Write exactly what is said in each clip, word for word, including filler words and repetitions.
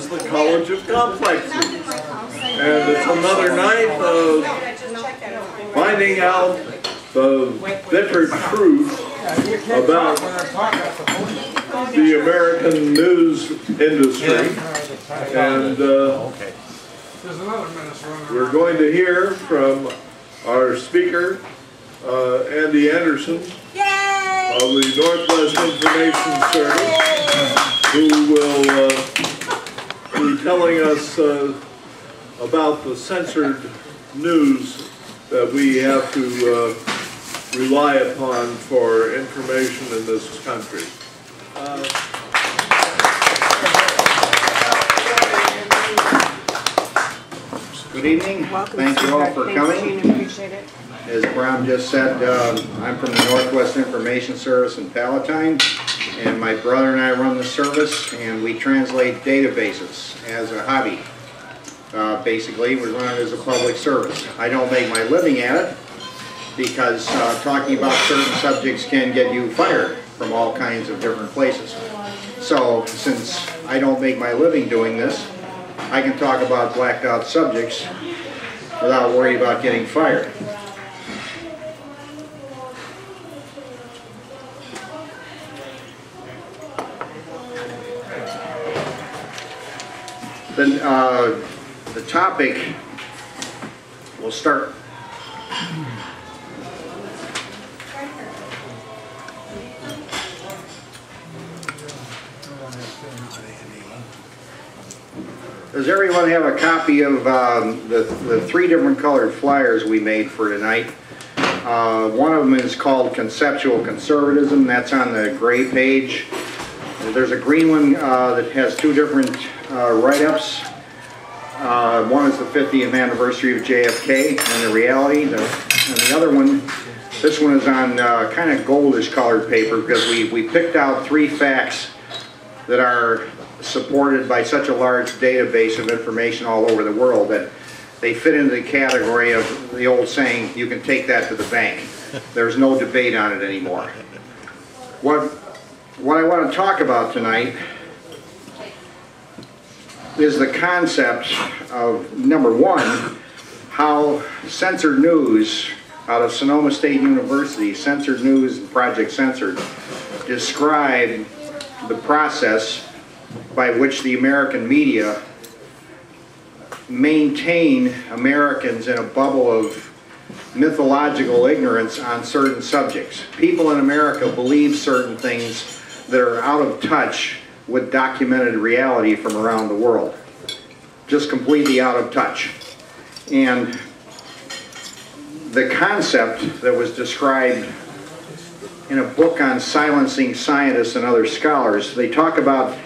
is the College of Complexes. And it's another night of finding out the bitter truth about the American news industry. And uh, we're going to hear from our speaker, uh, Andy Anderson. Yay! Of the Northwest Information Service, who will uh, be telling us uh, about the censored news that we have to uh, rely upon for information in this country. Uh, Good evening. Welcome. Thank you all for coming. Appreciate it. As Brown just said, um, I'm from the Northwest Information Service in Palatine, and my brother and I run the service, and we translate databases as a hobby. Uh, basically, we run it as a public service. I don't make my living at it because uh, talking about certain subjects can get you fired from all kinds of different places. So, since I don't make my living doing this, I can talk about blacked out subjects without worrying about getting fired. The, uh, the topic, we'll start. Does everyone have a copy of um, the, the three different colored flyers we made for tonight? Uh, one of them is called Conceptual Conservatism. That's on the gray page. There's a green one uh, that has two different uh, write-ups. Uh, one is the fiftieth anniversary of J F K and the reality. The, and the other one, this one is on uh, kind of goldish colored paper because we, we picked out three facts that are supported by such a large database of information all over the world that they fit into the category of the old saying, you can take that to the bank. There's no debate on it anymore. What, what I want to talk about tonight is the concept of, number one, how censored news out of Sonoma State University, Censored News and Project Censored, describe the process by which the American media maintain Americans in a bubble of mythological ignorance on certain subjects. People in America believe certain things that are out of touch with documented reality from around the world. Just completely out of touch. And the concept that was described in a book on silencing scientists and other scholars, they talk about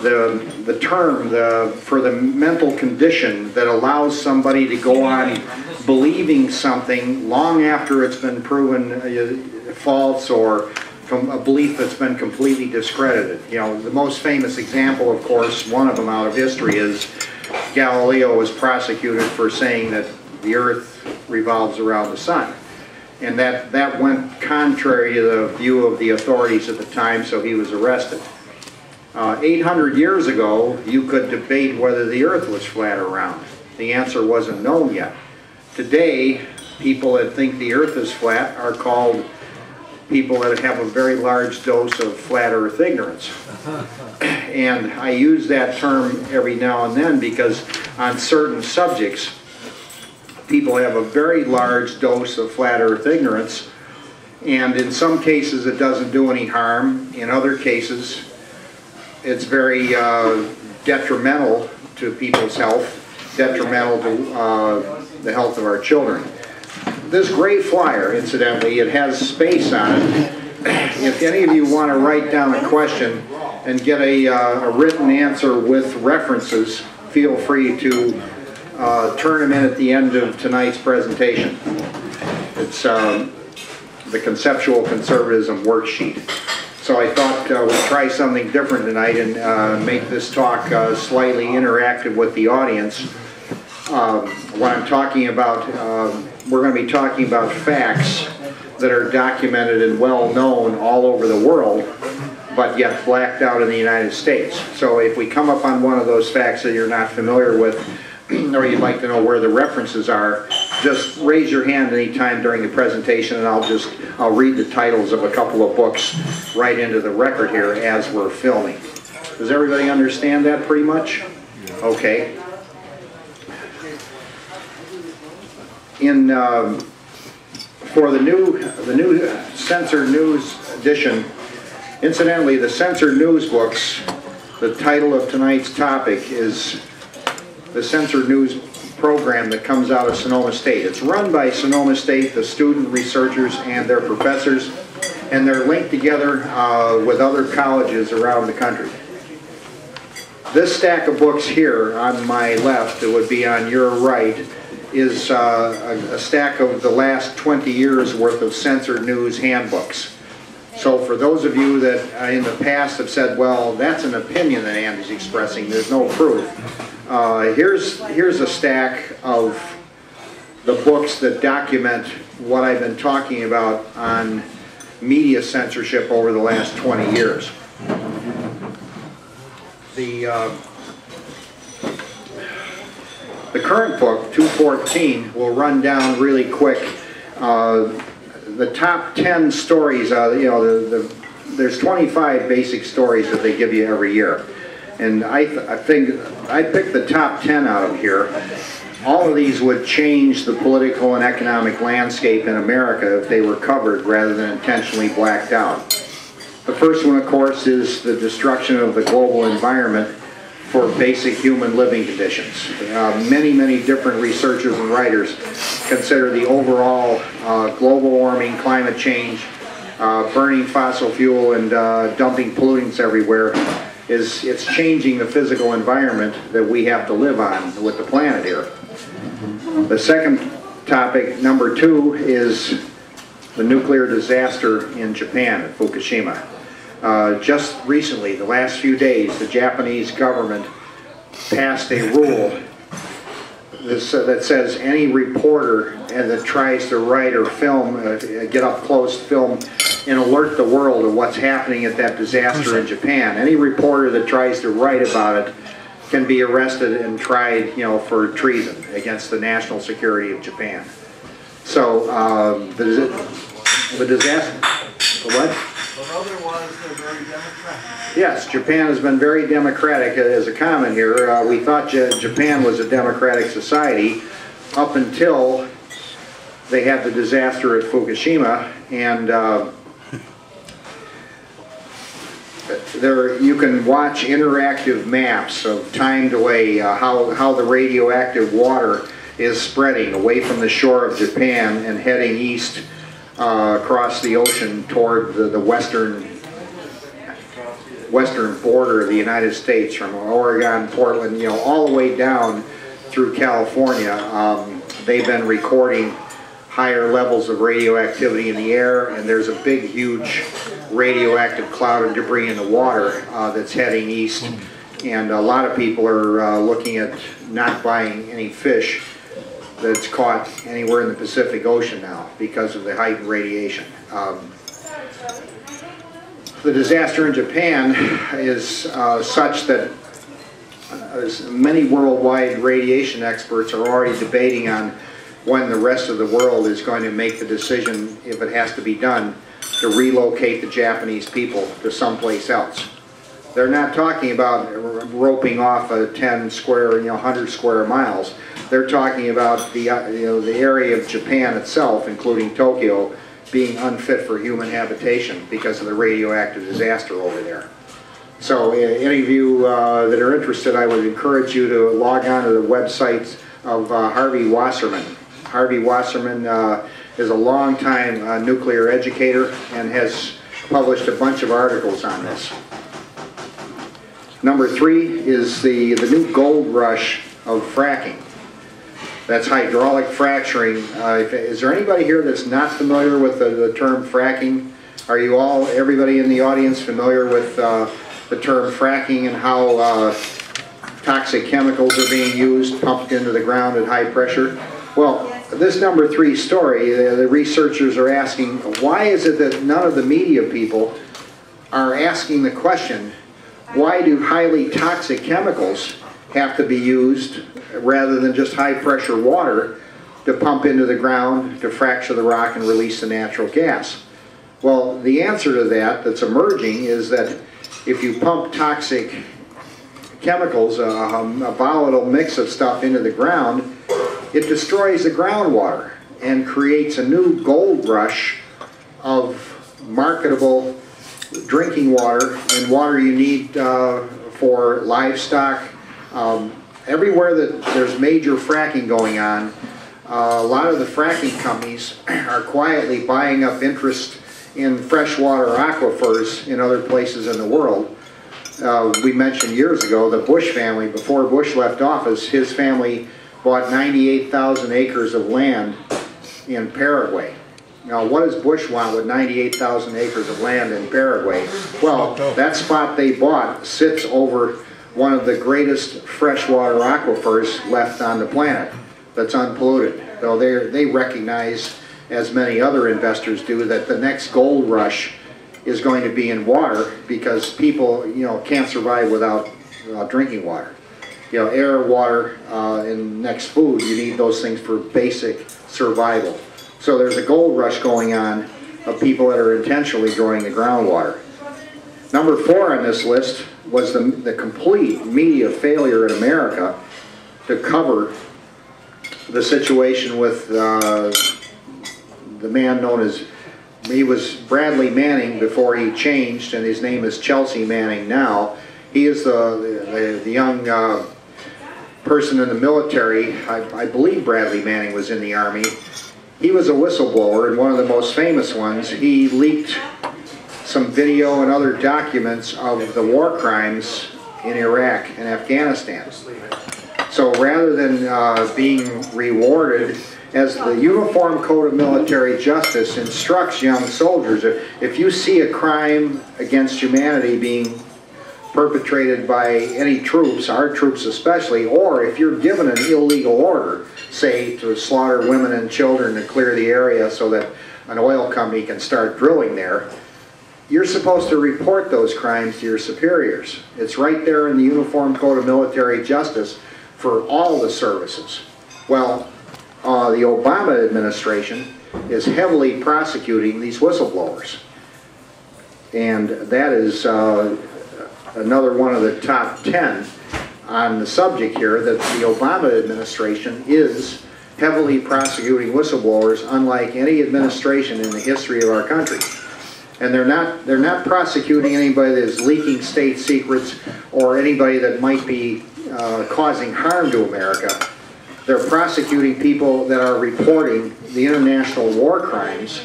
The, the term the, for the mental condition that allows somebody to go on believing something long after it's been proven false or from a belief that's been completely discredited. You know, the most famous example, of course, one of them out of history is Galileo was prosecuted for saying that the earth revolves around the sun. And that, that went contrary to the view of the authorities at the time, so he was arrested. Uh, eight hundred years ago, you could debate whether the earth was flat or round. The answer wasn't known yet. Today, people that think the earth is flat are called people that have a very large dose of flat earth ignorance. And I use that term every now and then because on certain subjects, people have a very large dose of flat earth ignorance. And in some cases, it doesn't do any harm. In other cases, it's very uh, detrimental to people's health, detrimental to uh, the health of our children. This gray flyer, incidentally, it has space on it. If any of you want to write down a question and get a, uh, a written answer with references, feel free to uh, turn them in at the end of tonight's presentation. It's um, the Conceptual Conservatism Worksheet. So I thought uh, we'd try something different tonight and uh, make this talk uh, slightly interactive with the audience. Um, what I'm talking about, uh, we're going to be talking about facts that are documented and well known all over the world, but yet blacked out in the United States. So if we come up on one of those facts that you're not familiar with, or you'd like to know where the references are, just raise your hand any time during the presentation, and I'll just I'll read the titles of a couple of books right into the record here as we're filming. Does everybody understand that pretty much? Okay. In um, for the new the new Censored News edition, incidentally, the Censored News books. The title of tonight's topic is the Censored News program that comes out of Sonoma State. It's run by Sonoma State, the student researchers and their professors, and they're linked together uh, with other colleges around the country. This stack of books here on my left, it would be on your right, is uh, a, a stack of the last twenty years worth of Censored News handbooks. So for those of you that uh, in the past have said, well, that's an opinion that Andy's expressing, there's no proof. Uh, here's, here's a stack of the books that document what I've been talking about on media censorship over the last twenty years. The, uh, the current book, two fourteen, will run down really quick. Uh, the top ten stories, uh, you know, the, the, there's twenty-five basic stories that they give you every year. And I, th I think I picked the top ten out of here. All of these would change the political and economic landscape in America if they were covered rather than intentionally blacked out. The first one, of course, is the destruction of the global environment for basic human living conditions. Uh, many, many different researchers and writers consider the overall uh, global warming, climate change, uh, burning fossil fuel, and uh, dumping pollutants everywhere is it's changing the physical environment that we have to live on with the planet here. The second topic, number two, is the nuclear disaster in Japan at Fukushima. Uh, just recently, the last few days, the Japanese government passed a rule that says any reporter that tries to write or film, uh, get up close, film, and alert the world of what's happening at that disaster in Japan. Any reporter that tries to write about it can be arrested and tried, you know, for treason against the national security of Japan. So um, the, the disaster, the what? Well, otherwise they're very democratic. Yes, Japan has been very democratic as a comment here. Uh, we thought Japan was a democratic society up until they had the disaster at Fukushima, and uh, there you can watch interactive maps of time delay, uh, how, how the radioactive water is spreading away from the shore of Japan and heading east uh, across the ocean toward the, the western, western border of the United States, from Oregon, Portland, you know, all the way down through California. Um, they've been recording higher levels of radioactivity in the air, and there's a big, huge radioactive cloud of debris in the water uh, that's heading east, and a lot of people are uh, looking at not buying any fish that's caught anywhere in the Pacific Ocean now because of the heightened radiation. Um, the disaster in Japan is uh, such that uh, many worldwide radiation experts are already debating on when the rest of the world is going to make the decision, if it has to be done, to relocate the Japanese people to someplace else. They're not talking about roping off a ten square, you know, one hundred square miles. They're talking about the, uh, you know, the area of Japan itself, including Tokyo, being unfit for human habitation because of the radioactive disaster over there. So uh, any of you uh, that are interested, I would encourage you to log on to the website of uh, Harvey Wasserman. Harvey Wasserman uh, is a longtime uh, nuclear educator and has published a bunch of articles on this. Number three is the, the new gold rush of fracking. That's hydraulic fracturing. Uh, if, is there anybody here that's not familiar with the, the term fracking? Are you all, everybody in the audience, familiar with uh, the term fracking and how uh, toxic chemicals are being used, pumped into the ground at high pressure? Well, this number three story, the researchers are asking, why is it that none of the media people are asking the question, why do highly toxic chemicals have to be used rather than just high pressure water to pump into the ground to fracture the rock and release the natural gas? Well, the answer to that that's emerging is that if you pump toxic chemicals, a, a volatile mix of stuff into the ground, it destroys the groundwater and creates a new gold rush of marketable drinking water and water you need uh, for livestock. Um, everywhere that there's major fracking going on, uh, a lot of the fracking companies are quietly buying up interest in freshwater aquifers in other places in the world. Uh, we mentioned years ago the Bush family. Before Bush left office, his family bought ninety-eight thousand acres of land in Paraguay. Now, what does Bush want with ninety-eight thousand acres of land in Paraguay? Well, that spot they bought sits over one of the greatest freshwater aquifers left on the planet that's unpolluted. So they recognize, as many other investors do, that the next gold rush is going to be in water, because people, you know, can't survive without, without drinking water. You know, air, water, uh, and next food, you need those things for basic survival. So there's a gold rush going on of people that are intentionally drawing the groundwater. Number four on this list was the, the complete media failure in America to cover the situation with uh, the man known as, he was Bradley Manning before he changed, and his name is Chelsea Manning now. He is the, the, the young uh, person in the military. I, I believe Bradley Manning was in the Army. He was a whistleblower, and one of the most famous ones. He leaked some video and other documents of the war crimes in Iraq and Afghanistan. So rather than uh, being rewarded, as the Uniform Code of Military Justice instructs young soldiers, if you see a crime against humanity being perpetrated by any troops, our troops especially, or if you're given an illegal order, say to slaughter women and children to clear the area so that an oil company can start drilling there, you're supposed to report those crimes to your superiors. It's right there in the Uniform Code of Military Justice for all the services. Well, uh, the Obama administration is heavily prosecuting these whistleblowers. And that is uh, another one of the top ten on the subject here, that the Obama administration is heavily prosecuting whistleblowers, unlike any administration in the history of our country. And they're not, they're not prosecuting anybody that is leaking state secrets or anybody that might be uh, causing harm to America. They're prosecuting people that are reporting the international war crimes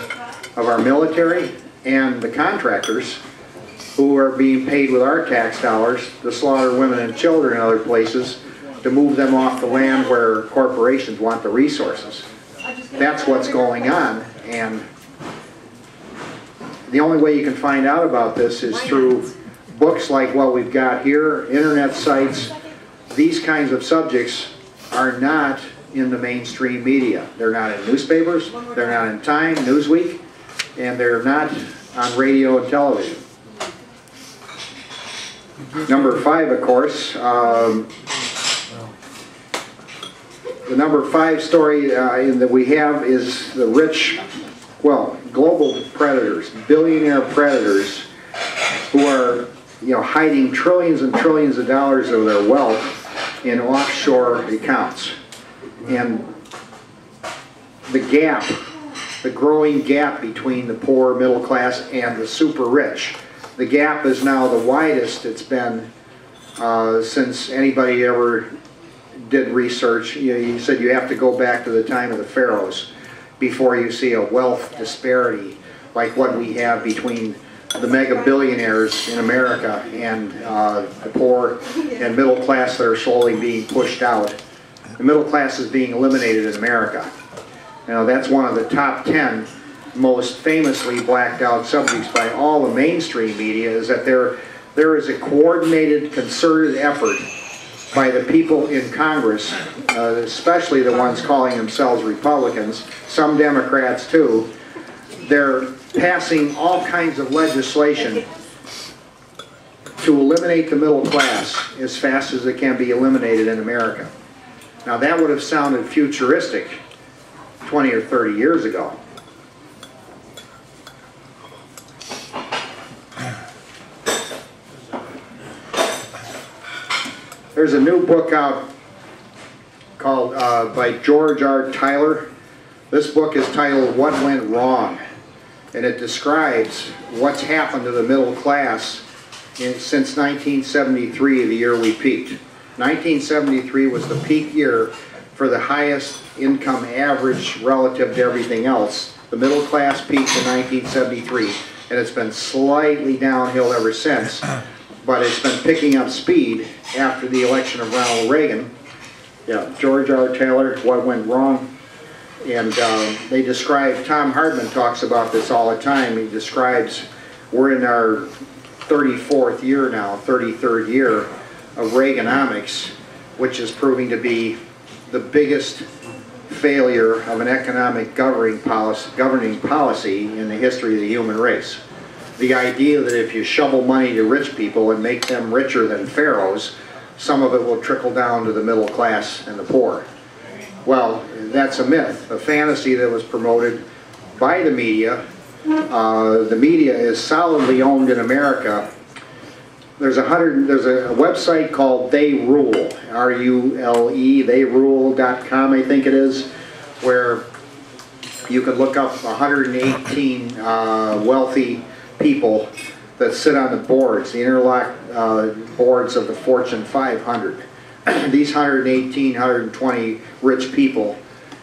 of our military and the contractors who are being paid with our tax dollars to slaughter women and children in other places to move them off the land where corporations want the resources. That's what's going on, and the only way you can find out about this is through books like what we've got here, internet sites. These kinds of subjects are not in the mainstream media. They're not in newspapers, they're not in Time, Newsweek, and they're not on radio and television. Number five, of course, um, the number five story uh, that we have is the rich, well, global predators, billionaire predators who are, you know, hiding trillions and trillions of dollars of their wealth in offshore accounts. And the gap, the growing gap between the poor, middle class, and the super rich. The gap is now the widest it's been uh, since anybody ever did research. You, you said you have to go back to the time of the pharaohs before you see a wealth disparity like what we have between the mega billionaires in America and uh, the poor and middle class that are slowly being pushed out. The middle class is being eliminated in America. Now, that's one of the top ten most famously blacked out subjects by all the mainstream media, is that there, there is a coordinated, concerted effort by the people in Congress, uh, especially the ones calling themselves Republicans, some Democrats too. They're passing all kinds of legislation to eliminate the middle class as fast as it can be eliminated in America. Now that would have sounded futuristic twenty or thirty years ago. There's a new book out called uh, by George R. Tyler. This book is titled What Went Wrong, and it describes what's happened to the middle class in, since nineteen seventy-three, the year we peaked. nineteen seventy-three was the peak year for the highest income average relative to everything else. The middle class peaked in nineteen seventy-three, and it's been slightly downhill ever since, but it's been picking up speed after the election of Ronald Reagan. Yeah, George R. Taylor, What Went Wrong. And um, they describe, Tom Hardman talks about this all the time. He describes we're in our thirty-fourth year now, thirty-third year of Reaganomics, which is proving to be the biggest failure of an economic governing policy, governing policy in the history of the human race. The idea that if you shovel money to rich people and make them richer than pharaohs, some of it will trickle down to the middle class and the poor. Well, that's a myth, a fantasy that was promoted by the media. Uh, the media is solidly owned in America. There's a hundred. There's a website called They Rule, R U L E, They Rule dot com, I think it is, where you can look up one hundred eighteen uh, wealthy people that sit on the boards, the interlocked uh, boards of the Fortune five hundred. These one hundred eighteen, one hundred twenty rich people,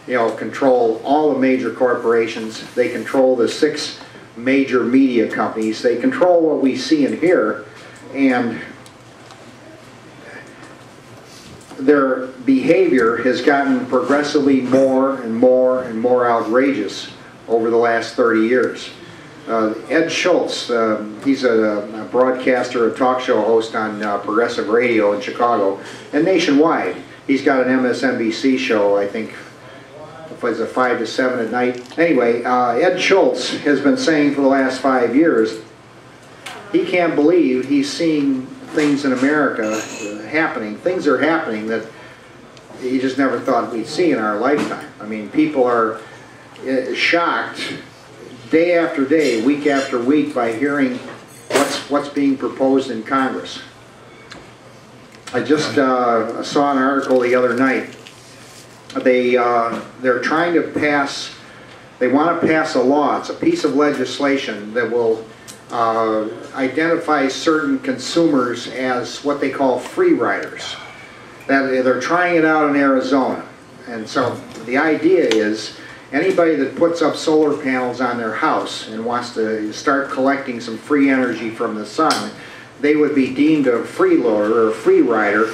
you know, control all the major corporations. They control the six major media companies. They control what we see and hear, and their behavior has gotten progressively more and more and more outrageous over the last thirty years. Uh, Ed Schultz, uh, he's a, a broadcaster, a talk show host on uh, progressive radio in Chicago and nationwide. He's got an M S N B C show, I think, if it's a five to seven at night. Anyway, uh, Ed Schultz has been saying for the last five years, he can't believe he's seeing things in America happening. Things are happening that he just never thought we'd see in our lifetime. I mean, people are shocked day after day, week after week, by hearing what's, what's being proposed in Congress. I just uh, saw an article the other night. They, uh, they're trying to pass, they want to pass a law, it's a piece of legislation that will uh, identify certain consumers as what they call free riders. That, they're trying it out in Arizona. And so the idea is, anybody that puts up solar panels on their house and wants to start collecting some free energy from the sun, they would be deemed a freeloader or a free rider,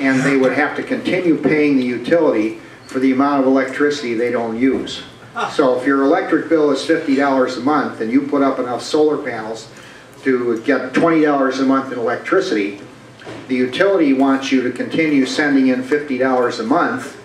and they would have to continue paying the utility for the amount of electricity they don't use. So if your electric bill is fifty dollars a month and you put up enough solar panels to get twenty dollars a month in electricity, the utility wants you to continue sending in fifty dollars a month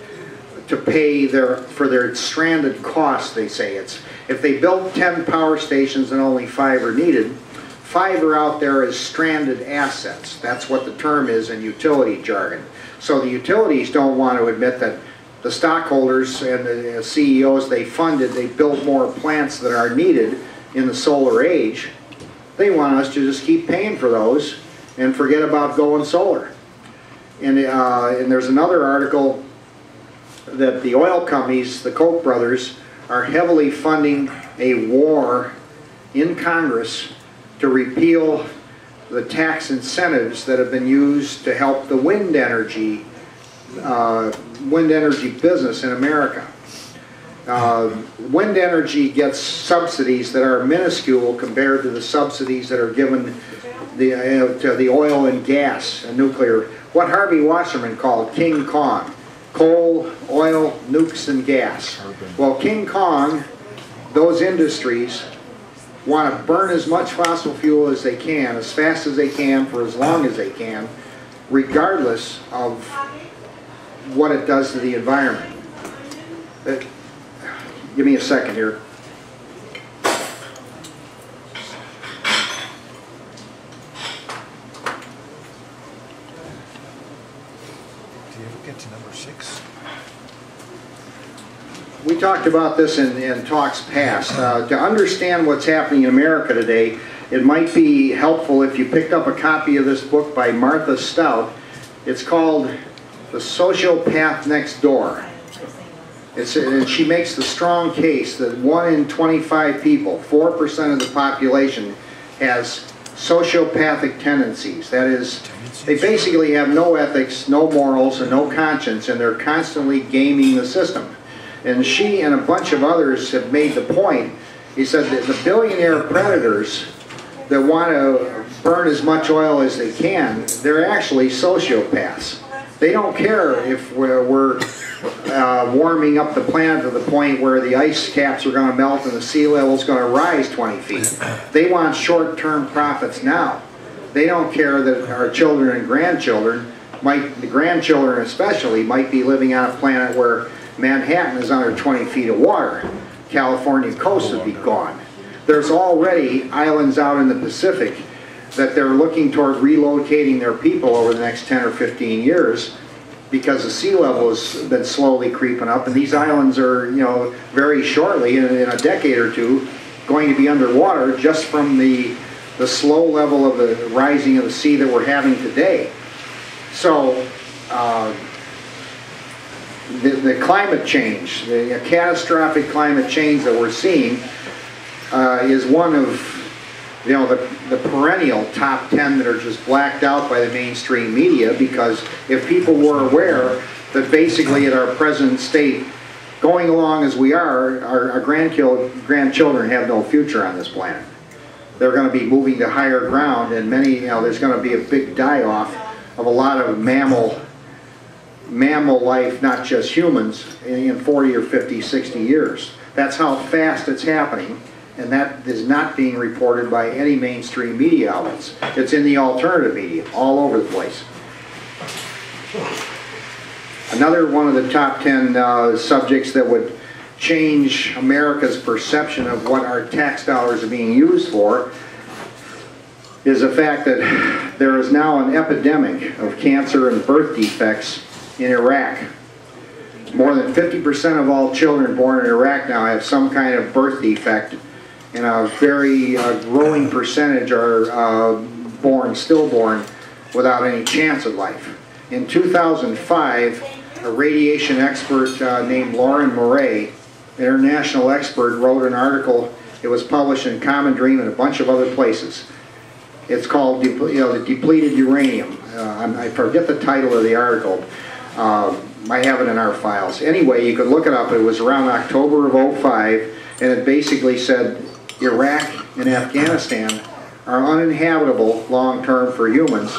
to pay their, for their stranded costs, they say. It's, if they built ten power stations and only five are needed, five are out there as stranded assets. That's what the term is in utility jargon. So the utilities don't want to admit that the stockholders and the C E Os they funded, they built more plants that are needed in the solar age. They want us to just keep paying for those and forget about going solar. And, uh, and there's another article that the oil companies, the Koch brothers, are heavily funding a war in Congress to repeal the tax incentives that have been used to help the wind energy uh, wind energy business in America. Uh, wind energy gets subsidies that are minuscule compared to the subsidies that are given the, uh, to the oil and gas and nuclear, what Harvey Wasserman called King Kong. Coal, oil, nukes, and gas. Well, King Kong, those industries want to burn as much fossil fuel as they can, as fast as they can, for as long as they can, regardless of what it does to the environment. But, give me a second here. ever get to number six? We talked about this in, in talks past. Uh, to understand what's happening in America today, it might be helpful if you picked up a copy of this book by Martha Stout. It's called The Sociopath Next Door. It's, and she makes the strong case that one in twenty-five people, four percent of the population, has sociopathic tendencies. That is, they basically have no ethics, no morals, and no conscience, and they're constantly gaming the system. And she and a bunch of others have made the point. He said that the billionaire predators that want to burn as much oil as they can, they're actually sociopaths. They don't care if we're, we're uh, warming up the planet to the point where the ice caps are going to melt and the sea level is going to rise twenty feet. They want short-term profits now. They don't care that our children and grandchildren, might, the grandchildren especially, might be living on a planet where Manhattan is under twenty feet of water. California coast would be gone. There's already islands out in the Pacific that they're looking toward relocating their people over the next ten or fifteen years because the sea level has been slowly creeping up, and these islands are, you know, very shortly, in, in a decade or two, going to be underwater just from the, the slow level of the rising of the sea that we're having today. So uh, the, the climate change, the catastrophic climate change that we're seeing uh, is one of You know, the, the perennial top ten that are just blacked out by the mainstream media, because if people were aware that basically at our present state, going along as we are, our, our grandchildren have no future on this planet. They're going to be moving to higher ground, and many, you know, there's going to be a big die-off of a lot of mammal, mammal life, not just humans, in forty or fifty, sixty years. That's how fast it's happening. And that is not being reported by any mainstream media outlets. It's in the alternative media, all over the place. Another one of the top ten uh, subjects that would change America's perception of what our tax dollars are being used for is the fact that there is now an epidemic of cancer and birth defects in Iraq. More than fifty percent of all children born in Iraq now have some kind of birth defect, and a very uh, growing percentage are uh, born, stillborn, without any chance at life. In two thousand five, a radiation expert uh, named Lauren Murray, an international expert, wrote an article. It was published in Common Dreams and a bunch of other places. It's called, you know, The Depleted Uranium. Uh, I forget the title of the article. Uh, I have it in our files. Anyway, you could look it up. It was around October of oh five, and it basically said, Iraq and Afghanistan are uninhabitable long-term for humans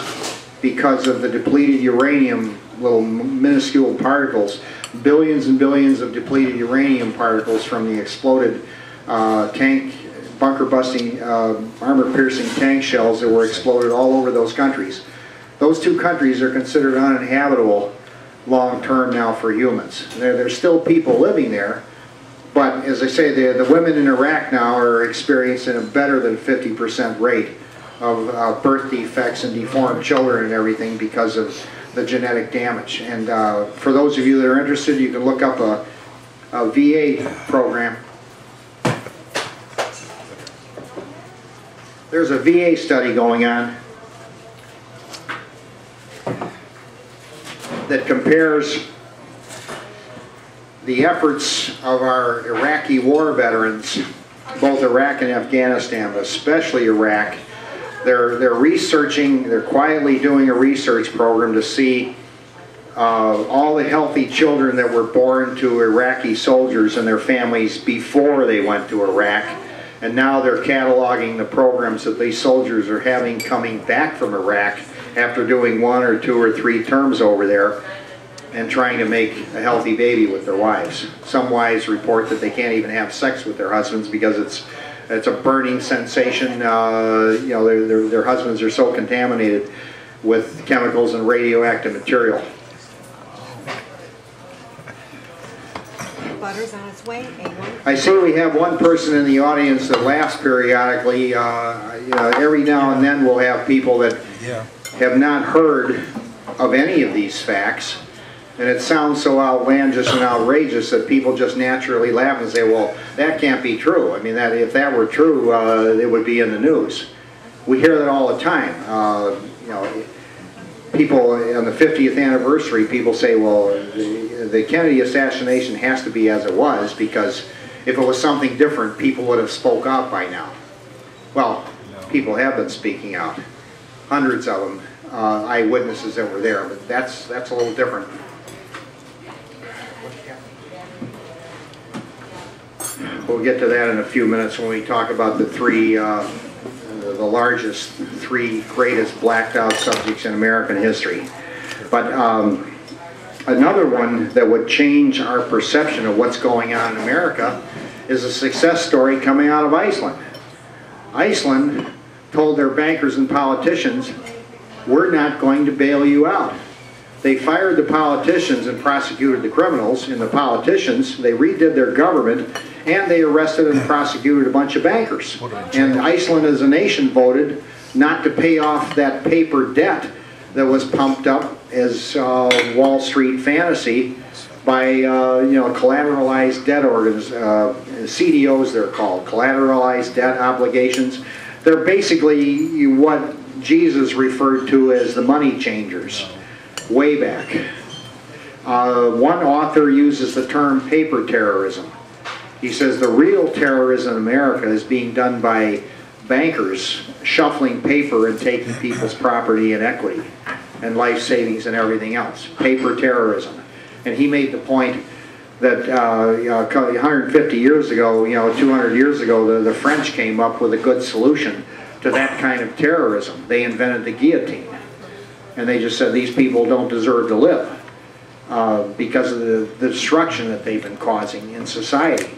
because of the depleted uranium, little minuscule particles, billions and billions of depleted uranium particles from the exploded uh, tank, bunker-busting, uh, armor-piercing tank shells that were exploded all over those countries. Those two countries are considered uninhabitable long-term now for humans. There, there's still people living there, but as I say, the, the women in Iraq now are experiencing a better than fifty percent rate of uh, birth defects and deformed children and everything because of the genetic damage. And uh, for those of you that are interested, you can look up a, a V A program. There's a V A study going on that compares the efforts of our Iraqi war veterans, both Iraq and Afghanistan, but especially Iraq. They're, they're researching, they're quietly doing a research program to see uh, all the healthy children that were born to Iraqi soldiers and their families before they went to Iraq. And now they're cataloging the programs that these soldiers are having coming back from Iraq after doing one or two or three terms over there, and trying to make a healthy baby with their wives. Some wives report that they can't even have sex with their husbands because it's it's a burning sensation. Uh, you know, their, their, their husbands are so contaminated with chemicals and radioactive material. Butter's on its way. I see we have one person in the audience that laughs periodically. Uh, you know, every now and then we'll have people that have not heard of any of these facts. And it sounds so outlandish and outrageous that people just naturally laugh and say, well, that can't be true. I mean, that if that were true, uh, it would be in the news. We hear that all the time. Uh, you know, people on the fiftieth anniversary, people say, well, the, the Kennedy assassination has to be as it was, because if it was something different, people would have spoke out by now. Well, people have been speaking out, hundreds of them, uh, eyewitnesses that were there, but that's, that's a little different. We'll get to that in a few minutes when we talk about the three, uh, the largest, three greatest blacked out subjects in American history. But um, another one that would change our perception of what's going on in America is a success story coming out of Iceland. Iceland told their bankers and politicians, we're not going to bail you out. They fired the politicians and prosecuted the criminals and the politicians. They redid their government, and they arrested and prosecuted a bunch of bankers. And Iceland as a nation voted not to pay off that paper debt that was pumped up as uh, Wall Street fantasy by uh, you know, collateralized debt organs, uh, C D Os they're called, collateralized debt obligations. They're basically what Jesus referred to as the money changers. Way back. Uh, one author uses the term paper terrorism. He says the real terrorism in America is being done by bankers shuffling paper and taking people's property and equity and life savings and everything else. Paper terrorism. And he made the point that uh, one hundred fifty years ago, you know, two hundred years ago, the, the French came up with a good solution to that kind of terrorism. They invented the guillotine. And they just said, these people don't deserve to live uh, because of the, the destruction that they've been causing in society.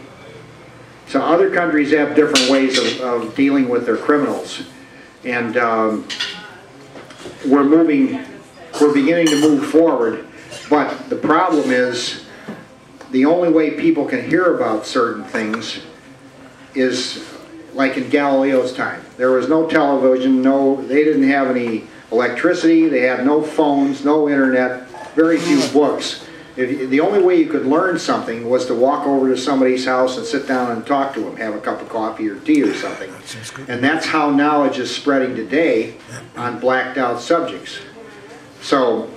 So other countries have different ways of, of dealing with their criminals. And um, we're moving, we're beginning to move forward. But the problem is, the only way people can hear about certain things is like in Galileo's time. There was no television, no, they didn't have any electricity, they had no phones, no internet, very few books. If, the only way you could learn something was to walk over to somebody's house and sit down and talk to them, have a cup of coffee or tea or something. And that's how knowledge is spreading today on blacked out subjects. So,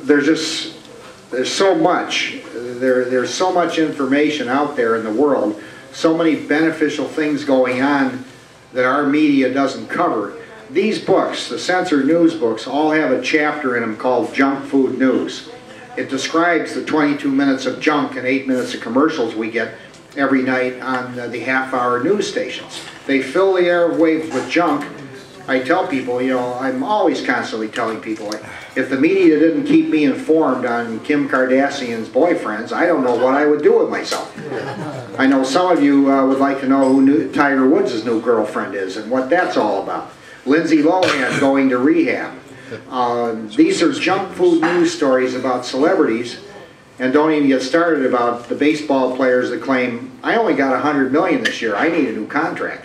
there's just, there's so much, there, there's so much information out there in the world. So many beneficial things going on that our media doesn't cover. These books, the censored news books, all have a chapter in them called Junk Food News. It describes the twenty-two minutes of junk and eight minutes of commercials we get every night on the half-hour news stations. They fill the airwaves with junk. I tell people, you know, I'm always constantly telling people, like, if the media didn't keep me informed on Kim Kardashian's boyfriends, I don't know what I would do with myself. I know some of you uh, would like to know who new, Tiger Woods' new girlfriend is and what that's all about. Lindsay Lohan going to rehab. Uh, these are junk food news stories about celebrities, and don't even get started about the baseball players that claim, I only got one hundred million dollars this year, I need a new contract.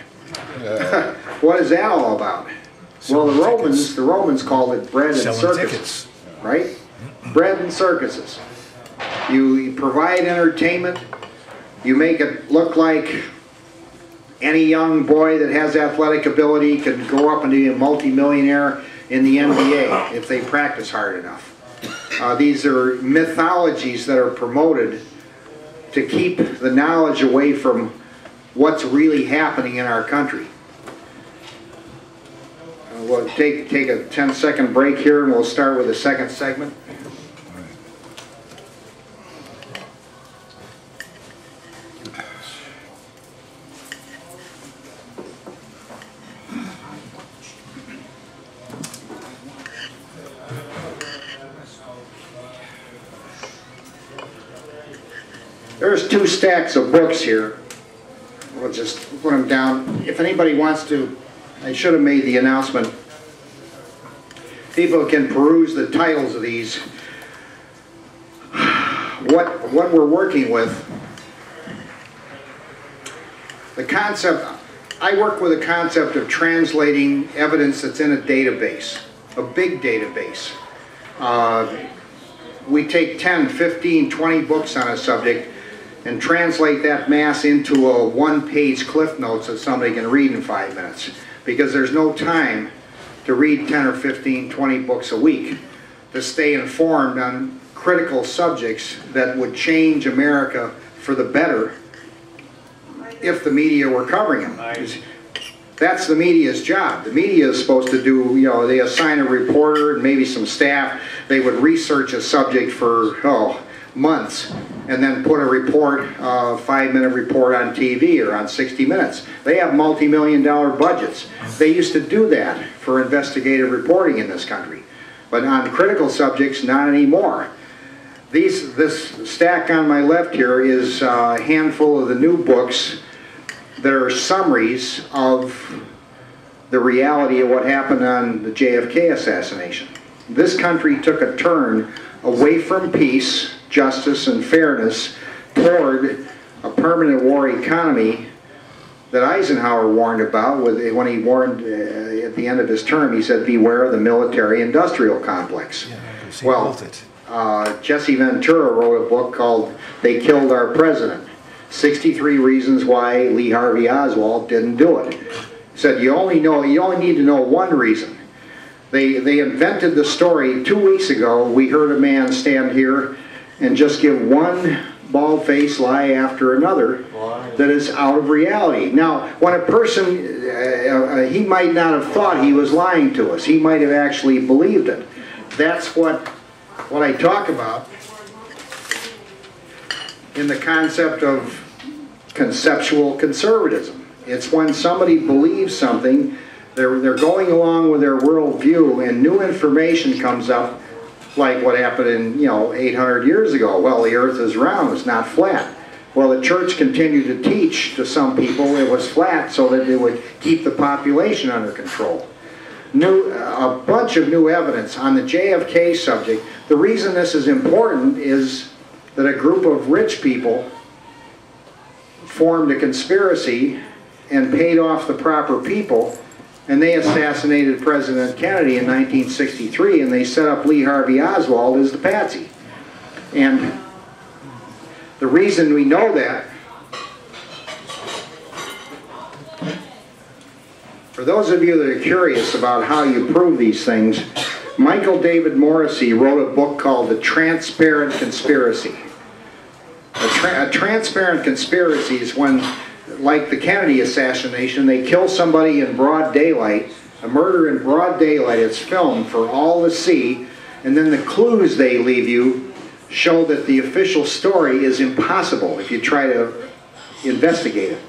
What is that all about? Well, the Romans, the Romans called it bread and circuses, right? Bread and circuses. You, you provide entertainment. You make it look like any young boy that has athletic ability can grow up and be a multimillionaire in the N B A if they practice hard enough. Uh, these are mythologies that are promoted to keep the knowledge away from what's really happening in our country. Uh, we'll take, take a ten second break here and we'll start with the second segment. There's two stacks of books here. We'll just put them down. If anybody wants to, I should have made the announcement. People can peruse the titles of these. What, what we're working with, the concept I work with the concept of translating evidence that's in a database, a big database. Uh, we take ten, fifteen, twenty books on a subject and translate that mass into a one-page Cliff Notes that somebody can read in five minutes. Because there's no time to read ten or fifteen, twenty books a week to stay informed on critical subjects that would change America for the better if the media were covering them. That's the media's job. The media is supposed to do, you know, they assign a reporter and maybe some staff. They would research a subject for, oh, months, and then put a report, uh, five-minute report on T V or on sixty minutes. They have multi-million dollar budgets. They used to do that for investigative reporting in this country. But on critical subjects, not anymore. These, this stack on my left here is a handful of the new books that are summaries of the reality of what happened on the J F K assassination. This country took a turn away from peace, justice, and fairness toward a permanent war economy that Eisenhower warned about when he warned uh, at the end of his term. He said, beware of the military-industrial complex. Yeah, well, uh, Jesse Ventura wrote a book called They Killed Our President, sixty-three Reasons Why Lee Harvey Oswald Didn't Do It. He said, you only, know, you only need to know one reason. They, they invented the story two weeks ago. We heard a man stand here and just give one bald-faced lie after another that is out of reality. Now, when a person, uh, uh, he might not have thought he was lying to us. He might have actually believed it. That's what, what I talk about in the concept of conceptual conservatism. It's when somebody believes something, they're, they're going along with their worldview, and new information comes up, like what happened in, you know, eight hundred years ago. Well, the earth is round, it's not flat. Well, the church continued to teach to some people it was flat so that it would keep the population under control. New, a bunch of new evidence on the J F K subject. The reason this is important is that a group of rich people formed a conspiracy and paid off the proper people, and they assassinated President Kennedy in nineteen sixty-three, and they set up Lee Harvey Oswald as the patsy. And the reason we know that, for those of you that are curious about how you prove these things, Michael David Morrissey wrote a book called The Transparent Conspiracy. A, tra a transparent conspiracy is when, like the Kennedy assassination, they kill somebody in broad daylight, a murder in broad daylight, it's filmed for all to see, and then the clues they leave you show that the official story is impossible if you try to investigate it.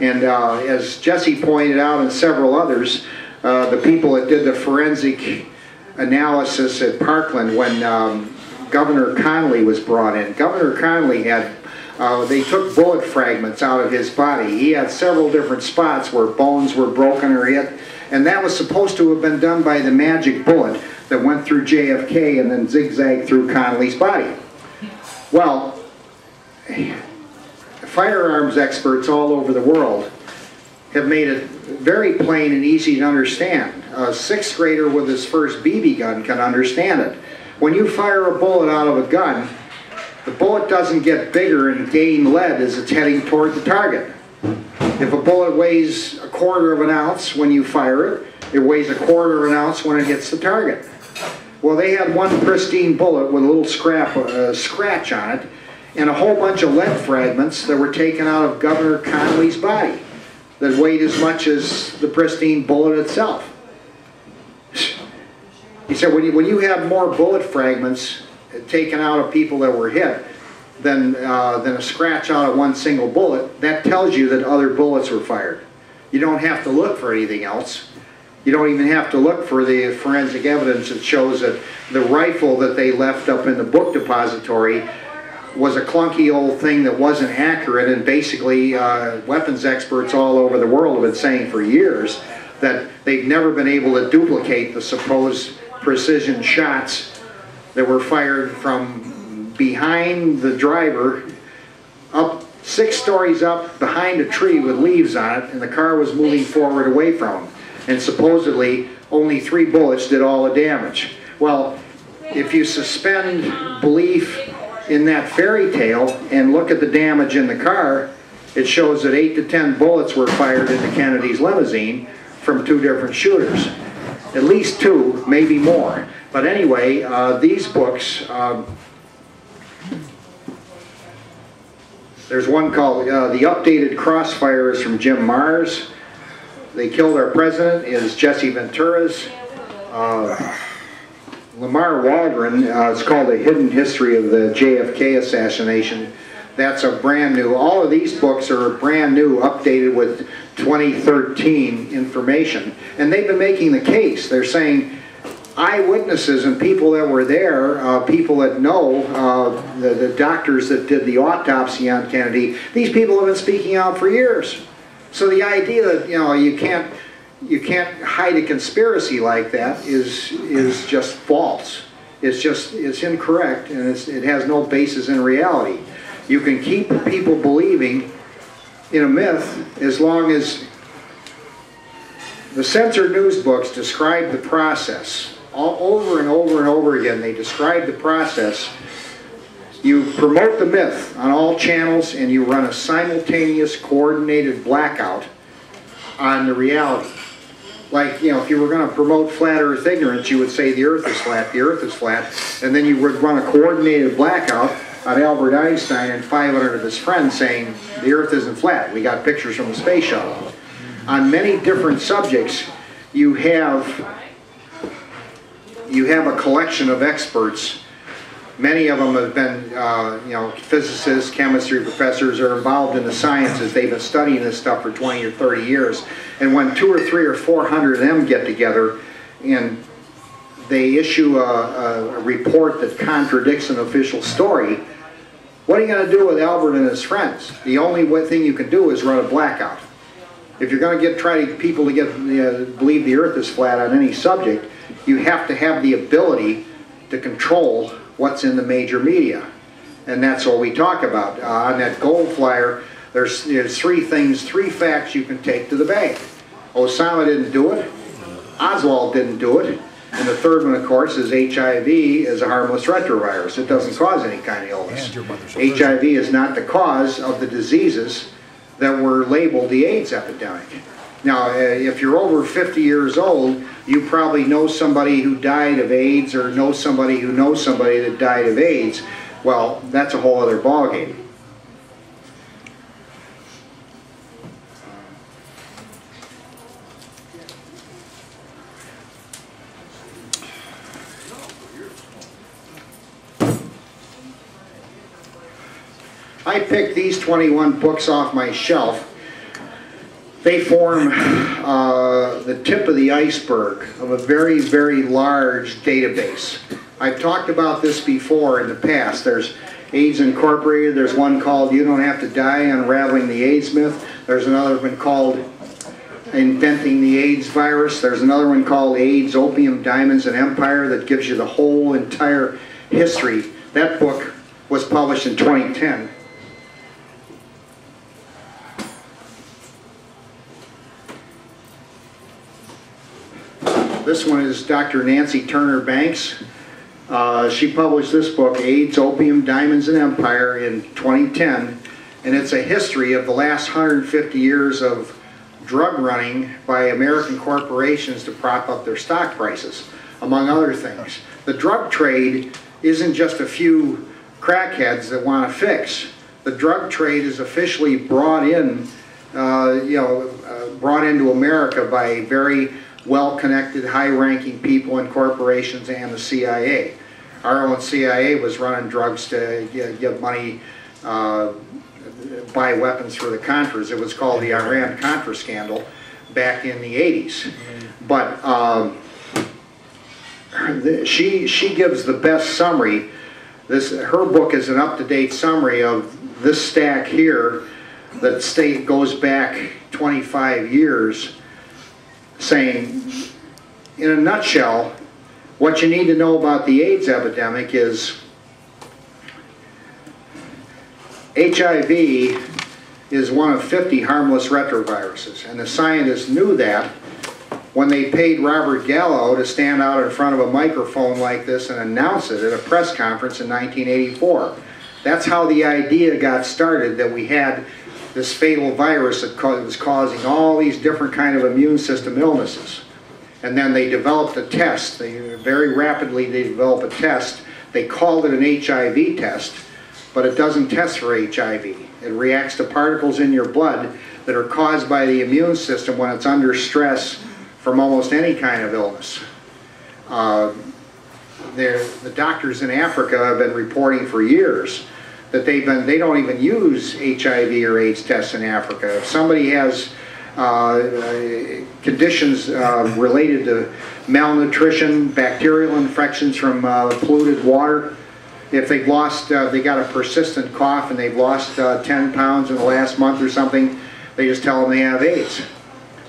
And uh, as Jesse pointed out and several others, uh, the people that did the forensic analysis at Parkland when um, Governor Connolly was brought in, Governor Connolly had Uh, they took bullet fragments out of his body. He had several different spots where bones were broken or hit, and that was supposed to have been done by the magic bullet that went through J F K and then zigzagged through Connolly's body. Well, firearms experts all over the world have made it very plain and easy to understand. A sixth grader with his first B B gun can understand it. When you fire a bullet out of a gun, the bullet doesn't get bigger and gain lead as it's heading toward the target. If a bullet weighs a quarter of an ounce when you fire it, it weighs a quarter of an ounce when it hits the target. Well, they had one pristine bullet with a little scrap, uh, scratch on it, and a whole bunch of lead fragments that were taken out of Governor Connolly's body that weighed as much as the pristine bullet itself. He said, when you, when you have more bullet fragments taken out of people that were hit than, uh, than a scratch out of one single bullet, that tells you that other bullets were fired. You don't have to look for anything else. You don't even have to look for the forensic evidence that shows that the rifle that they left up in the book depository was a clunky old thing that wasn't accurate, and basically uh, weapons experts all over the world have been saying for years that they've never been able to duplicate the supposed precision shots that were fired from behind the driver up six stories up behind a tree with leaves on it, and the car was moving forward away from him. And supposedly only three bullets did all the damage. Well, if you suspend belief in that fairy tale and look at the damage in the car, it shows that eight to ten bullets were fired into Kennedy's limousine from two different shooters. At least two, maybe more. But anyway, uh, these books, uh, there's one called uh, The Updated Crossfire is from Jim Mars. They Killed Our President is Jesse Ventura's. Uh, Lamar Waldron, uh, it's called A Hidden History of the J F K Assassination. That's a brand new, all of these books are brand new, updated with twenty thirteen information. And they've been making the case. They're saying eyewitnesses and people that were there, uh, people that know, uh, the, the doctors that did the autopsy on Kennedy, these people have been speaking out for years. So the idea that, you know, you can't, you can't hide a conspiracy like that is, is just false. It's just, it's incorrect, and it's, it has no basis in reality. You can keep people believing in a myth as long as the censored news books describe the process. All over and over and over again, they describe the process. You promote the myth on all channels, and you run a simultaneous coordinated blackout on the reality. Like, you know, if you were going to promote flat earth ignorance, you would say the earth is flat, the earth is flat, and then you would run a coordinated blackout on Albert Einstein and five hundred of his friends saying the earth isn't flat. We got pictures from the space shuttle. On many different subjects, you have, you have a collection of experts. Many of them have been, uh, you know, physicists, chemistry professors, are involved in the sciences. They've been studying this stuff for twenty or thirty years. And when two or three or four hundred of them get together and they issue a, a, a report that contradicts an official story, what are you going to do with Albert and his friends? The only thing you can do is run a blackout. If you're going to get try to get people to get uh, believe the earth is flat on any subject, you have to have the ability to control what's in the major media, and that's what we talk about. Uh, on that gold flyer, there's, there's three things, three facts you can take to the bank. Osama didn't do it, Oswald didn't do it, and the third one, of course, is H I V is a harmless retrovirus. It doesn't cause any kind of illness. H I V is not the cause of the diseases that were labeled the AIDS epidemic. Now, if you're over fifty years old, you probably know somebody who died of AIDS or know somebody who knows somebody that died of AIDS. Well, that's a whole other ballgame. I picked these twenty-one books off my shelf. They form uh, the tip of the iceberg of a very, very large database. I've talked about this before in the past. There's AIDS Incorporated. There's one called You Don't Have to Die, Unraveling the AIDS Myth. There's another one called Inventing the AIDS Virus. There's another one called AIDS, Opium, Diamonds, and Empire that gives you the whole entire history. That book was published in twenty ten. This one is Doctor Nancy Turner Banks. Uh, she published this book, AIDS, Opium, Diamonds, and Empire, in twenty ten. And it's a history of the last one hundred fifty years of drug running by American corporations to prop up their stock prices, among other things. The drug trade isn't just a few crackheads that want to fix. The drug trade is officially brought in, uh, you know, uh, brought into America by very well-connected, high-ranking people and corporations and the C I A. Our own C I A was running drugs to give money, uh, buy weapons for the Contras. It was called the Iran-Contra scandal back in the eighties. But um, she, she gives the best summary. This, her book is an up-to-date summary of this stack here that state goes back twenty-five years, saying, in a nutshell, what you need to know about the AIDS epidemic is H I V is one of fifty harmless retroviruses, and the scientists knew that when they paid Robert Gallo to stand out in front of a microphone like this and announce it at a press conference in nineteen eighty-four. That's how the idea got started, that we had this fatal virus that was causing all these different kind of immune system illnesses. And then they developed a test. They, very rapidly they developed a test. They called it an H I V test, but it doesn't test for H I V. It reacts to particles in your blood that are caused by the immune system when it's under stress from almost any kind of illness. Uh, the doctors in Africa have been reporting for years that they've been, they don't even use H I V or AIDS tests in Africa. If somebody has uh, conditions uh, related to malnutrition, bacterial infections from uh, polluted water, if they've lost, uh, they got a persistent cough and they've lost uh, ten pounds in the last month or something, they just tell them they have AIDS.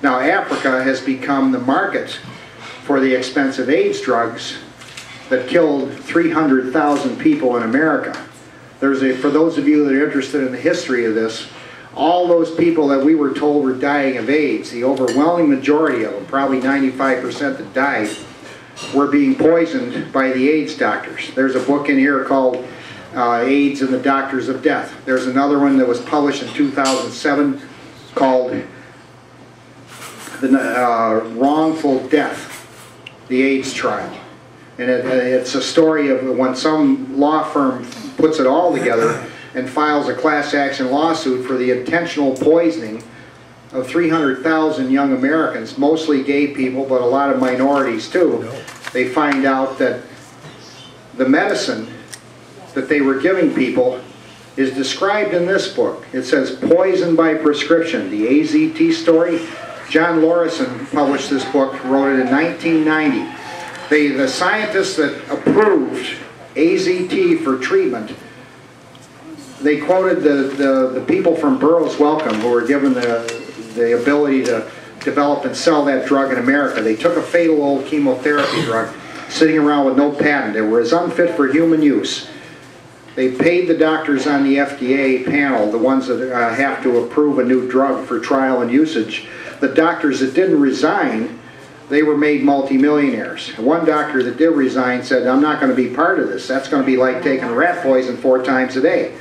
Now Africa has become the market for the expensive AIDS drugs that killed three hundred thousand people in America. There's a, for those of you that are interested in the history of this, all those people that we were told were dying of AIDS, the overwhelming majority of them, probably ninety-five percent that died, were being poisoned by the AIDS doctors. There's a book in here called uh, AIDS and the Doctors of Death. There's another one that was published in two thousand seven called the uh, Wrongful Death, the AIDS Trial. And it, it's a story of when some law firm puts it all together and files a class action lawsuit for the intentional poisoning of three hundred thousand young Americans, mostly gay people, but a lot of minorities too. They find out that the medicine that they were giving people is described in this book. It says, Poison by Prescription, the A Z T story. John Laurison published this book, wrote it in nineteen ninety. They, the scientists that approved A Z T for treatment, they quoted the, the, the people from Burroughs Wellcome who were given the, the ability to develop and sell that drug in America. They took a fatal old chemotherapy drug sitting around with no patent. It was unfit for human use. They paid the doctors on the F D A panel, the ones that uh, have to approve a new drug for trial and usage. The doctors that didn't resign, they were made multimillionaires. One doctor that did resign said, I'm not going to be part of this. That's going to be like taking rat poison four times a day.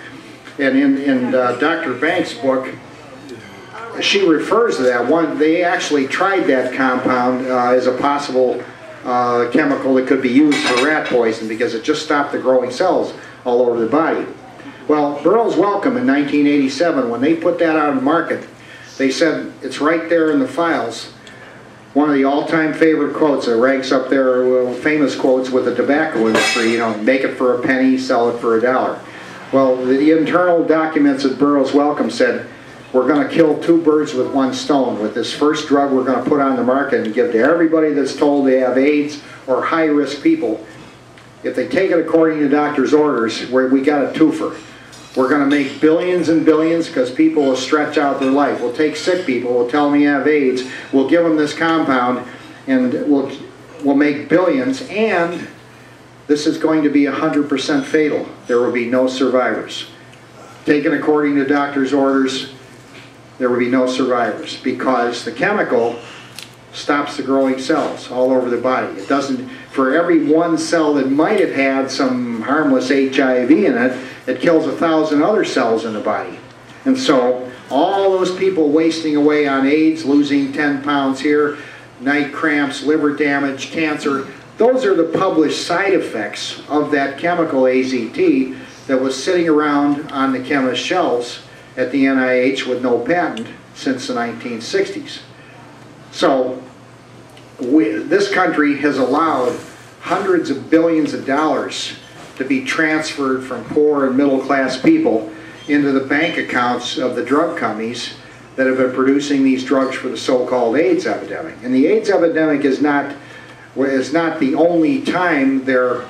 And in, in uh, Doctor Banks' book, she refers to that one. They actually tried that compound uh, as a possible uh, chemical that could be used for rat poison because it just stopped the growing cells all over the body. Well, Burroughs Wellcome in nineteen eighty-seven, when they put that out in the market, they said, it's right there in the files. One of the all-time favorite quotes that ranks up there, famous quotes with the tobacco industry, you know, make it for a penny, sell it for a dollar. Well, the internal documents at Burroughs Wellcome said, we're going to kill two birds with one stone. With this first drug we're going to put on the market and give to everybody that's told they have AIDS or high-risk people. If they take it according to doctor's orders, we're, we got a twofer. We're going to make billions and billions because people will stretch out their life. We'll take sick people, we'll tell them you have AIDS, we'll give them this compound, and we'll, we'll make billions, and this is going to be one hundred percent fatal. There will be no survivors. Taken according to doctor's orders, there will be no survivors because the chemical stops the growing cells all over the body. It doesn't, for every one cell that might have had some harmless H I V in it, it kills a thousand other cells in the body. And so all those people wasting away on AIDS, losing ten pounds here, night cramps, liver damage, cancer, those are the published side effects of that chemical A Z T that was sitting around on the chemist shelves at the N I H with no patent since the nineteen sixties. So we, this country has allowed hundreds of billions of dollars to be transferred from poor and middle class people into the bank accounts of the drug companies that have been producing these drugs for the so-called AIDS epidemic. And the AIDS epidemic is not, is not the only time they're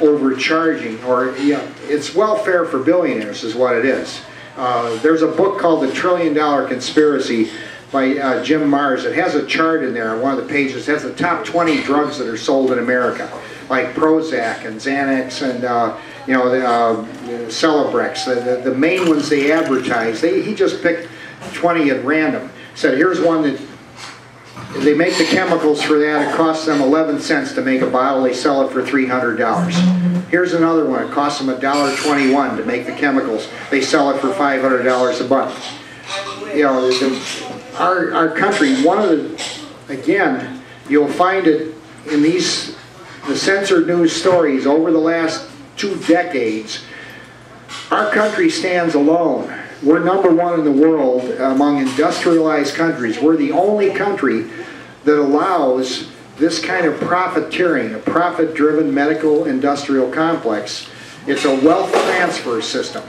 overcharging, or you know, it's welfare for billionaires is what it is. Uh, there's a book called The Trillion Dollar Conspiracy by uh, Jim Mars. It has a chart in there on one of the pages. It has the top twenty drugs that are sold in America, like Prozac and Xanax and uh, you know, the uh, Celebrex, the, the, the main ones they advertise. They, he just picked twenty at random. Said, here's one that they make the chemicals for that. It costs them eleven cents to make a bottle. They sell it for three hundred dollars. Here's another one. It costs them a dollar twenty-one to make the chemicals. They sell it for five hundred dollars a bottle. You know, the, our, our country, one of the, again, you'll find it in these, the censored news stories over the last two decades, our country stands alone. We're number one in the world among industrialized countries. We're the only country that allows this kind of profiteering, a profit-driven medical industrial complex. It's a wealth transfer system.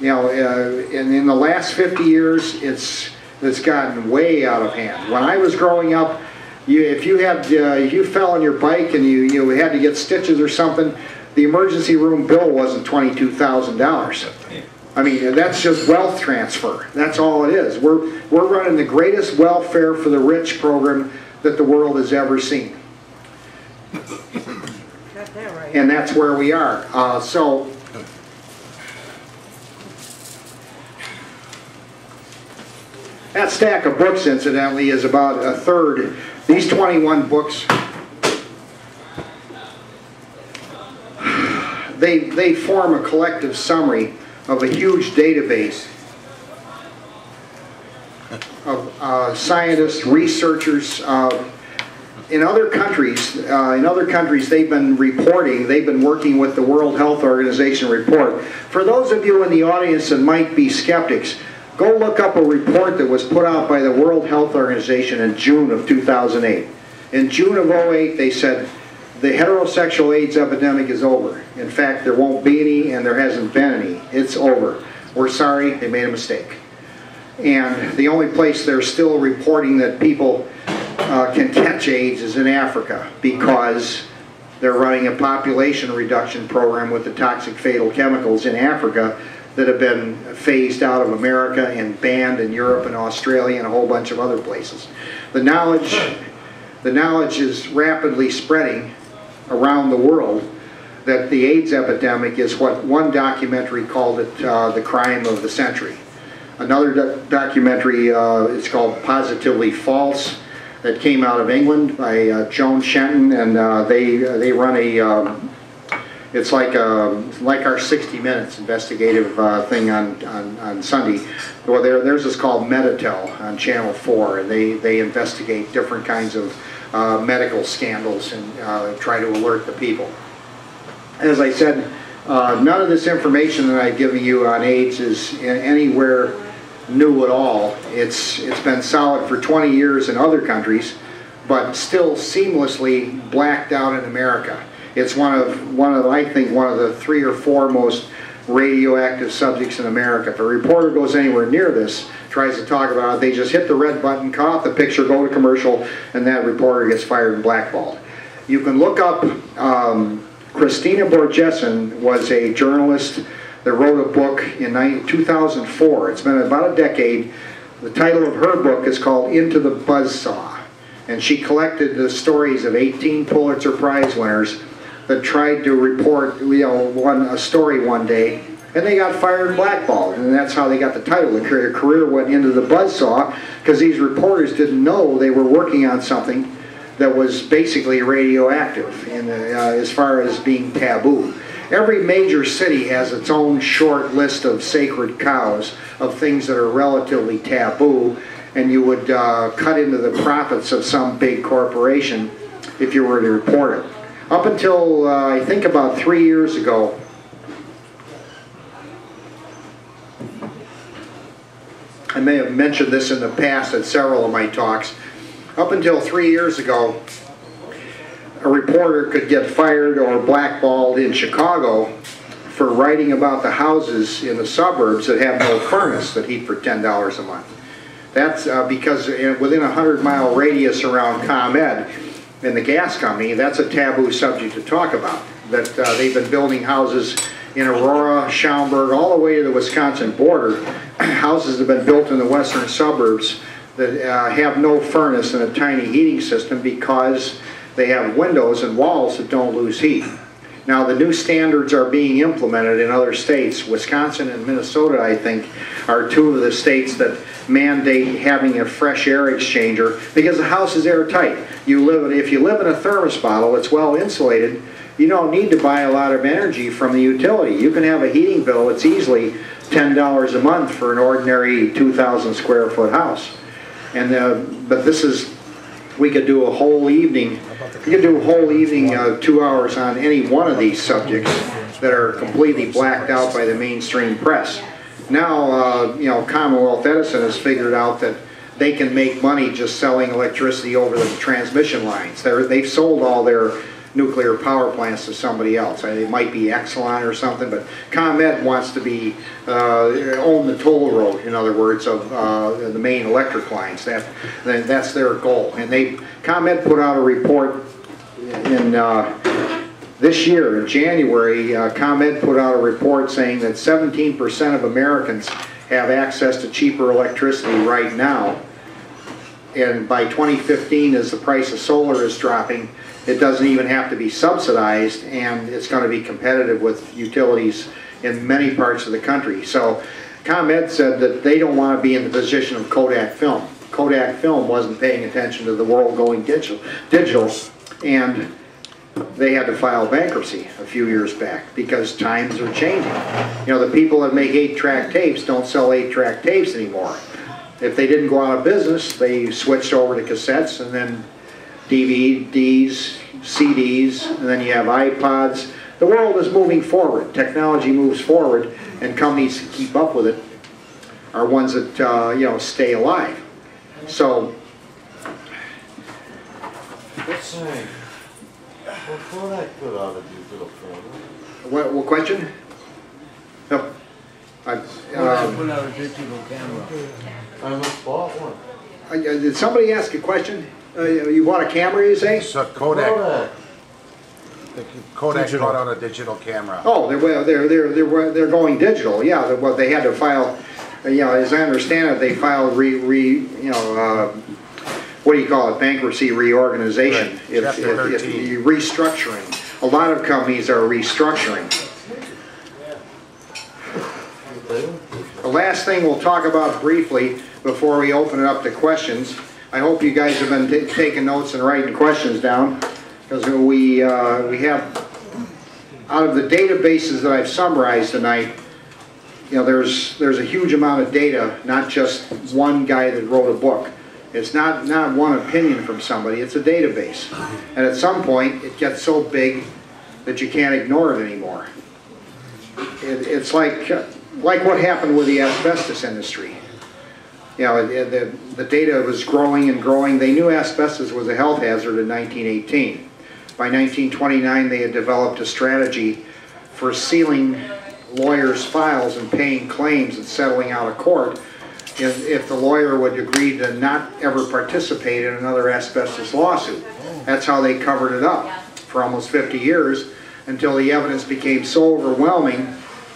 You know, uh, and in the last fifty years, it's it's gotten way out of hand. When I was growing up, you, if you had uh, you fell on your bike and you you had to get stitches or something, the emergency room bill wasn't twenty-two thousand dollars. I mean, that's just wealth transfer. That's all it is. We're, we're running the greatest welfare for the rich program that the world has ever seen. Got that right. And that's where we are. Uh, so, that stack of books, incidentally, is about a third. These twenty-one books, they, they form a collective summary of a huge database of uh, scientists, researchers. Uh, in other countries, uh, in other countries, they've been reporting. They've been working with the World Health Organization report. For those of you in the audience that might be skeptics, go look up a report that was put out by the World Health Organization in June of two thousand eight. In June of oh eight, they said the heterosexual AIDS epidemic is over. In fact, there won't be any, and there hasn't been any. It's over. We're sorry, they made a mistake. And the only place they're still reporting that people uh, can catch AIDS is in Africa, because they're running a population reduction program with the toxic fatal chemicals in Africa that have been phased out of America and banned in Europe and Australia and a whole bunch of other places. The knowledge, the knowledge is rapidly spreading around the world that the AIDS epidemic is what one documentary called it, uh, the crime of the century. Another do documentary, uh, it's called Positively False, that came out of England by uh, Joan Shenton, and uh, they uh, they run a, um, it's like a, like our sixty minutes investigative uh, thing on, on, on Sunday. Well, there, theirs is called Meditel on Channel four, and they, they investigate different kinds of Uh, medical scandals and uh, try to alert the people. As I said, uh, none of this information that I've given you on AIDS is anywhere new at all. It's, it's been solid for twenty years in other countries, but still seamlessly blacked out in America. It's one of, one of I think, one of the three or four most radioactive subjects in America. If a reporter goes anywhere near this, tries to talk about it, they just hit the red button, cut off the picture, go to commercial, and that reporter gets fired and blackballed. You can look up, um, Christina Borgeson was a journalist that wrote a book in two thousand four. It's been about a decade. The title of her book is called Into the Buzzsaw, and she collected the stories of eighteen Pulitzer Prize winners that tried to report, you know, one, a story one day, and they got fired and blackballed, and that's how they got the title. Their career went into the buzzsaw because these reporters didn't know they were working on something that was basically radioactive, and uh, as far as being taboo. Every major city has its own short list of sacred cows, of things that are relatively taboo, and you would uh, cut into the profits of some big corporation if you were to report it. Up until, uh, I think, about three years ago, I may have mentioned this in the past at several of my talks, up until three years ago, a reporter could get fired or blackballed in Chicago for writing about the houses in the suburbs that have no furnace that heat for ten dollars a month. That's uh, because within a hundred mile radius around ComEd, and the gas company, that's a taboo subject to talk about. That uh, they've been building houses in Aurora, Schaumburg, all the way to the Wisconsin border. Houses have been built in the western suburbs that uh, have no furnace and a tiny heating system because they have windows and walls that don't lose heat. Now, the new standards are being implemented in other states. Wisconsin and Minnesota, I think, are two of the states that mandate having a fresh air exchanger because the house is airtight. You live in, if you live in a thermos bottle, it's well insulated. You don't need to buy a lot of energy from the utility. You can have a heating bill that's easily ten dollars a month for an ordinary two thousand square foot house. And uh, but this is, we could do a whole evening. You could do a whole evening, uh, two hours on any one of these subjects that are completely blacked out by the mainstream press. Now, uh, you know, Commonwealth Edison has figured out that they can make money just selling electricity over the transmission lines. They're, they've sold all their nuclear power plants to somebody else. I mean, it might be Exelon or something, but ComEd wants to be uh, own the toll road, in other words, of uh, the main electric lines. That that's their goal. And they ComEd put out a report in uh, this year, in January. Uh, ComEd put out a report saying that seventeen percent of Americans have access to cheaper electricity right now, and by twenty fifteen, as the price of solar is dropping, it doesn't even have to be subsidized, and it's going to be competitive with utilities in many parts of the country. So ComEd said that they don't want to be in the position of Kodak Film. Kodak Film wasn't paying attention to the world going digital, digital, and they had to file bankruptcy a few years back because times are changing. You know, the people that make eight-track tapes don't sell eight-track tapes anymore. If they didn't go out of business, they switched over to cassettes and then D V Ds, C Ds, and then you have iPods. The world is moving forward. Technology moves forward, and companies that keep up with it are ones that uh, you know, stay alive. So, let's see. Before I put out a little camera. What, what question? No. I um, put out a digital camera. I almost bought one. Uh, did somebody ask a question? Uh, you want a camera, you say? So Kodak. Kodak, Kodak bought out a digital camera. Oh, they're they're they're they're they're going digital. Yeah, well, they had to file. You know, as I understand it, they filed re re you know uh, what do you call it? Bankruptcy reorganization. Right. If, Chapter if, thirteen. If you restructuring, a lot of companies are restructuring. The last thing we'll talk about briefly before we open it up to questions. I hope you guys have been t taking notes and writing questions down, because we, uh, we have, out of the databases that I've summarized tonight, you know, there's, there's a huge amount of data, not just one guy that wrote a book. It's not, not one opinion from somebody, it's a database. And at some point, it gets so big that you can't ignore it anymore. It, it's like, like what happened with the asbestos industry. You know, the, the data was growing and growing. They knew asbestos was a health hazard in nineteen eighteen. By nineteen twenty-nine, they had developed a strategy for sealing lawyers' files and paying claims and settling out of court if, if the lawyer would agree to not ever participate in another asbestos lawsuit. That's how they covered it up for almost fifty years until the evidence became so overwhelming.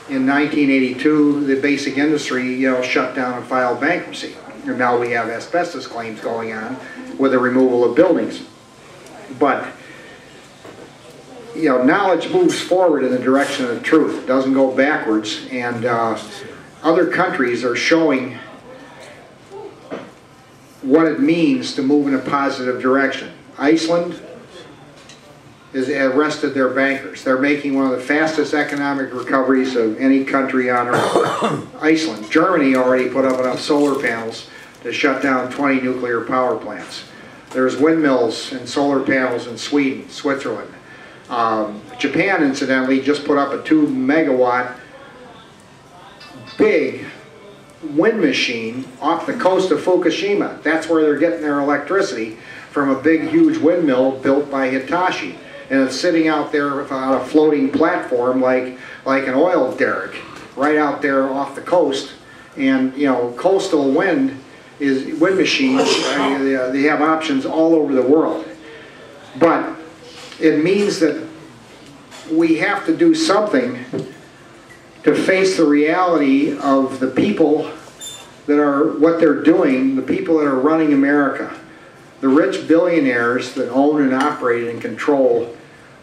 In nineteen eighty-two, the basic industry, you know, shut down and filed bankruptcy. And now we have asbestos claims going on with the removal of buildings. But, you know, knowledge moves forward in the direction of the truth. It doesn't go backwards. And uh, other countries are showing what it means to move in a positive direction. Iceland has arrested their bankers. They're making one of the fastest economic recoveries of any country on Earth. Iceland. Germany already put up enough solar panels to shut down twenty nuclear power plants. There's windmills and solar panels in Sweden, Switzerland. Um, Japan, incidentally, just put up a two megawatt big wind machine off the coast of Fukushima. That's where they're getting their electricity, from a big, huge windmill built by Hitachi. And it's sitting out there on a floating platform like, like an oil derrick, right out there off the coast. And, you know, coastal wind is wind machines, I mean, they, they have options all over the world. But it means that we have to do something to face the reality of the people that are, what they're doing, the people that are running America. The rich billionaires that own and operate and control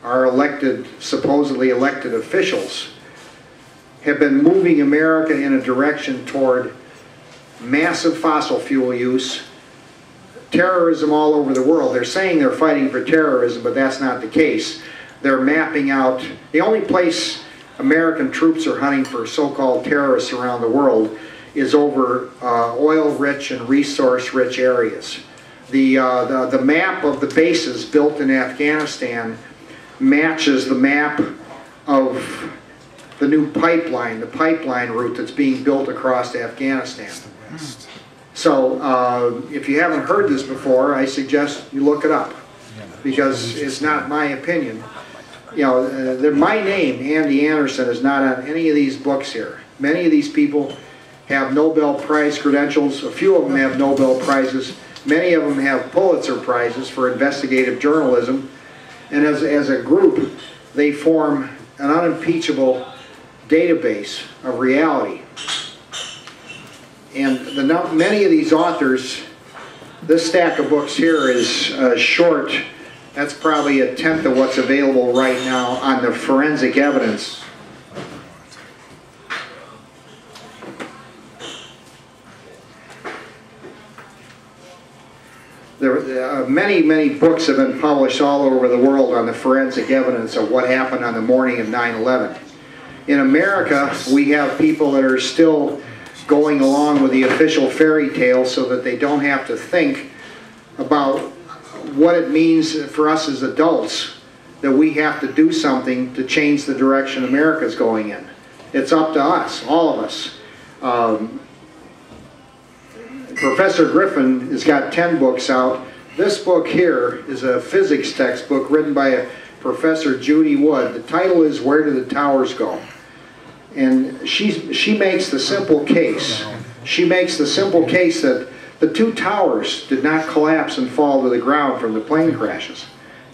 our elected, supposedly elected officials have been moving America in a direction toward massive fossil fuel use, terrorism all over the world. They're saying they're fighting for terrorism, but that's not the case. They're mapping out, the only place American troops are hunting for so-called terrorists around the world is over uh, oil-rich and resource-rich areas. The, uh, the, the map of the bases built in Afghanistan matches the map of the new pipeline, the pipeline route that's being built across Afghanistan. So uh, if you haven't heard this before, I suggest you look it up, because it's not my opinion. You know, uh, my name, Andy Anderson, is not on any of these books here. Many of these people have Nobel Prize credentials. A few of them have Nobel Prizes. Many of them have Pulitzer Prizes for investigative journalism. And as, as a group, they form an unimpeachable database of reality. And the, many of these authors, this stack of books here is uh, short. That's probably a tenth of what's available right now on the forensic evidence. There, uh, many, many books have been published all over the world on the forensic evidence of what happened on the morning of nine eleven. In America, we have people that are still going along with the official fairy tale so that they don't have to think about what it means for us as adults that we have to do something to change the direction America's going in. It's up to us, all of us. Um, Professor Griffin has got ten books out. This book here is a physics textbook written by a Professor Judy Wood. The title is Where Do the Towers Go? And she, she makes the simple case. She makes the simple case that the two towers did not collapse and fall to the ground from the plane crashes.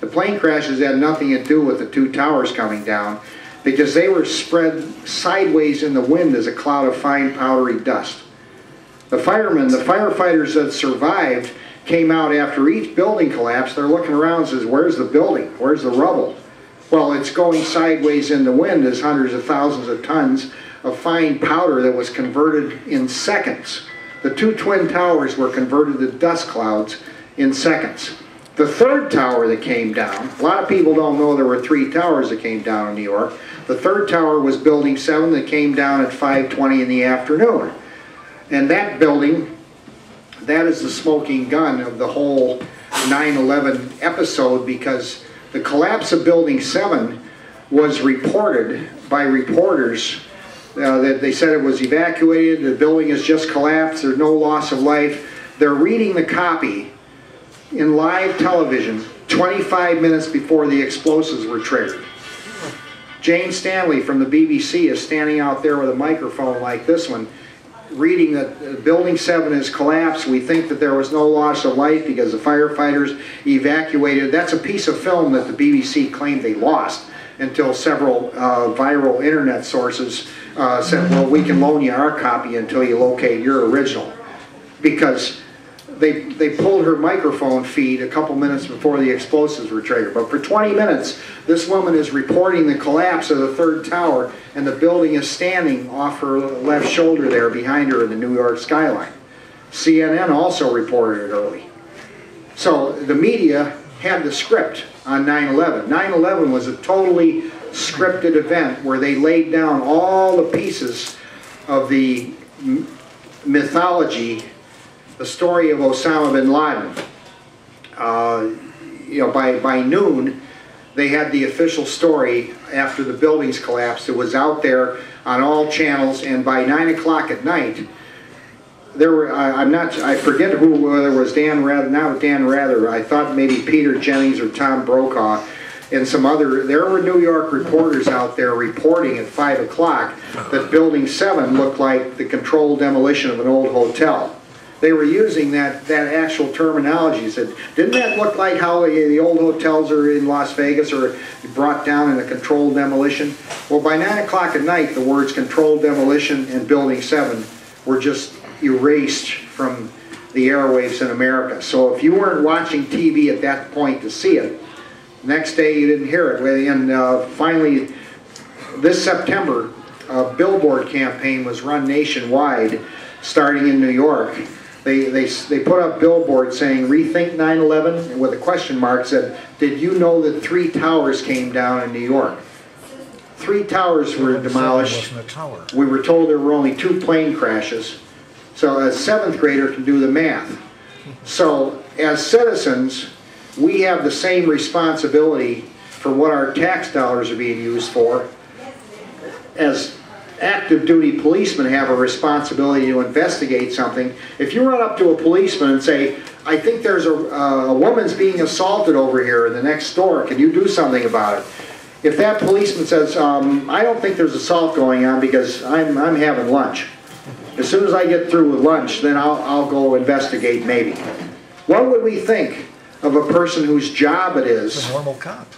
The plane crashes had nothing to do with the two towers coming down because they were spread sideways in the wind as a cloud of fine powdery dust. The firemen, the firefighters that survived came out after each building collapsed. They're looking around and says, where's the building? Where's the rubble? Well, it's going sideways in the wind as hundreds of thousands of tons of fine powder that was converted in seconds. The two twin towers were converted to dust clouds in seconds. The third tower that came down, a lot of people don't know there were three towers that came down in New York. The third tower was building seven that came down at five twenty in the afternoon. And that building, that is the smoking gun of the whole nine eleven episode, because the collapse of Building seven was reported by reporters uh, that they said it was evacuated, the building has just collapsed, there's no loss of life. They're reading the copy in live television twenty-five minutes before the explosives were triggered. Jane Stanley from the B B C is standing out there with a microphone like this one, reading that Building seven has collapsed. We think that there was no loss of life because the firefighters evacuated. That's a piece of film that the B B C claimed they lost until several uh, viral internet sources uh, said, well, we can loan you our copy until you locate your original. Because they, they pulled her microphone feed a couple minutes before the explosives were triggered. But for twenty minutes, this woman is reporting the collapse of the third tower, and the building is standing off her left shoulder there behind her in the New York skyline. C N N also reported it early. So the media had the script on nine eleven. nine eleven was a totally scripted event where they laid down all the pieces of the mythology, the story of Osama bin Laden. Uh, you know, by, by noon, they had the official story after the buildings collapsed. It was out there on all channels, and by nine o'clock at night, there were, I, I'm not, I forget who, whether it was Dan Rather, not Dan Rather, I thought maybe Peter Jennings or Tom Brokaw, and some other, there were New York reporters out there reporting at five o'clock that Building seven looked like the controlled demolition of an old hotel. They were using that, that actual terminology. Said, didn't that look like how the old hotels are in Las Vegas or brought down in a controlled demolition? Well, by nine o'clock at night, the words controlled demolition and Building seven were just erased from the airwaves in America. So if you weren't watching T V at that point to see it, Next day you didn't hear it. And uh, finally, this September, a billboard campaign was run nationwide, starting in New York. They, they, they put up billboards saying, "Rethink nine eleven," and with a question mark said, "Did you know that three towers came down in New York?" Three towers were demolished. We were told there were only two plane crashes. So a seventh grader can do the math. So as citizens, we have the same responsibility for what our tax dollars are being used for. As active duty policemen have a responsibility to investigate something. If you run up to a policeman and say, "I think there's a, uh, a woman's being assaulted over here in the next store, can you do something about it?" If that policeman says, um, "I don't think there's assault going on because I'm, I'm having lunch. As soon as I get through with lunch, then I'll, I'll go investigate maybe." What would we think of a person whose job it is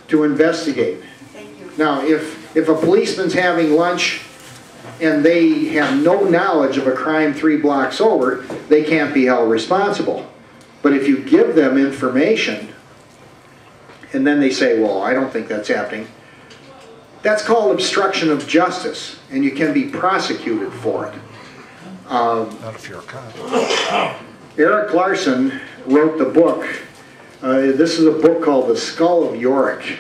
to investigate? Thank you. Now, if, if a policeman's having lunch and they have no knowledge of a crime three blocks over, they can't be held responsible. But if you give them information and then they say, "Well, I don't think that's happening," that's called obstruction of justice, and you can be prosecuted for it. Um, Not if you're a cop. Eric Larson wrote the book. Uh, this is a book called The Skull of Yorick.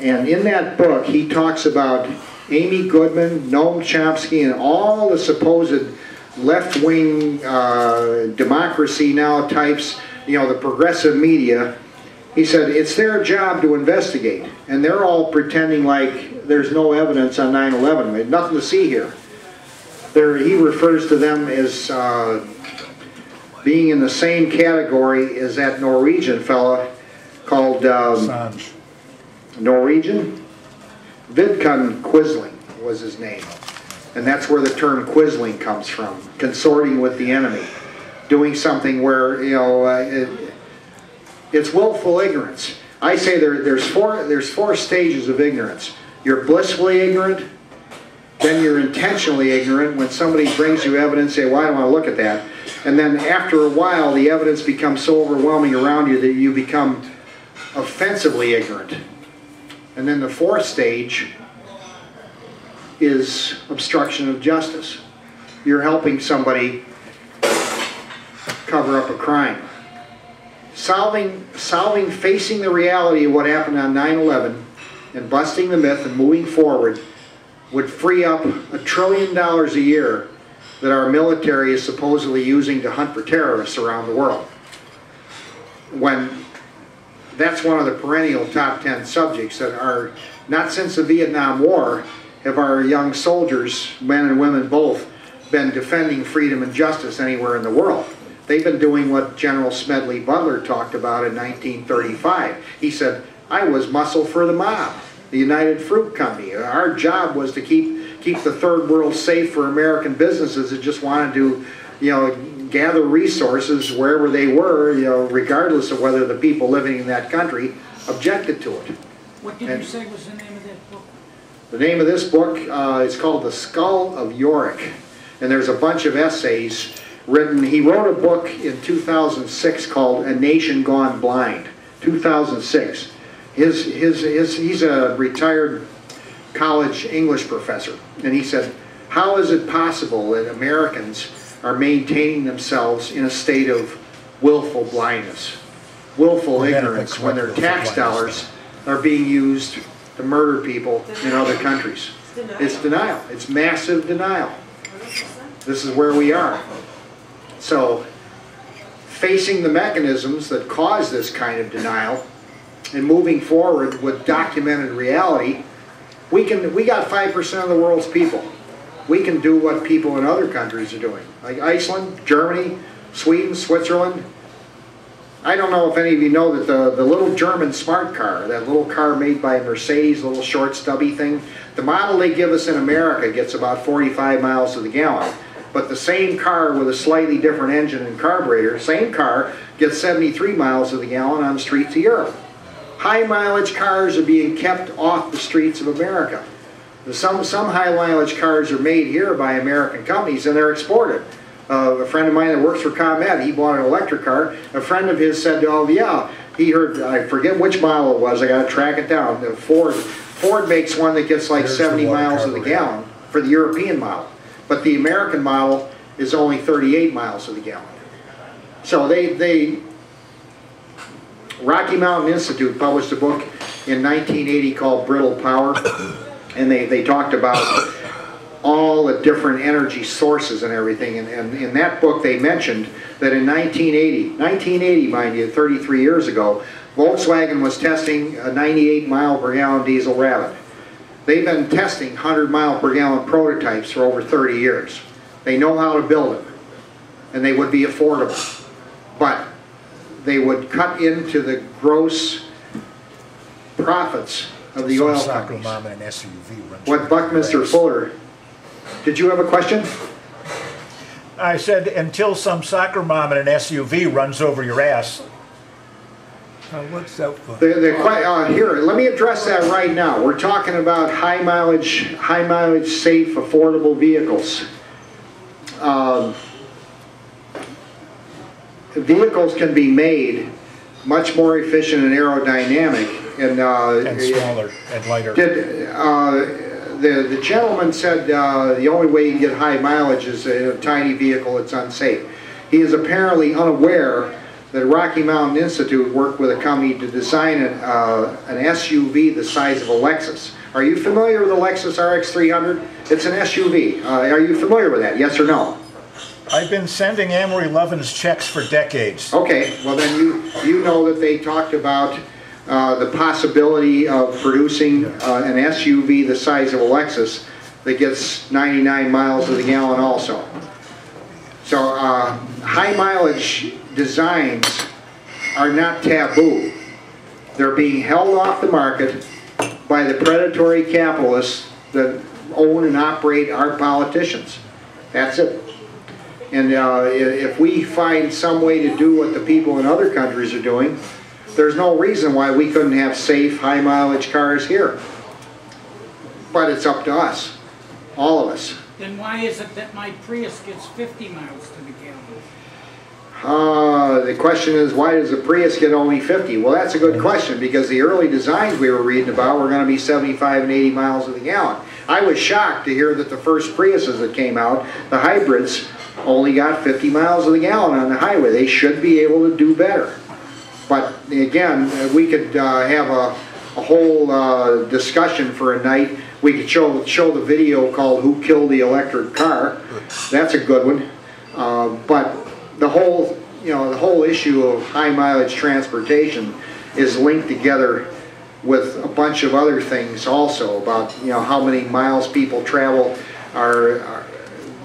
And in that book, he talks about Amy Goodman, Noam Chomsky, and all the supposed left-wing uh, democracy now types, you know, the progressive media. He said, it's their job to investigate. And they're all pretending like there's no evidence on nine eleven. There's nothing to see here. There, he refers to them as uh, being in the same category as that Norwegian fella called um, Norwegian? Vidkun Quisling was his name. And that's where the term Quisling comes from, consorting with the enemy, doing something where, you know, uh, it, it's willful ignorance. I say there, there's, four, there's four stages of ignorance. You're blissfully ignorant, then you're intentionally ignorant when somebody brings you evidence, say, "Well, I don't want to look at that." And then after a while, the evidence becomes so overwhelming around you that you become offensively ignorant. And then the fourth stage is obstruction of justice. You're helping somebody cover up a crime. Solving, solving, facing the reality of what happened on nine eleven and busting the myth and moving forward would free up a trillion dollars a year that our military is supposedly using to hunt for terrorists around the world. When that's one of the perennial top ten subjects that are, not since the Vietnam War have our young soldiers, men and women both, been defending freedom and justice anywhere in the world. They've been doing what General Smedley Butler talked about in nineteen thirty-five. He said, "I was muscle for the mob, the United Fruit Company. Our job was to keep keep the third world safe for American businesses that just wanted to, you know, gather resources wherever they were, you know, regardless of whether the people living in that country objected to it." What did and you say was the name of that book? The name of this book uh, is called The Skull of Yorick, and there's a bunch of essays written. He wrote a book in two thousand six called A Nation Gone Blind, two thousand six. His, his, his, he's a retired college English professor, and he said, "How is it possible that Americans are maintaining themselves in a state of willful blindness, willful ignorance, when their tax dollars are being used to murder people in other countries?" It's denial. It's massive denial. This is where we are. So, facing the mechanisms that cause this kind of denial and moving forward with documented reality, we can. We got five percent of the world's people. We can do what people in other countries are doing, like Iceland, Germany, Sweden, Switzerland. I don't know if any of you know that the, the little German smart car, that little car made by Mercedes, little short stubby thing, the model they give us in America gets about forty-five miles to the gallon. But the same car with a slightly different engine and carburetor, same car, gets seventy-three miles to the gallon on the streets of Europe. High mileage cars are being kept off the streets of America. Some, some high mileage cars are made here by American companies and they're exported. Uh, a friend of mine that works for ComEd, he bought an electric car. A friend of his said, "Oh yeah, He heard, I forget which model it was, I gotta track it down. The Ford, Ford makes one that gets like There's seventy miles of the gallon for the European model. But the American model is only thirty-eight miles of the gallon. So they, they Rocky Mountain Institute published a book in nineteen eighty called Brittle Power, and they, they talked about all the different energy sources and everything, and, and in that book they mentioned that in nineteen eighty, nineteen eighty, mind you, thirty-three years ago, Volkswagen was testing a ninety-eight mile per gallon diesel Rabbit. They've been testing one hundred mile per gallon prototypes for over thirty years. They know how to build them, and they would be affordable, but they would cut into the gross profits of the oil companies. What Buckminster Fuller, did you have a question? I said, until some soccer mom in an S U V runs over your ass. Uh, what's that for? The, the, uh, here, let me address that right now. We're talking about high mileage, high mileage, safe, affordable vehicles. Um, vehicles can be made much more efficient and aerodynamic. And, uh, and smaller and lighter. Did, uh, The, the gentleman said uh, the only way you get high mileage is in a tiny vehicle that's unsafe. He is apparently unaware that Rocky Mountain Institute worked with a company to design an, uh, an S U V the size of a Lexus. Are you familiar with the Lexus R X three hundred? It's an S U V. Uh, are you familiar with that? Yes or no? I've been sending Amory Lovin's checks for decades. Okay, well then you, you know that they talked about Uh, the possibility of producing uh, an S U V the size of a Lexus that gets ninety-nine miles to the gallon also. So uh, high mileage designs are not taboo. They're being held off the market by the predatory capitalists that own and operate our politicians. That's it. And uh, if we find some way to do what the people in other countries are doing, there's no reason why we couldn't have safe, high-mileage cars here. But it's up to us, all of us. Then why is it that my Prius gets fifty miles to the gallon? Uh, the question is, why does the Prius get only fifty? Well, that's a good question, because the early designs we were reading about were going to be seventy-five and eighty miles to the gallon. I was shocked to hear that the first Priuses that came out, the hybrids, only got fifty miles to the gallon on the highway. They should be able to do better. But again, we could uh, have a, a whole uh, discussion for a night. We could show, show the video called Who Killed the Electric Car. That's a good one. Uh, but the whole, you know, the whole issue of high mileage transportation is linked together with a bunch of other things also about, you know, how many miles people travel. Are, are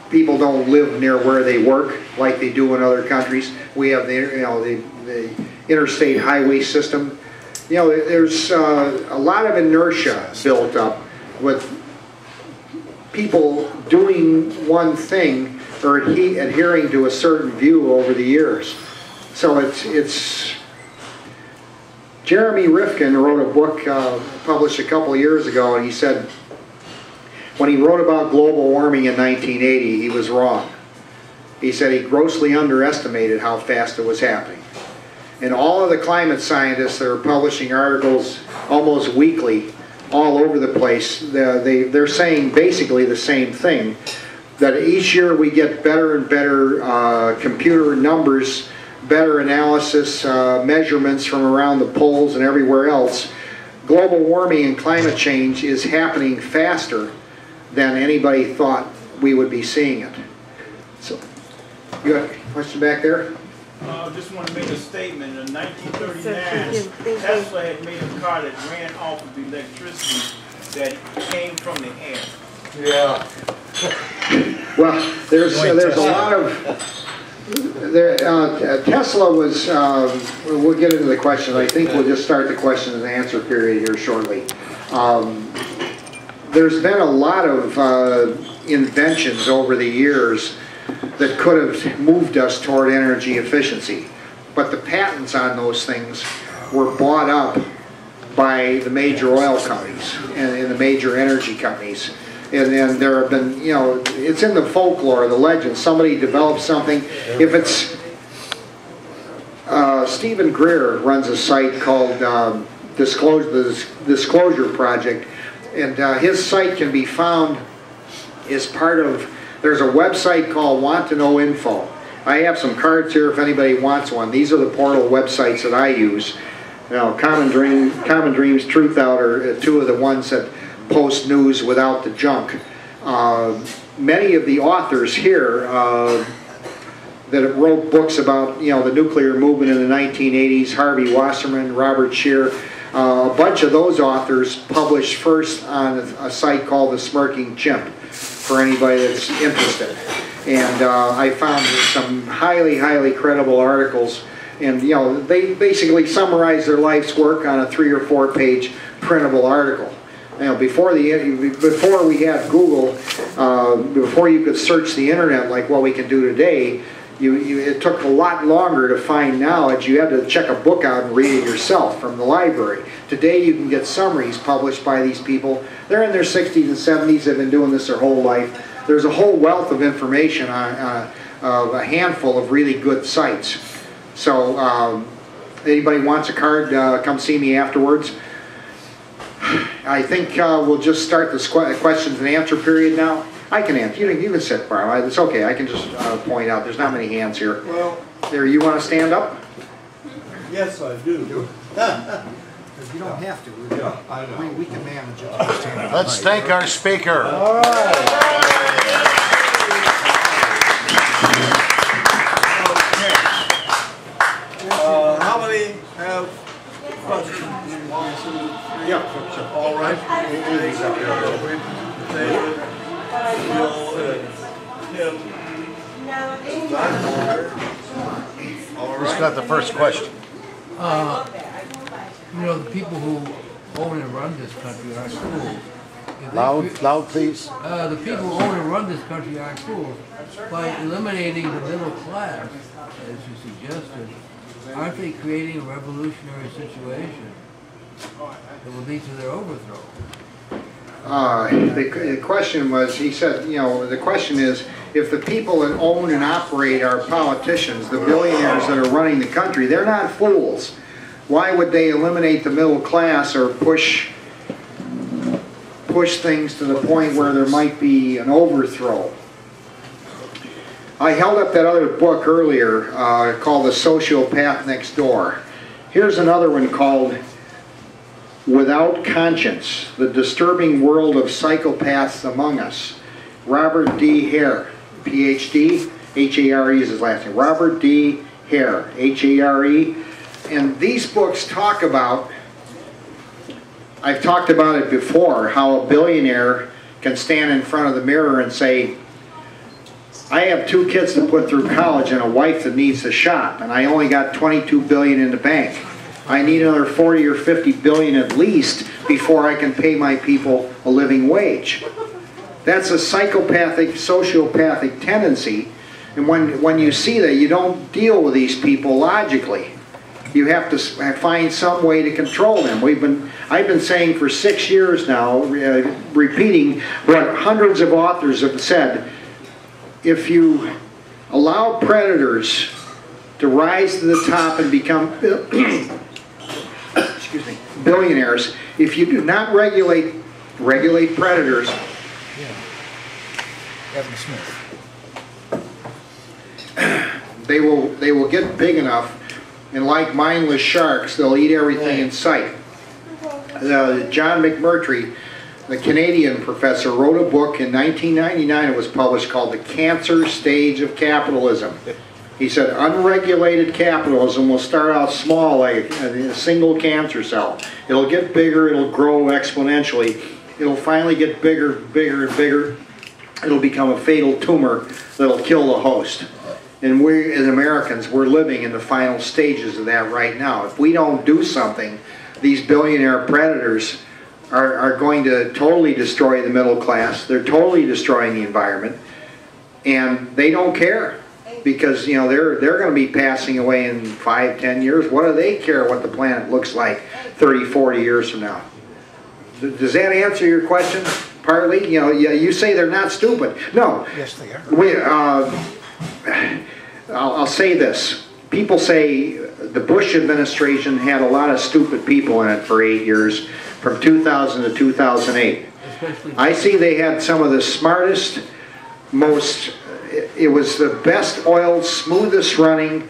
people don't live near where they work like they do in other countries. We have the, you know, the, the interstate highway system. You know, there's uh, a lot of inertia built up with people doing one thing or adhe adhering to a certain view over the years. So it's, it's Jeremy Rifkin wrote a book uh, published a couple of years ago, and he said when he wrote about global warming in nineteen eighty, he was wrong. He said he grossly underestimated how fast it was happening. And all of the climate scientists that are publishing articles almost weekly all over the place, they're, they, they're saying basically the same thing, that each year we get better and better uh, computer numbers, better analysis, uh, measurements from around the poles and everywhere else. Global warming and climate change is happening faster than anybody thought we would be seeing it. So, you got a question back there? I uh, just want to make a statement. In nineteen thirty-nine, Tesla had made a car that ran off of electricity that came from the air. Yeah. Well, there's uh, there's a lot of there. Uh, Tesla was. Um, we'll get into the question. I think we'll just start the question and answer period here shortly. Um, there's been a lot of uh, inventions over the years that could have moved us toward energy efficiency. But the patents on those things were bought up by the major oil companies and, and the major energy companies. And then there have been, you know, it's in the folklore, the legend. Somebody develops something. If it's uh, Stephen Greer runs a site called uh, Disclosure, the Disclosure Project, and uh, his site can be found as part of, there's a website called Want to Know Info. I have some cards here if anybody wants one. These are the portal websites that I use. Now, Common Dream, Common Dreams, Truth Out are two of the ones that post news without the junk. Uh, many of the authors here uh, that wrote books about, you know, the nuclear movement in the nineteen eighties, Harvey Wasserman, Robert Shear, uh, a bunch of those authors published first on a site called The Smirking Chimp, for anybody that's interested. And uh, I found some highly, highly credible articles. And, you know, they basically summarize their life's work on a three or four page printable article. You know, before the before we had Google, uh, before you could search the internet like what we can do today, you, you it took a lot longer to find knowledge. You had to check a book out and read it yourself from the library. Today you can get summaries published by these people. They're in their sixties and seventies. They've been doing this their whole life. There's a whole wealth of information on uh, uh, a handful of really good sites. So, um, anybody wants a card, uh, come see me afterwards. I think uh, we'll just start the questions and answer period now. I can answer. You can, you can sit, Barb. It's okay. I can just uh, point out. There's not many hands here. Well, there. You want to stand up? Yes, I do. You don't have to. We, yeah, I know. We, we can manage it. Let's thank our speaker. All right. Uh, how many have questions? One, two, three. Yeah. All right. We will David, All right. Who's got the first question? Uh, you know, the people who own and run this country are fools. Loud, loud, please. Uh, the people who own and run this country are fools. By eliminating the middle class, as you suggested, aren't they creating a revolutionary situation that will lead to their overthrow? Uh, the, the question was, he said, you know, the question is, if the people that own and operate our politicians, the billionaires that are running the country, they're not fools. Why would they eliminate the middle class or push, push things to the point where there might be an overthrow? I held up that other book earlier uh, called The Sociopath Next Door. Here's another one called Without Conscience, The Disturbing World of Psychopaths Among Us. Robert D. Hare, P H D, H A R E is his last name. Robert D. Hare, H A R E. And these books talk about, I've talked about it before, how a billionaire can stand in front of the mirror and say, I have two kids to put through college and a wife that needs to shop, and I only got twenty-two billion dollars in the bank. I need another forty or fifty billion dollars at least before I can pay my people a living wage. That's a psychopathic, sociopathic tendency, and when, when you see that, you don't deal with these people logically. You have to find some way to control them. We've been, I've been saying for six years now, uh, repeating what hundreds of authors have said. If you allow predators to rise to the top and become excuse me, billionaires, if you do not regulate regulate predators, yeah. Evan Smith. they will they will get big enough, and like mindless sharks, they'll eat everything yeah. in sight. Uh, John McMurtry, the Canadian professor, wrote a book in nineteen ninety-nine, it was published, called The Cancer Stage of Capitalism. He said, unregulated capitalism will start out small, like a single cancer cell. It'll get bigger, it'll grow exponentially. It'll finally get bigger, bigger, and bigger. It'll become a fatal tumor that'll kill the host. And we, as Americans, we're living in the final stages of that right now. If we don't do something, these billionaire predators Are, are going to totally destroy the middle class. They're totally destroying the environment, and they don't care, because you know they're they're going to be passing away in five, ten years. What do they care what the planet looks like thirty, forty years from now? Does that answer your question? Partly. You know, you, you say they're not stupid. No. Yes, they are. We. Uh, I'll, I'll say this. People say the Bush administration had a lot of stupid people in it for eight years, from two thousand to two thousand eight. I see they had some of the smartest, most, it was the best oiled, smoothest running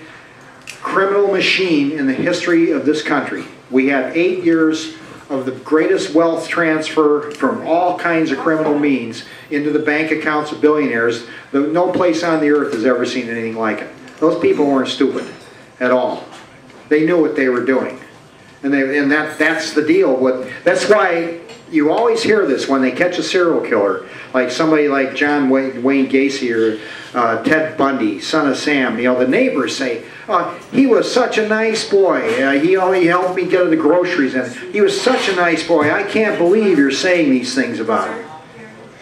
criminal machine in the history of this country. We had eight years of the greatest wealth transfer from all kinds of criminal means into the bank accounts of billionaires. No place on the earth has ever seen anything like it. Those people weren't stupid at all. They knew what they were doing. And, they, and that, that's the deal. With, that's why you always hear this when they catch a serial killer, like somebody like John Wayne, Wayne Gacy or uh, Ted Bundy, Son of Sam. You know, the neighbors say, uh, he was such a nice boy. Uh, he only helped me get to the groceries. And he was such a nice boy. I can't believe you're saying these things about him.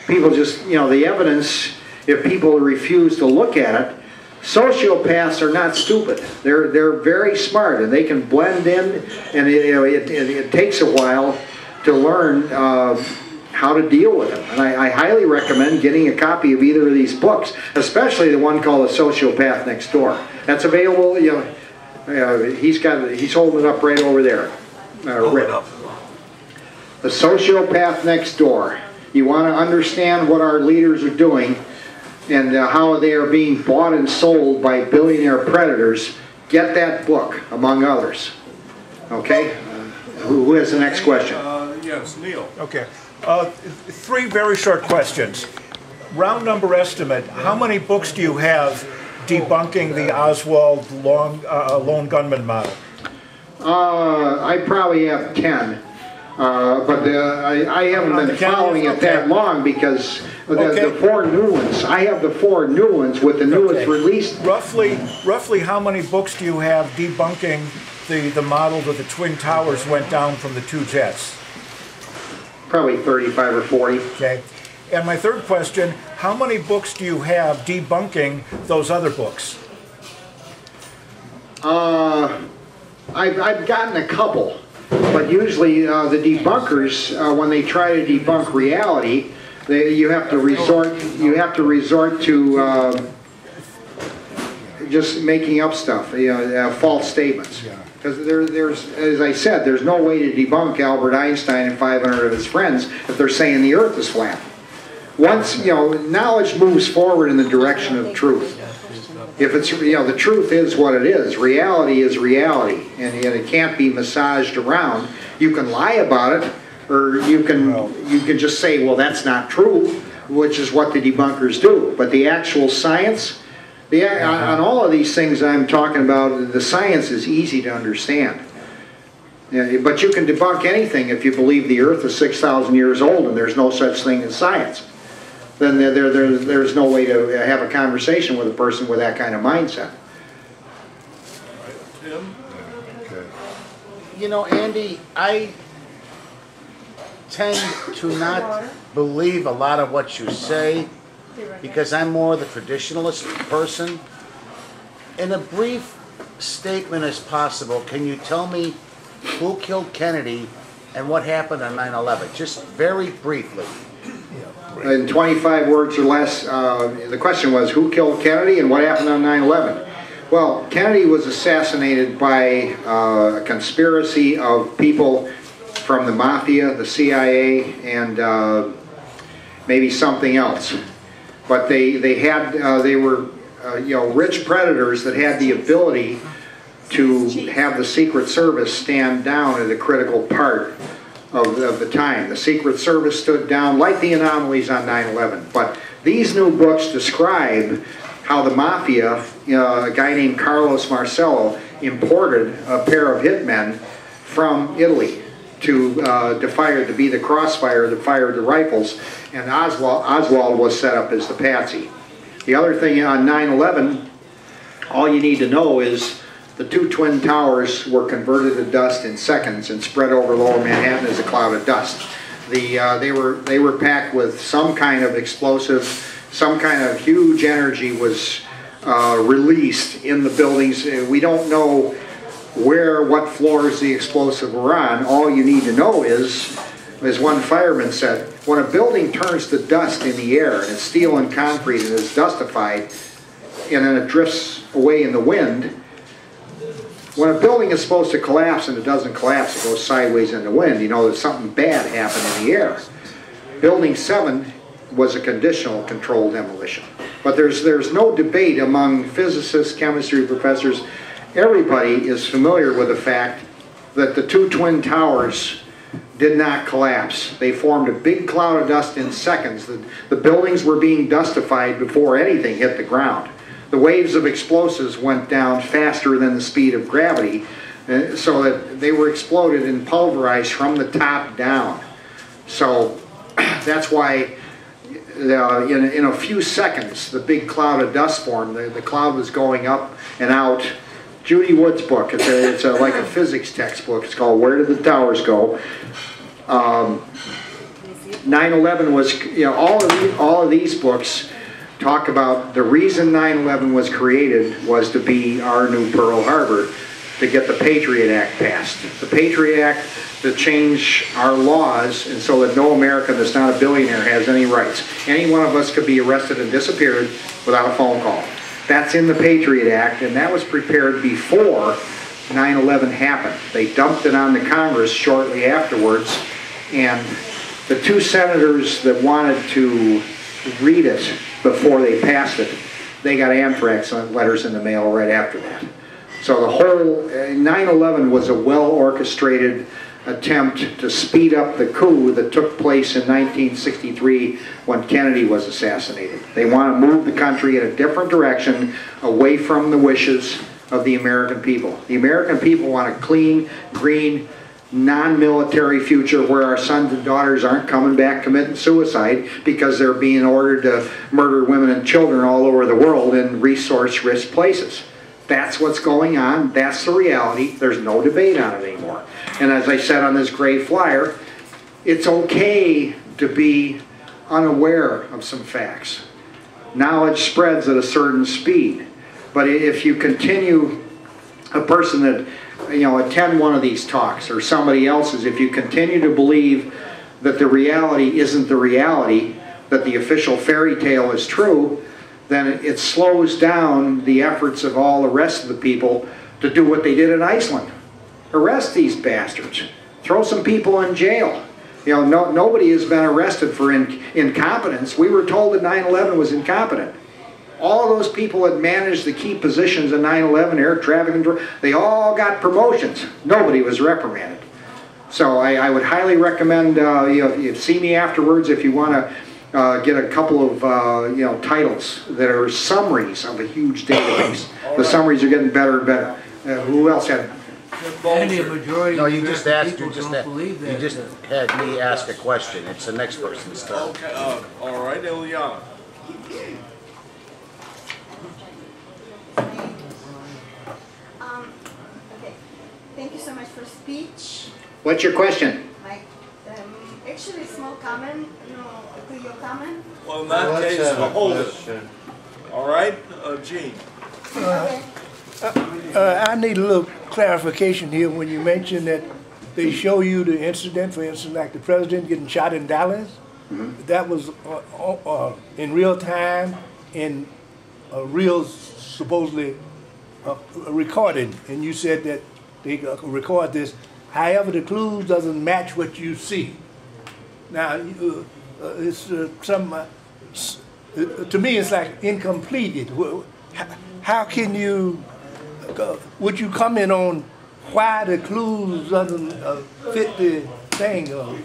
People just, you know, the evidence, if people refuse to look at it, sociopaths are not stupid. They're they're very smart, and they can blend in. And it, you know, it, it, it takes a while to learn uh, how to deal with them. And I, I highly recommend getting a copy of either of these books, especially the one called "The Sociopath Next Door." That's available. You know, uh, he's got he's holding it up right over there. Uh, Hold it up. The Sociopath Next Door. You want to understand what our leaders are doing, and uh, how they are being bought and sold by billionaire predators, get that book, among others. Okay? Uh, who, who has the next question? Uh, yes, Neil. Okay. Uh, three very short questions. Round number estimate, how many books do you have debunking the Oswald long, uh, lone gunman model? Uh, I probably have ten. Uh, but the, I, I haven't been following it that long because the, okay. the four new ones. I have the four new ones with the newest okay. released. Roughly, roughly, how many books do you have debunking the the model that the Twin Towers went down from the two jets? Probably thirty-five or forty. Okay. And my third question: how many books do you have debunking those other books? Uh, I've I've gotten a couple. But usually uh, the debunkers, uh, when they try to debunk reality, they, you have to resort. You have to resort to uh, just making up stuff, you know, uh, false statements. Because there, there's, as I said, there's no way to debunk Albert Einstein and five hundred of his friends if they're saying the Earth is flat. Once you know, knowledge moves forward in the direction of truth. If it's, you know, the truth is what it is. Reality is reality, and, and it can't be massaged around. You can lie about it, or you can, you can just say, well, that's not true, which is what the debunkers do. But the actual science, the, on all of these things I'm talking about, the science is easy to understand. But you can debunk anything if you believe the Earth is six thousand years old and there's no such thing as science. Then there, there, there, there's no way to have a conversation with a person with that kind of mindset. You know, Andy, I tend to not believe a lot of what you say because I'm more the traditionalist person. In a brief statement as possible, can you tell me who killed Kennedy and what happened on nine eleven? Just very briefly. In twenty-five words or less, uh, the question was, who killed Kennedy and what happened on nine eleven? Well, Kennedy was assassinated by uh, a conspiracy of people from the Mafia, the C I A, and uh, maybe something else. But they, they, had, uh, they were uh, you know, rich predators that had the ability to have the Secret Service stand down at a critical part Of, of the time. The Secret Service stood down like the anomalies on nine eleven. But these new books describe how the Mafia, uh, a guy named Carlos Marcello, imported a pair of hitmen from Italy to, uh, to, fire, to be the crossfire that fired the rifles, and Oswald, Oswald was set up as the patsy. The other thing on nine eleven, all you need to know is the two Twin Towers were converted to dust in seconds and spread over lower Manhattan as a cloud of dust. The, uh, they, were, they were packed with some kind of explosive, some kind of huge energy was uh, released in the buildings. We don't know where, what floors the explosive were on. All you need to know is, as one fireman said, when a building turns to dust in the air, and it's steel and concrete and it's dustified, and then it drifts away in the wind, When a building is supposed to collapse and it doesn't collapse, it goes sideways in the wind, you know that something bad happened in the air. Building seven was a conditional controlled demolition. But there's, there's no debate among physicists, chemistry professors, everybody is familiar with the fact that the two twin towers did not collapse. They formed a big cloud of dust in seconds. The, the buildings were being dustified before anything hit the ground. The waves of explosives went down faster than the speed of gravity, uh, so that they were exploded and pulverized from the top down. So that's why uh, in, in a few seconds the big cloud of dust formed. The, the cloud was going up and out. Judy Wood's book, it's, a, it's a, like a physics textbook, it's called Where Did the Towers Go? nine eleven was, you know, all of, the, all of these books talk about the reason nine eleven was created was to be our new Pearl Harbor, to get the Patriot Act passed. The Patriot Act to change our laws and so that no American that's not a billionaire has any rights. Any one of us could be arrested and disappeared without a phone call. That's in the Patriot Act, and that was prepared before nine eleven happened. They dumped it on the Congress shortly afterwards, and the two senators that wanted to read it before they passed it, they got anthrax letters in the mail right after that. So the whole nine eleven was a well-orchestrated attempt to speed up the coup that took place in nineteen sixty-three when Kennedy was assassinated. They want to move the country in a different direction, away from the wishes of the American people. The American people want a clean, green, non-military future where our sons and daughters aren't coming back committing suicide because they're being ordered to murder women and children all over the world in resource-rich places. That's what's going on. That's the reality. There's no debate on it anymore. And as I said on this gray flyer, it's okay to be unaware of some facts. Knowledge spreads at a certain speed. But if you continue, a person that, you know, attend one of these talks or somebody else's, if you continue to believe that the reality isn't the reality, that the official fairy tale is true, then it slows down the efforts of all the rest of the people to do what they did in Iceland. Arrest these bastards. Throw some people in jail. You know, no, nobody has been arrested for in, incompetence. We were told that nine eleven was incompetent. All those people that managed the key positions in nine eleven, air traffic control, they all got promotions. Nobody was reprimanded. So I, I would highly recommend, uh, you know, you see me afterwards if you want to Uh, get a couple of uh, you know, titles that are summaries of a huge database. Right. The summaries are getting better and better. Uh, who else had? Andy, majority no, you just asked. You just, had, that, you just had me ask a question. It's the next person's turn. Okay. Uh, all right, Eliana. Um, okay. Thank you so much for speech. What's your question? My, um, actually, a small comment. Your comment? Well, in that well, case, we'll hold it. All right, uh, Gene. Uh, uh, uh, I need a little clarification here when you mentioned that they show you the incident, for instance, like the president getting shot in Dallas. Mm-hmm. That was uh, uh, in real time, in a real, supposedly, uh, recording. And you said that they record this. However, the clues doesn't match what you see. Now, uh, Uh, it's uh, some. Uh, uh, to me, it's like incomplete. How, how can you? Uh, would you comment on why the clues doesn't uh, fit the thing? Uh,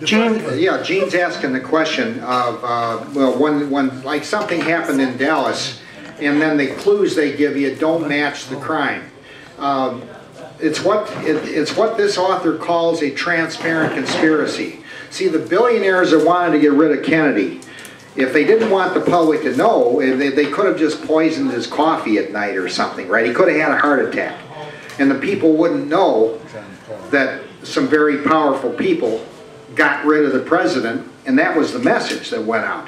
the Gene, yeah, Gene's asking the question of uh, well, when when like something happened in Dallas, and then the clues they give you don't match the crime. Um, it's what it, it's what this author calls a transparent conspiracy. See, the billionaires that wanted to get rid of Kennedy, if they didn't want the public to know, they, they could have just poisoned his coffee at night or something, right? He could have had a heart attack. And the people wouldn't know that some very powerful people got rid of the president, and that was the message that went out.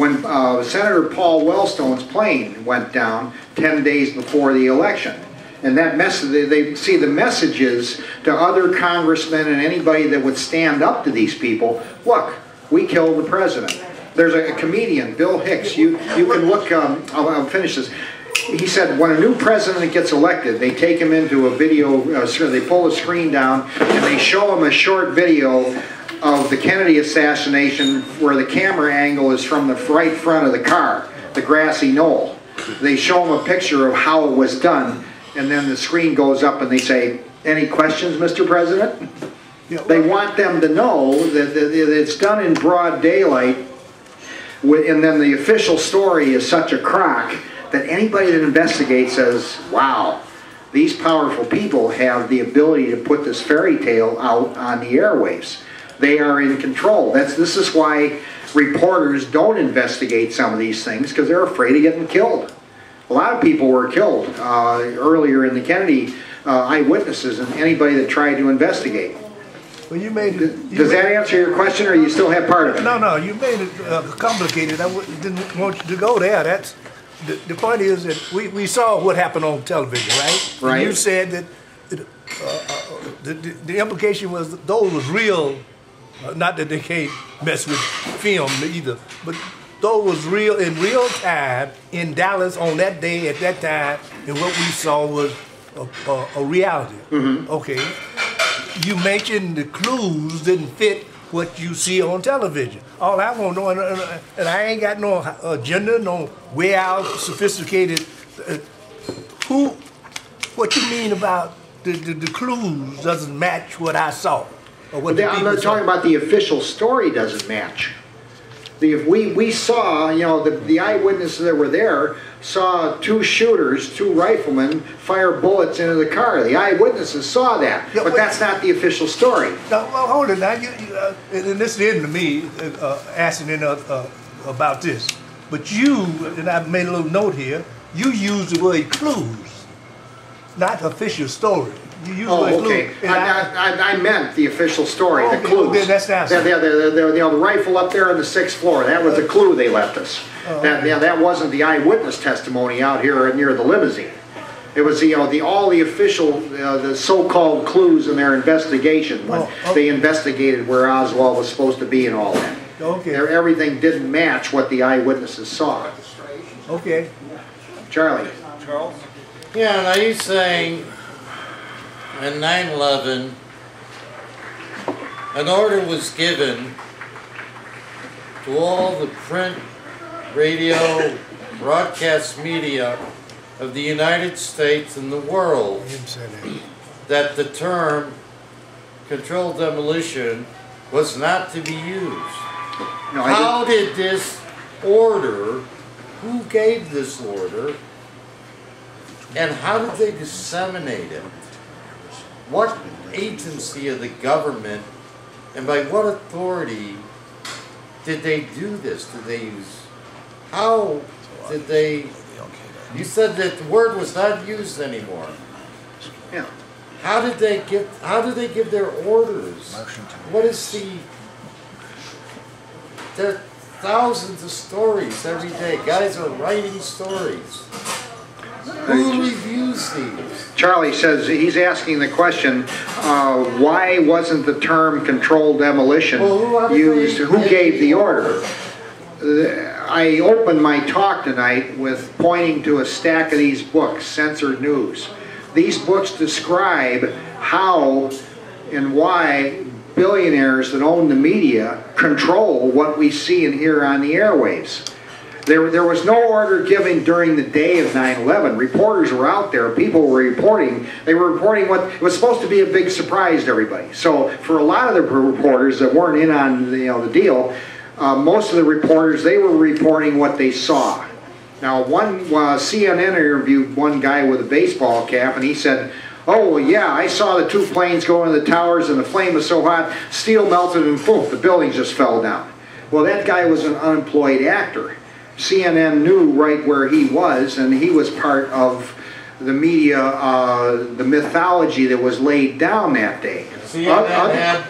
When uh, Senator Paul Wellstone's plane went down ten days before the election, and that message, they, they see the messages to other congressmen and anybody that would stand up to these people. Look, we killed the president. There's a, a comedian, Bill Hicks. You you can look. Um, I'll, I'll finish this. he said when a new president gets elected, they take him into a video, uh, they pull the screen down, and they show him a short video of the Kennedy assassination where the camera angle is from the right front of the car, the grassy knoll. They show him a picture of how it was done, and then the screen goes up and they say, any questions, Mister President? Yeah. They want them to know that it's done in broad daylight, and then the official story is such a crock that anybody that investigates says, wow, these powerful people have the ability to put this fairy tale out on the airwaves. They are in control. That's, this is why reporters don't investigate some of these things, because they're afraid of getting killed. A lot of people were killed uh, earlier in the Kennedy uh, eyewitnesses and anybody that tried to investigate. Well, you made it, you Does made that answer your question, or you still have part of it? No, no, you made it uh, complicated. I w didn't want you to go there. That's, the, the point is that we, we saw what happened on television, right? Right. And you said that it, uh, uh, the, the, the implication was that those was real. Uh, not that they can't mess with film either, but those was real in real time in Dallas on that day at that time, and what we saw was a, a, a reality. Mm-hmm. Okay, you mentioned the clues didn't fit what you see on television. All I want to know, and, and I ain't got no agenda, no way out, sophisticated. Uh, who, what you mean about the, the, the clues doesn't match what I saw? What the, I'm not talking about the official story doesn't match. The, if we, we saw, you know, the, the eyewitnesses that were there saw two shooters, two riflemen, fire bullets into the car. The eyewitnesses saw that, yeah, but wait, that's not the official story. Now, hold it now. You, you, uh, and this isn't to me uh, asking in, uh, uh, about this, but you, and I made a little note here, you used the word clues, not official story. You oh, okay. I, I, I, I meant the official story, oh, the clues. Yeah, that's the, the, the, the, the, you know, the rifle up there on the sixth floor, that was uh, the clue they left us. Uh, that, yeah, that wasn't the eyewitness testimony out here near the limousine. It was you know, the, all the official, uh, the so-called clues in their investigation when oh, okay. they investigated where Oswald was supposed to be and all that. Okay. Their, everything didn't match what the eyewitnesses saw. Okay. Charlie. Charles? Yeah, now he's saying... In nine eleven, an order was given to all the print, radio, broadcast media of the United States and the world that the term controlled demolition was not to be used. No, how did this order, who gave this order, and how did they disseminate it? What agency of the government and by what authority did they do this? Did they use, how did they, you said that the word was not used anymore. Yeah. How did they give, how did they give their orders? What is the, there are thousands of stories every day. Guys are writing stories. Who reviews these? Charlie says he's asking the question: uh, why wasn't the term "controlled demolition" well, who used? Who gave the order? I opened my talk tonight with pointing to a stack of these books, Censored News. These books describe how and why billionaires that own the media control what we see and hear on the airwaves. There, there was no order given during the day of nine eleven. Reporters were out there. People were reporting. They were reporting what it was supposed to be a big surprise to everybody. So for a lot of the reporters that weren't in on you know, the deal, uh, most of the reporters, they were reporting what they saw. Now, one uh, C N N interviewed one guy with a baseball cap, and he said, oh, well, yeah, I saw the two planes go into the towers, and the flame was so hot, steel melted, and poof, the buildings just fell down. Well, that guy was an unemployed actor. C N N knew right where he was, and he was part of the media, uh, the mythology that was laid down that day. C N N un un had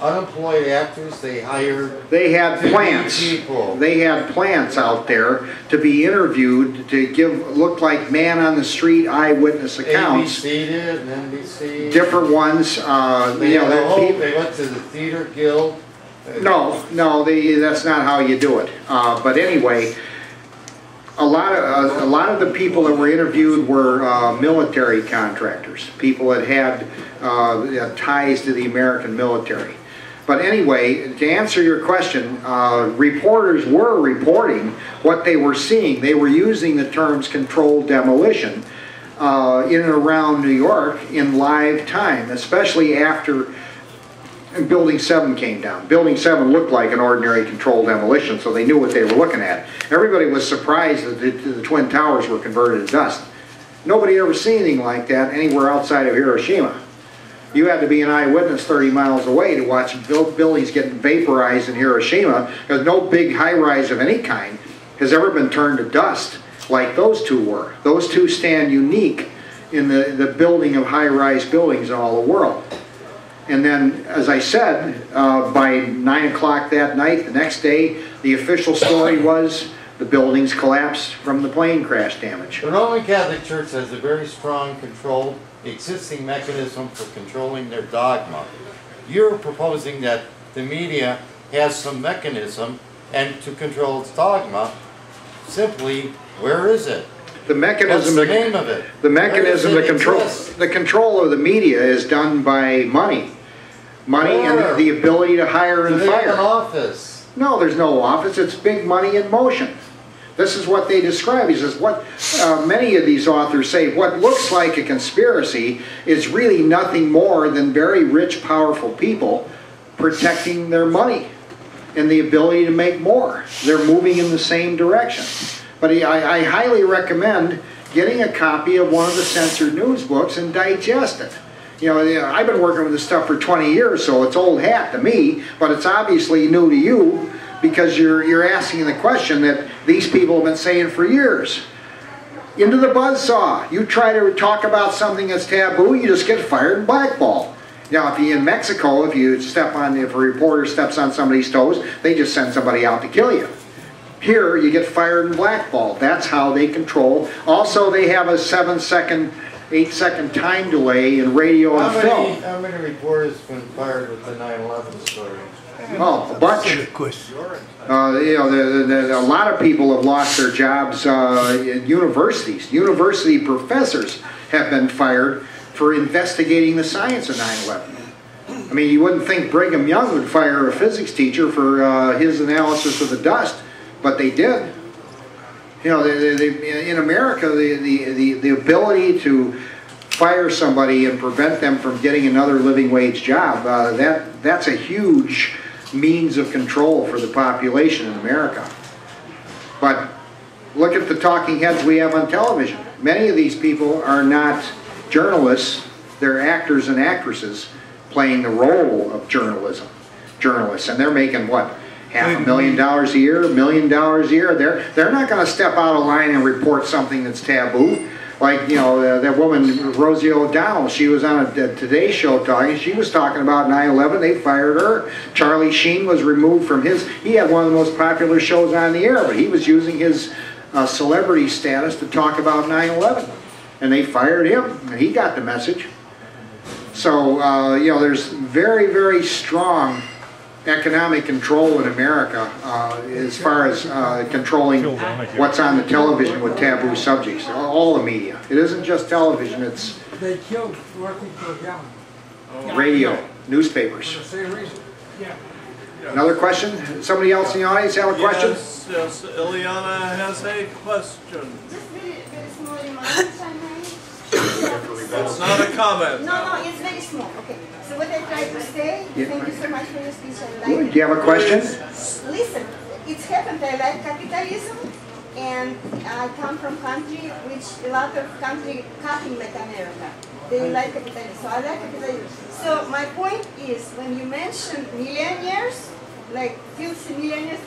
unemployed actors, they hired They had plants. People. They had plants out there to be interviewed, to give, look like man-on-the-street eyewitness accounts. A B C did, and N B C. Different ones. Uh, they, you know, the whole, they went to the theater guild. No, no, they, that's not how you do it. Uh, but anyway, a lot of uh, a lot of the people that were interviewed were uh, military contractors, people that had uh, ties to the American military. But anyway, to answer your question, uh, reporters were reporting what they were seeing. They were using the terms controlled demolition uh, in and around New York in live time, especially after Building seven came down. Building seven looked like an ordinary controlled demolition, so they knew what they were looking at. Everybody was surprised that the, the Twin Towers were converted to dust. Nobody ever seen anything like that anywhere outside of Hiroshima. You had to be an eyewitness thirty miles away to watch buildings getting vaporized in Hiroshima, because no big high-rise of any kind has ever been turned to dust like those two were. Those two stand unique in the, the building of high-rise buildings in all the world. And then, as I said, uh, by nine o'clock that night, the next day, the official story was the buildings collapsed from the plane crash damage. The Roman Catholic Church has a very strong control, existing mechanism for controlling their dogma. You're proposing that the media has some mechanism and to control its dogma. Simply, where is it? The mechanism, What's the name of it? The mechanism, the control, exist? the control of the media is done by money, money, Where? and the ability to hire and Do they fire. Have an office? No, there's no office. It's big money in motion. This is what they describe. He says what uh, many of these authors say. What looks like a conspiracy is really nothing more than very rich, powerful people protecting their money and the ability to make more. They're moving in the same direction. But I, I highly recommend getting a copy of one of the censored news books and digest it. You know, I've been working with this stuff for twenty years, so it's old hat to me, but it's obviously new to you because you're, you're asking the question that these people have been saying for years. Into the Buzzsaw. You try to talk about something that's taboo, you just get fired and blackballed. Now, if you in Mexico, if you step on, if a reporter steps on somebody's toes, they just send somebody out to kill you. Here, you get fired and blackballed. That's how they control. Also, they have a seven-second, eight-second time delay in radio how and many, film. How many reporters have been fired with the nine eleven story? Oh, a bunch. Of course. Uh, you know, the, the, the, a lot of people have lost their jobs uh, in universities. University professors have been fired for investigating the science of nine eleven. I mean, you wouldn't think Brigham Young would fire a physics teacher for uh, his analysis of the dust. But they did. You know, they, they, they, in America, the, the, the, the ability to fire somebody and prevent them from getting another living wage job, uh, that, that's a huge means of control for the population in America. But look at the talking heads we have on television. Many of these people are not journalists. They're actors and actresses playing the role of journalism, journalists. And they're making what? Half a million dollars a year, a million dollars a year. They're, they're not going to step out of line and report something that's taboo. Like, you know, uh, that woman, Rosie O'Donnell, she was on a, a Today Show talking. She was talking about nine eleven. They fired her. Charlie Sheen was removed from his. He had one of the most popular shows on the air, but he was using his uh, celebrity status to talk about nine eleven. And they fired him, and he got the message. So, uh, you know, there's very, very strong economic control in America uh, as far as uh, controlling what's on the television with taboo subjects, all the media. It isn't just television, it's they killed radio, newspapers. For the same reason. Yeah. Another question? Somebody else in the audience have a question? Yes, yes, Ileana has a question. Just a minute, very small amount of time, right? It's not a comment. No, no, it's very small, okay. So what I tried to say, yeah. Thank you so much for your speech. I like Do you have a question? Listen, it's happened. I like capitalism, and I come from country which a lot of country copying like America. They like capitalism, so I like capitalism. So my point is, when you mention millionaires, like filthy millionaires,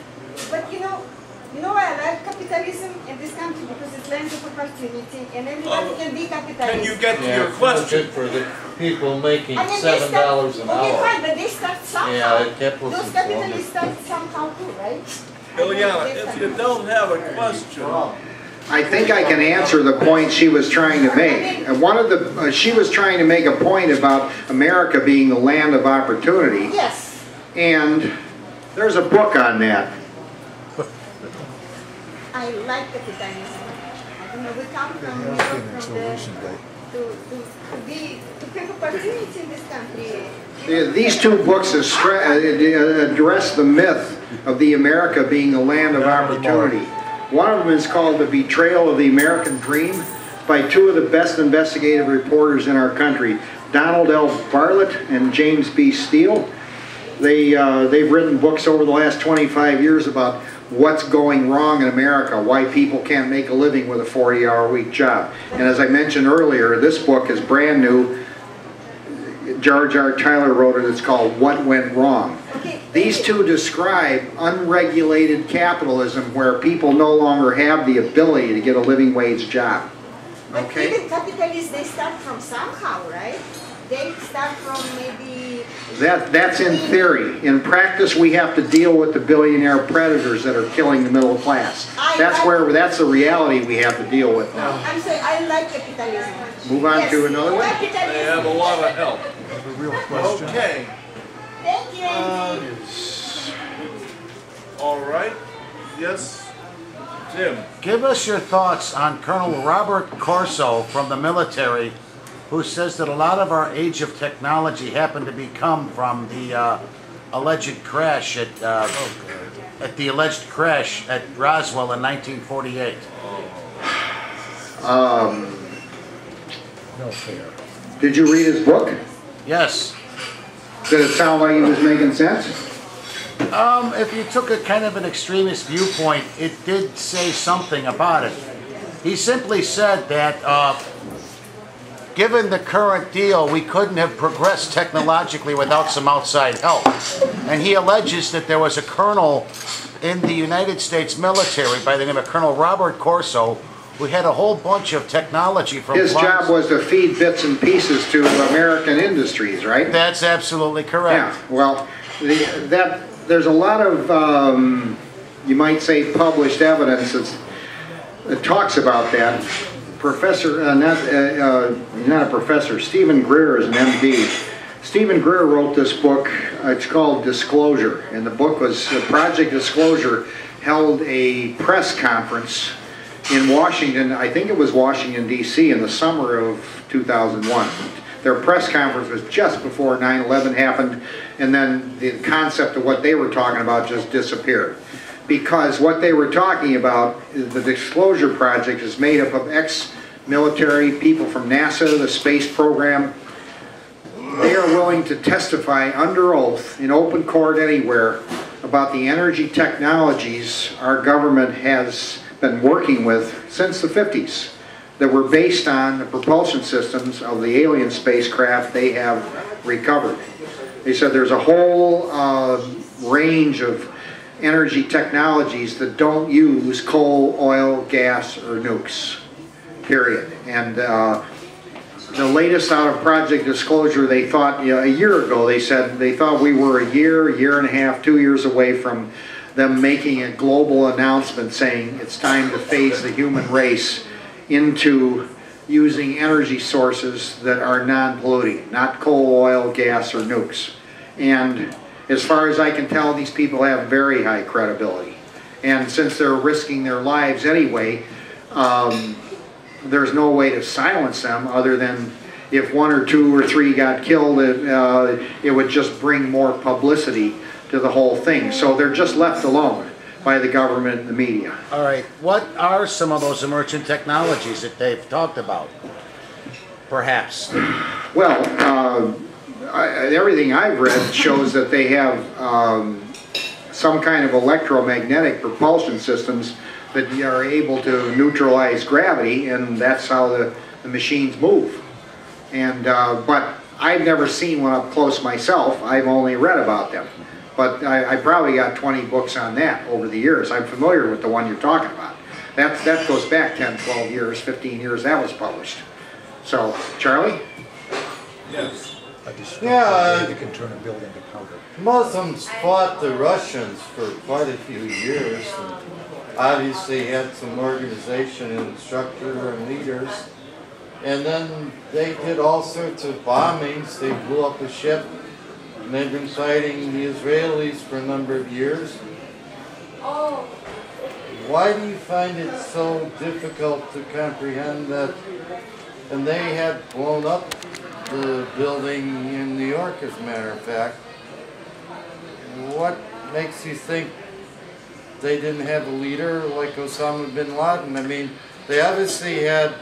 but you know, you know why I like capitalism in this country? Because it's land of opportunity, and everybody can be capitalist. Can you get to yeah, your question? It's for the people making I mean, seven dollars an okay, hour. Okay, fine, but they start somehow. Yeah, capitalism. Those capitalists start somehow too, right? Well, yeah, if you don't have a question, I think I can answer the point she was trying to make. And one of the uh, she was trying to make a point about America being the land of opportunity. Yes. And there's a book on that. I like capitalism. I don't know, we come from Europe, from the, to, to, be, to have opportunity in this country. These two books address the myth of the America being a land of opportunity. One of them is called The Betrayal of the American Dream by two of the best investigative reporters in our country, Donald L. Bartlett and James B. Steele. They, uh, they've written books over the last twenty-five years about what's going wrong in America, why people can't make a living with a forty hour week job. And as I mentioned earlier, this book is brand new. George R. Tyler wrote it. It's called What Went Wrong. These two describe unregulated capitalism where people no longer have the ability to get a living wage job. But okay. Even capitalists, they start from somehow, right? They start from maybe... That, that's in theory. In practice, we have to deal with the billionaire predators that are killing the middle class. I that's like where that's the reality we have to deal with now. I'm sorry, I like capitalism. Move on yes. to another one. I have a lot of help. That's a real question. Okay. Thank you, Andy. Uh, all right. Yes. Jim. Give us your thoughts on Colonel Robert Corso from the military, who says that a lot of our age of technology happened to become from the uh, alleged crash at uh, oh, at the alleged crash at Roswell in nineteen forty-eight. Um, no fair. Did you read his book? Yes. Did it sound like he was making sense? Um, if you took a kind of an extremist viewpoint, it did say something about it. He simply said that, uh, given the current deal, we couldn't have progressed technologically without some outside help. And he alleges that there was a colonel in the United States military by the name of Colonel Robert Corso, who had a whole bunch of technology from... His job was to feed bits and pieces to American industries, right? That's absolutely correct. Yeah, well, the, that... There's a lot of, um, you might say, published evidence that's, that talks about that. Professor, uh, not, uh, uh, not a professor, Stephen Greer is an M D. Stephen Greer wrote this book. It's called Disclosure. And the book was uh, Project Disclosure held a press conference in Washington. I think it was Washington, D C in the summer of two thousand one. Their press conference was just before nine eleven happened, and then the concept of what they were talking about just disappeared. Because what they were talking about, the Disclosure Project, is made up of ex-military people from NASA, the space program. They are willing to testify under oath in open court anywhere about the energy technologies our government has been working with since the fifties. That were based on the propulsion systems of the alien spacecraft they have recovered. They said there's a whole uh, range of energy technologies that don't use coal, oil, gas, or nukes, period. And uh, the latest out of Project Disclosure, they thought, you know, a year ago, they said they thought we were a year, year and a half, two years away from them making a global announcement saying it's time to phase the human race into using energy sources that are non-polluting, not coal, oil, gas, or nukes. And as far as I can tell, these people have very high credibility. And since they're risking their lives anyway, um, there's no way to silence them other than if one or two or three got killed, it, uh, it would just bring more publicity to the whole thing. So they're just left alone by the government and the media. All right, what are some of those emergent technologies that they've talked about, perhaps? Well, uh, I, everything I've read shows that they have um, some kind of electromagnetic propulsion systems that are able to neutralize gravity, and that's how the, the machines move. And uh, but I've never seen one up close myself. I've only read about them. But I, I probably got twenty books on that over the years. I'm familiar with the one you're talking about. That, that goes back ten, twelve years, fifteen years that was published. So, Charlie? Yes. I just yeah, uh, you can turn a building into powder. Muslims fought the Russians for quite a few years, and obviously had some organization and structure and leaders. And then they did all sorts of bombings. They blew up a ship. And they've been fighting the Israelis for a number of years. Oh. Why do you find it so difficult to comprehend that? And they had blown up the building in New York, as a matter of fact. What makes you think they didn't have a leader like Osama bin Laden? I mean, they obviously had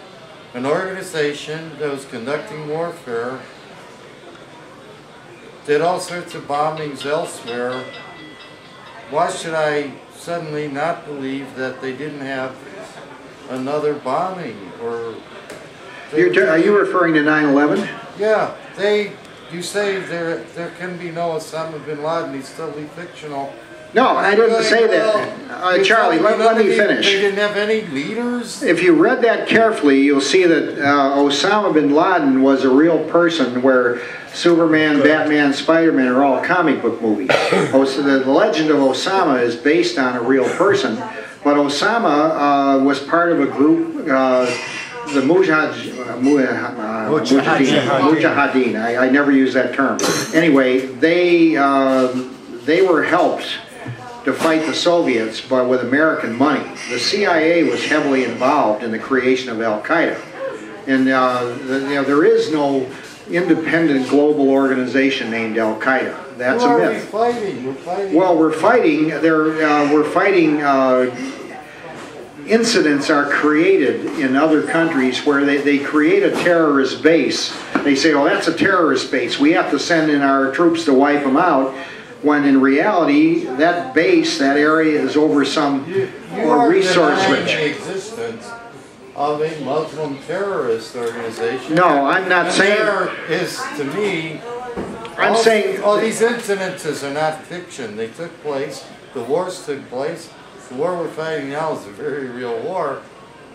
an organization that was conducting warfare, did all sorts of bombings elsewhere. Why should I suddenly not believe that they didn't have another bombing? Or You're are you referring to nine eleven? Yeah, they. You say there there can be no Osama bin Laden. He's totally fictional. No, I didn't say that. Uh, Charlie, let, let me finish. They didn't have any leaders? If you read that carefully, you'll see that uh, Osama bin Laden was a real person, where Superman, Batman, Spider-Man are all comic book movies. The legend of Osama is based on a real person, but Osama uh, was part of a group, uh, the Mujahid, uh, Mujahideen. Mujahideen. I, I never use that term. Anyway, they, uh, they were helped to fight the Soviets, but with American money. The C I A was heavily involved in the creation of Al-Qaeda. And uh, the, you know, there is no independent global organization named Al-Qaeda. That's Who a myth. Are we fighting? We're fighting. Well, we're fighting, there, uh, we're fighting uh, incidents are created in other countries where they, they create a terrorist base. They say, oh, that's a terrorist base. We have to send in our troops to wipe them out. When in reality, that base, that area, is over some you, you or resource rich. The existence of a Muslim terrorist organization. No, I'm not and saying. There is to me. I'm all, saying all these incidences are not fiction. They took place. The wars took place. The war we're fighting now is a very real war.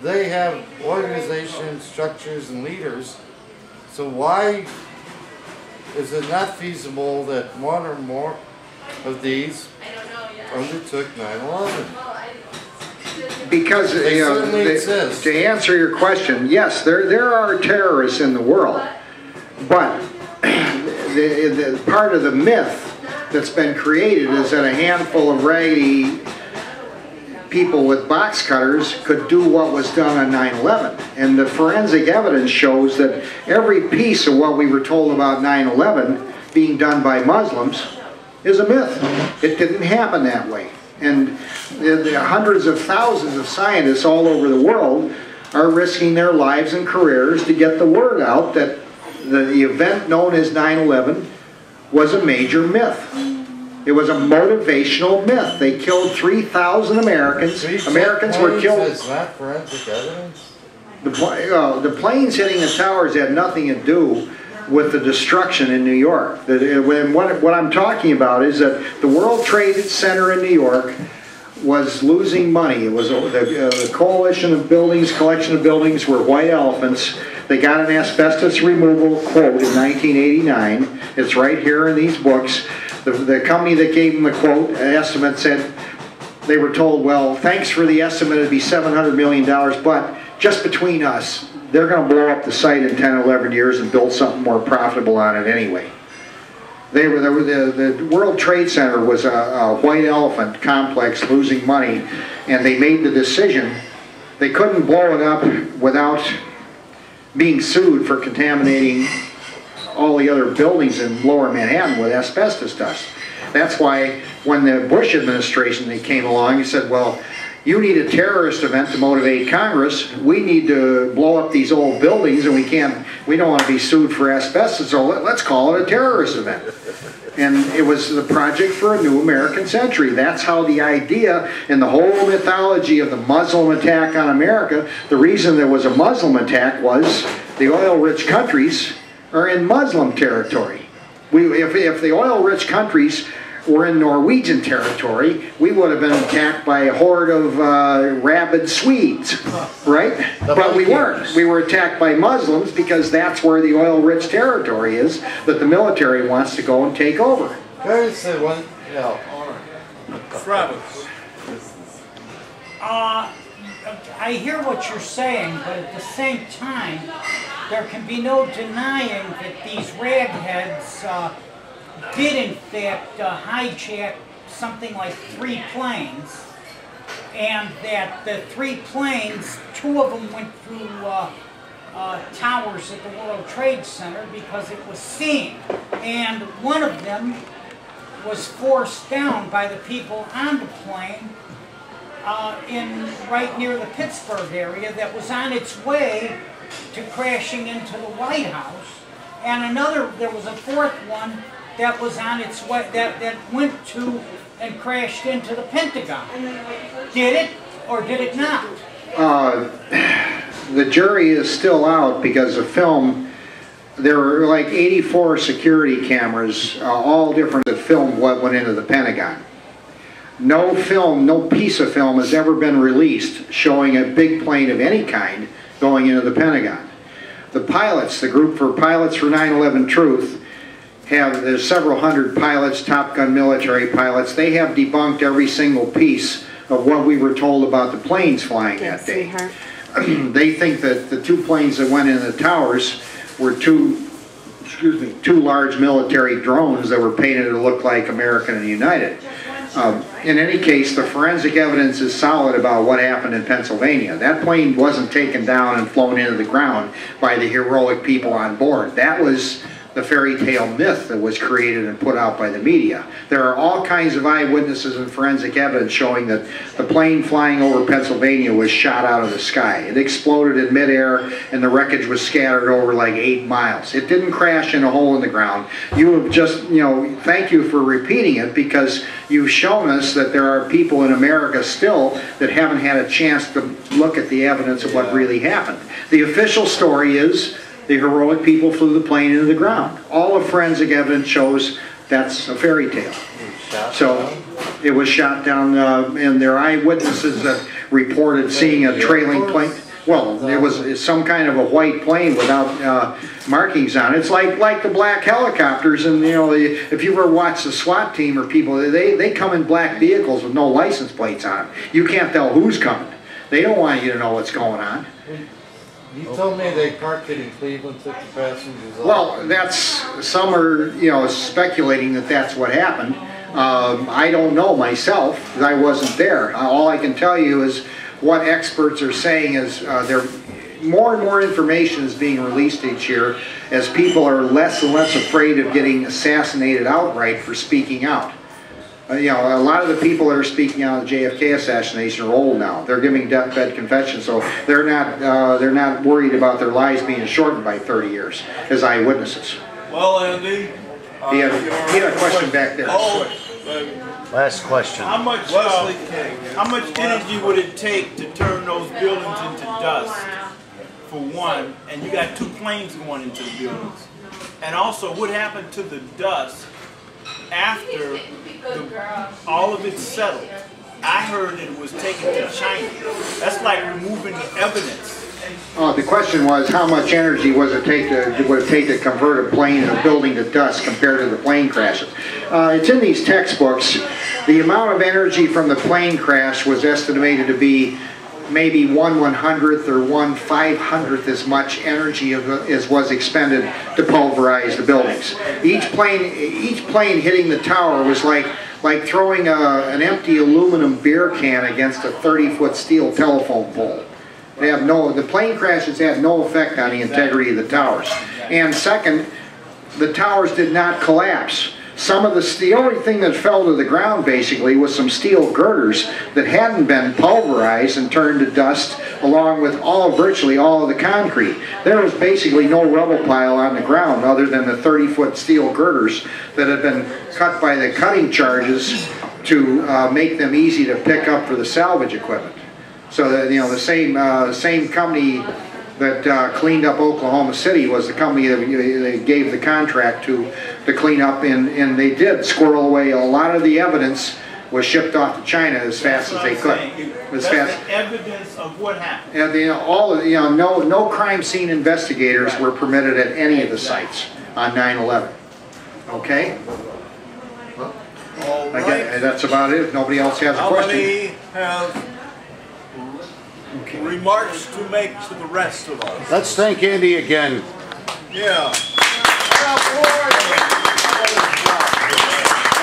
They have organizations, structures, and leaders. So why is it not feasible that one or more of these undertook nine eleven? Because they you know, they, to answer your question, yes, there there are terrorists in the world, but the, the part of the myth that's been created is that a handful of raggedy people with box cutters could do what was done on nine eleven. And the forensic evidence shows that every piece of what we were told about nine eleven being done by Muslims is a myth. It didn't happen that way. And the hundreds of thousands of scientists all over the world are risking their lives and careers to get the word out that the event known as nine eleven was a major myth. It was a motivational myth. They killed three thousand Americans. Americans were killed. Is that forensic evidence? The, uh, the planes hitting the towers had nothing to do with the destruction in New York. The, uh, when, what, what I'm talking about is that the World Trade Center in New York was losing money. It was a, the, uh, the coalition of buildings, collection of buildings were white elephants. They got an asbestos removal quote in nineteen eighty-nine. It's right here in these books. The, the company that gave them the quote estimate said, they were told, well, thanks for the estimate, it'd be seven hundred million dollars, but just between us, they're going to blow up the site in ten, eleven years and build something more profitable on it anyway. They were, they were the, the World Trade Center was a, a white elephant complex losing money, and they made the decision they couldn't blow it up without being sued for contaminating all the other buildings in lower Manhattan with asbestos dust. That's why when the Bush administration they came along, he said, well, you need a terrorist event to motivate Congress. We need to blow up these old buildings, and we can't, we don't want to be sued for asbestos, so let's call it a terrorist event. And it was the project for a new American century. That's how the idea and the whole mythology of the Muslim attack on America, the reason there was a Muslim attack was the oil-rich countries are in Muslim territory. We, if, if the oil-rich countries were in Norwegian territory, we would have been attacked by a horde of uh, rabid Swedes, right? The but we weren't. We were attacked by Muslims because that's where the oil-rich territory is that the military wants to go and take over. There's the one. No. Travis. Uh, I hear what you're saying, but at the same time, there can be no denying that these ragheads uh, did in fact uh, hijack something like three planes and that the three planes, two of them went through uh, uh, towers at the World Trade Center because it was seen, and one of them was forced down by the people on the plane uh, in right near the Pittsburgh area that was on its way to crashing into the White House, and another, there was a fourth one that was on its way, that, that went to and crashed into the Pentagon. Did it or did it not? Uh, the jury is still out because the film, there were like eighty-four security cameras, uh, all different, that filmed what went into the Pentagon. No film, no piece of film has ever been released showing a big plane of any kind going into the Pentagon. The pilots, the group for pilots for nine eleven Truth, have, there's several hundred pilots, Top Gun military pilots, they have debunked every single piece of what we were told about the planes flying that day. They think that the two planes that went into the towers were two, excuse me, two large military drones that were painted to look like American and United. Um, in any case, the forensic evidence is solid about what happened in Pennsylvania. That plane wasn't taken down and flown into the ground by the heroic people on board. That was the fairy tale myth that was created and put out by the media. There are all kinds of eyewitnesses and forensic evidence showing that the plane flying over Pennsylvania was shot out of the sky. It exploded in midair and the wreckage was scattered over like eight miles. It didn't crash in a hole in the ground. You have just, you know, thank you for repeating it, because you've shown us that there are people in America still that haven't had a chance to look at the evidence of what really happened. The official story is the heroic people flew the plane into the ground. All of forensic evidence shows that's a fairy tale. So it was shot down, uh, and there are eyewitnesses that reported seeing a trailing plane. Well, it was some kind of a white plane without uh, markings on it. It's like like the black helicopters, and you know, the, if you ever watch the SWAT team or people, they they come in black vehicles with no license plates on them. You can't tell who's coming. They don't want you to know what's going on. You told me they parked it in Cleveland, took the passengers off. Well, that's, some are, you know, speculating that that's what happened. Um, I don't know myself, because I wasn't there. Uh, all I can tell you is what experts are saying is uh, there, more and more information is being released each year as people are less and less afraid of getting assassinated outright for speaking out. You know, a lot of the people that are speaking out of the J F K assassination are old now. They're giving deathbed confessions, so they're not uh, they're not worried about their lives being shortened by thirty years as eyewitnesses. Well, Andy, uh, he, had, he had a question back there. Oh, last question. How much, Leslie King, how much energy would it take to turn those buildings into dust? For one, and you got two planes going into the buildings. And also, what happened to the dust after the, all of it settled? I heard it was taken to China. That's like removing the evidence. Oh, the question was how much energy was it take to, would it take to convert a plane and a building to dust compared to the plane crashes? Uh, it's in these textbooks. The amount of energy from the plane crash was estimated to be maybe one one hundredth or one five hundredth as much energy as was expended to pulverize the buildings. Each plane, each plane hitting the tower was like like throwing a, an empty aluminum beer can against a thirty foot steel telephone pole. They have no, the plane crashes had no effect on the integrity of the towers. And second, the towers did not collapse. Some of the, the only thing that fell to the ground basically was some steel girders that hadn't been pulverized and turned to dust, along with all, virtually all of the concrete. There was basically no rubble pile on the ground other than the thirty foot steel girders that had been cut by the cutting charges to uh, make them easy to pick up for the salvage equipment. So that, you know, the same uh, same company that uh, cleaned up Oklahoma City was the company that they gave the contract to to clean up, and, and they did squirrel away. A lot of the evidence was shipped off to China as fast as they could. As fast evidence of what happened. And the, all of, you know, no no crime scene investigators were permitted at any of the sites on nine eleven. Okay. Well, all right. I guess that's about it. If nobody else has a question. Okay. Remarks to make to the rest of us. Let's thank Andy again. Yeah.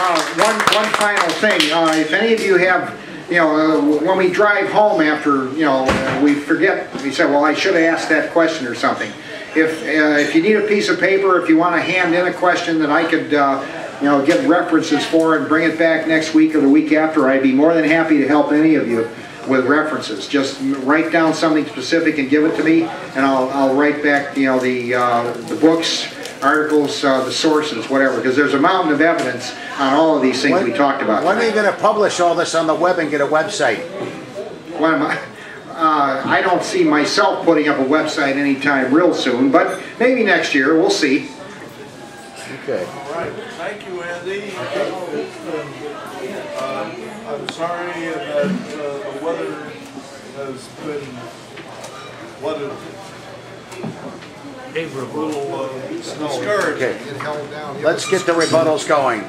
Uh, one, one final thing. Uh, if any of you have you know, when we drive home after, you know, uh, we forget, we say, well, I should have asked that question or something. If, uh, if you need a piece of paper, if you want to hand in a question that I could, uh, you know, get references for and bring it back next week or the week after, I'd be more than happy to help any of you with references. Just write down something specific and give it to me, and I'll, I'll write back, you know, the, uh, the books, articles, uh, the sources, whatever, because there's a mountain of evidence on all of these things when, we talked about. When tonight. Are you going to publish all this on the web and get a website? What am I? Uh, I don't see myself putting up a website anytime real soon, but maybe next year, we'll see. Okay. All right. Thank you, Andy. Uh, I'm sorry that uh, the weather has been flooded. A little uh, discouraged. Okay. Let's get the rebuttals going.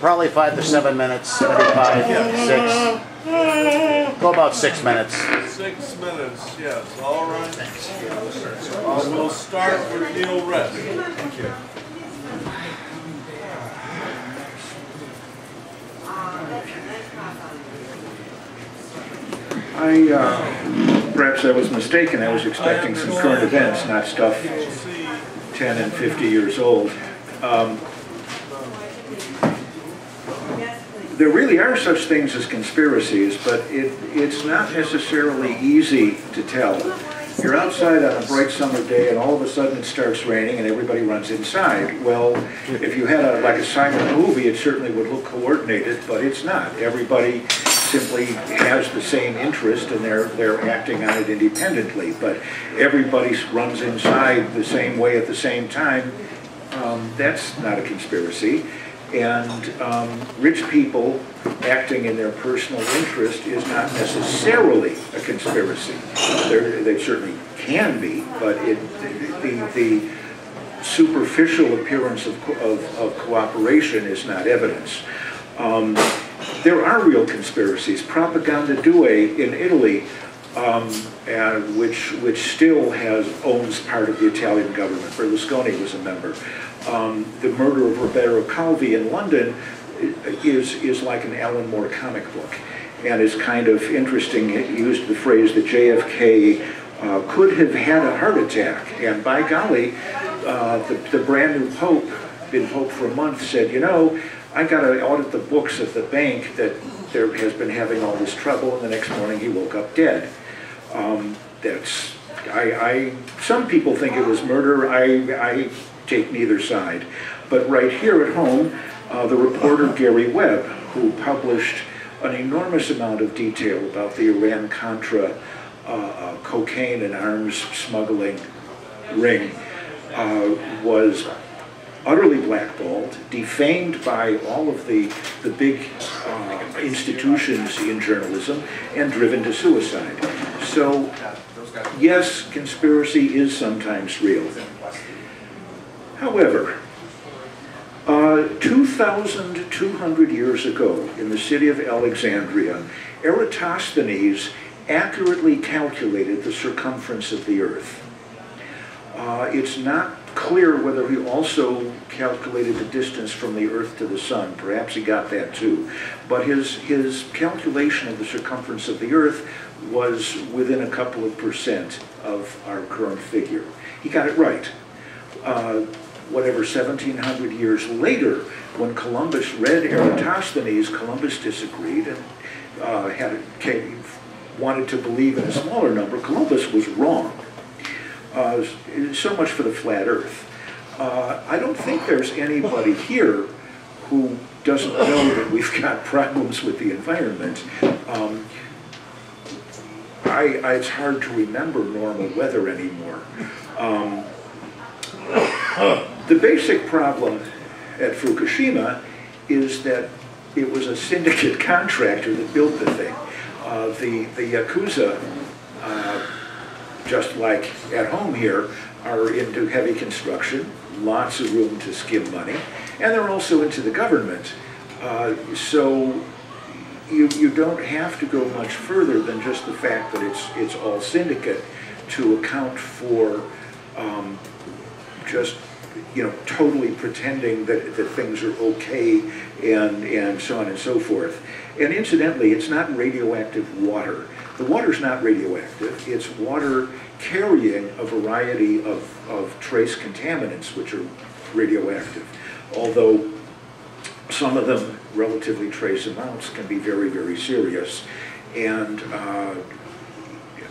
Probably five to seven minutes, seventy-five, yeah, six. Go about six minutes. Six minutes, yes. All right. Uh, we'll start with Neil Rest. Thank you. I, uh, perhaps I was mistaken. I was expecting some current events, not stuff ten and fifty years old. Um, There really are such things as conspiracies, but it, it's not necessarily easy to tell. You're outside on a bright summer day and all of a sudden it starts raining and everybody runs inside. Well, if you had a, like a silent movie, it certainly would look coordinated, but it's not. Everybody simply has the same interest and they're, they're acting on it independently, but everybody runs inside the same way at the same time. Um, that's not a conspiracy. And um, rich people acting in their personal interest is not necessarily a conspiracy. They're, they certainly can be, but it, the, the superficial appearance of, of, of cooperation is not evidence. Um, there are real conspiracies. Propaganda Due in Italy, um, and which, which still has, owns part of the Italian government. Berlusconi was a member. Um, the murder of Roberto Calvi in London is, is like an Alan Moore comic book. And it's kind of interesting, it used the phrase that J F K uh, could have had a heart attack. And by golly, uh, the, the brand new Pope, been Pope for a month, said, you know, I got to audit the books of the bank that there has been having all this trouble, and the next morning he woke up dead. Um, that's, I, I, some people think it was murder. I, I take neither side. But right here at home, uh, the reporter Gary Webb, who published an enormous amount of detail about the Iran-Contra uh, uh, cocaine and arms smuggling ring, uh, was utterly blackballed, defamed by all of the, the big uh, institutions in journalism, and driven to suicide. So, yes, conspiracy is sometimes real. However, uh, two thousand two hundred years ago, in the city of Alexandria, Eratosthenes accurately calculated the circumference of the earth. Uh, it's not clear whether he also calculated the distance from the earth to the sun. Perhaps he got that too. But his, his calculation of the circumference of the earth was within a couple of percent of our current figure. He got it right. Uh, whatever, seventeen hundred years later, when Columbus read Eratosthenes, Columbus disagreed and uh, had a, came, wanted to believe in a smaller number. Columbus was wrong. Uh, so much for the flat earth. Uh, I don't think there's anybody here who doesn't know that we've got problems with the environment. Um, I, I, it's hard to remember normal weather anymore. Um, The basic problem at Fukushima is that it was a syndicate contractor that built the thing. Uh, the, the Yakuza, uh, just like at home here, are into heavy construction, lots of room to skim money, and they're also into the government. Uh, so you, you don't have to go much further than just the fact that it's, it's all syndicate to account for um, just you know, totally pretending that, that things are okay and, and so on and so forth. And incidentally, it's not radioactive water. The water's not radioactive. It's water carrying a variety of, of trace contaminants which are radioactive, although some of them, relatively trace amounts, can be very, very serious. And uh,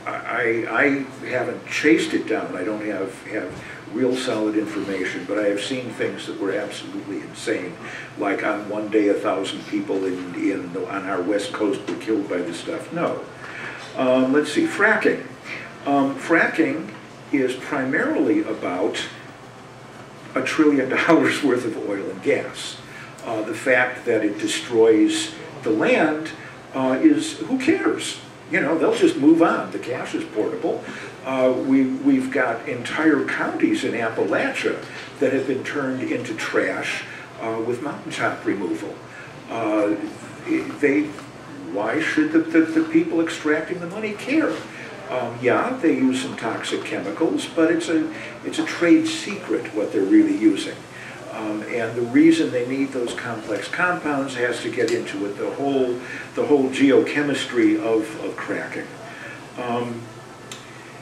I, I haven't chased it down. I don't have, have real solid information, but I have seen things that were absolutely insane. Like on one day, a thousand people in, in the, on our West Coast were killed by this stuff. No. Um, let's see, fracking. Um, fracking is primarily about a trillion dollars worth of oil and gas. Uh, the fact that it destroys the land uh, is, who cares? You know, they'll just move on. The cash is portable. Uh, we, we've got entire counties in Appalachia that have been turned into trash uh, with mountaintop removal. Uh, they, why should the, the, the people extracting the money care? Um, yeah, they use some toxic chemicals, but it's a, it's a trade secret what they're really using. Um, and the reason they need those complex compounds has to get into it, the whole, the whole geochemistry of, of cracking. Um,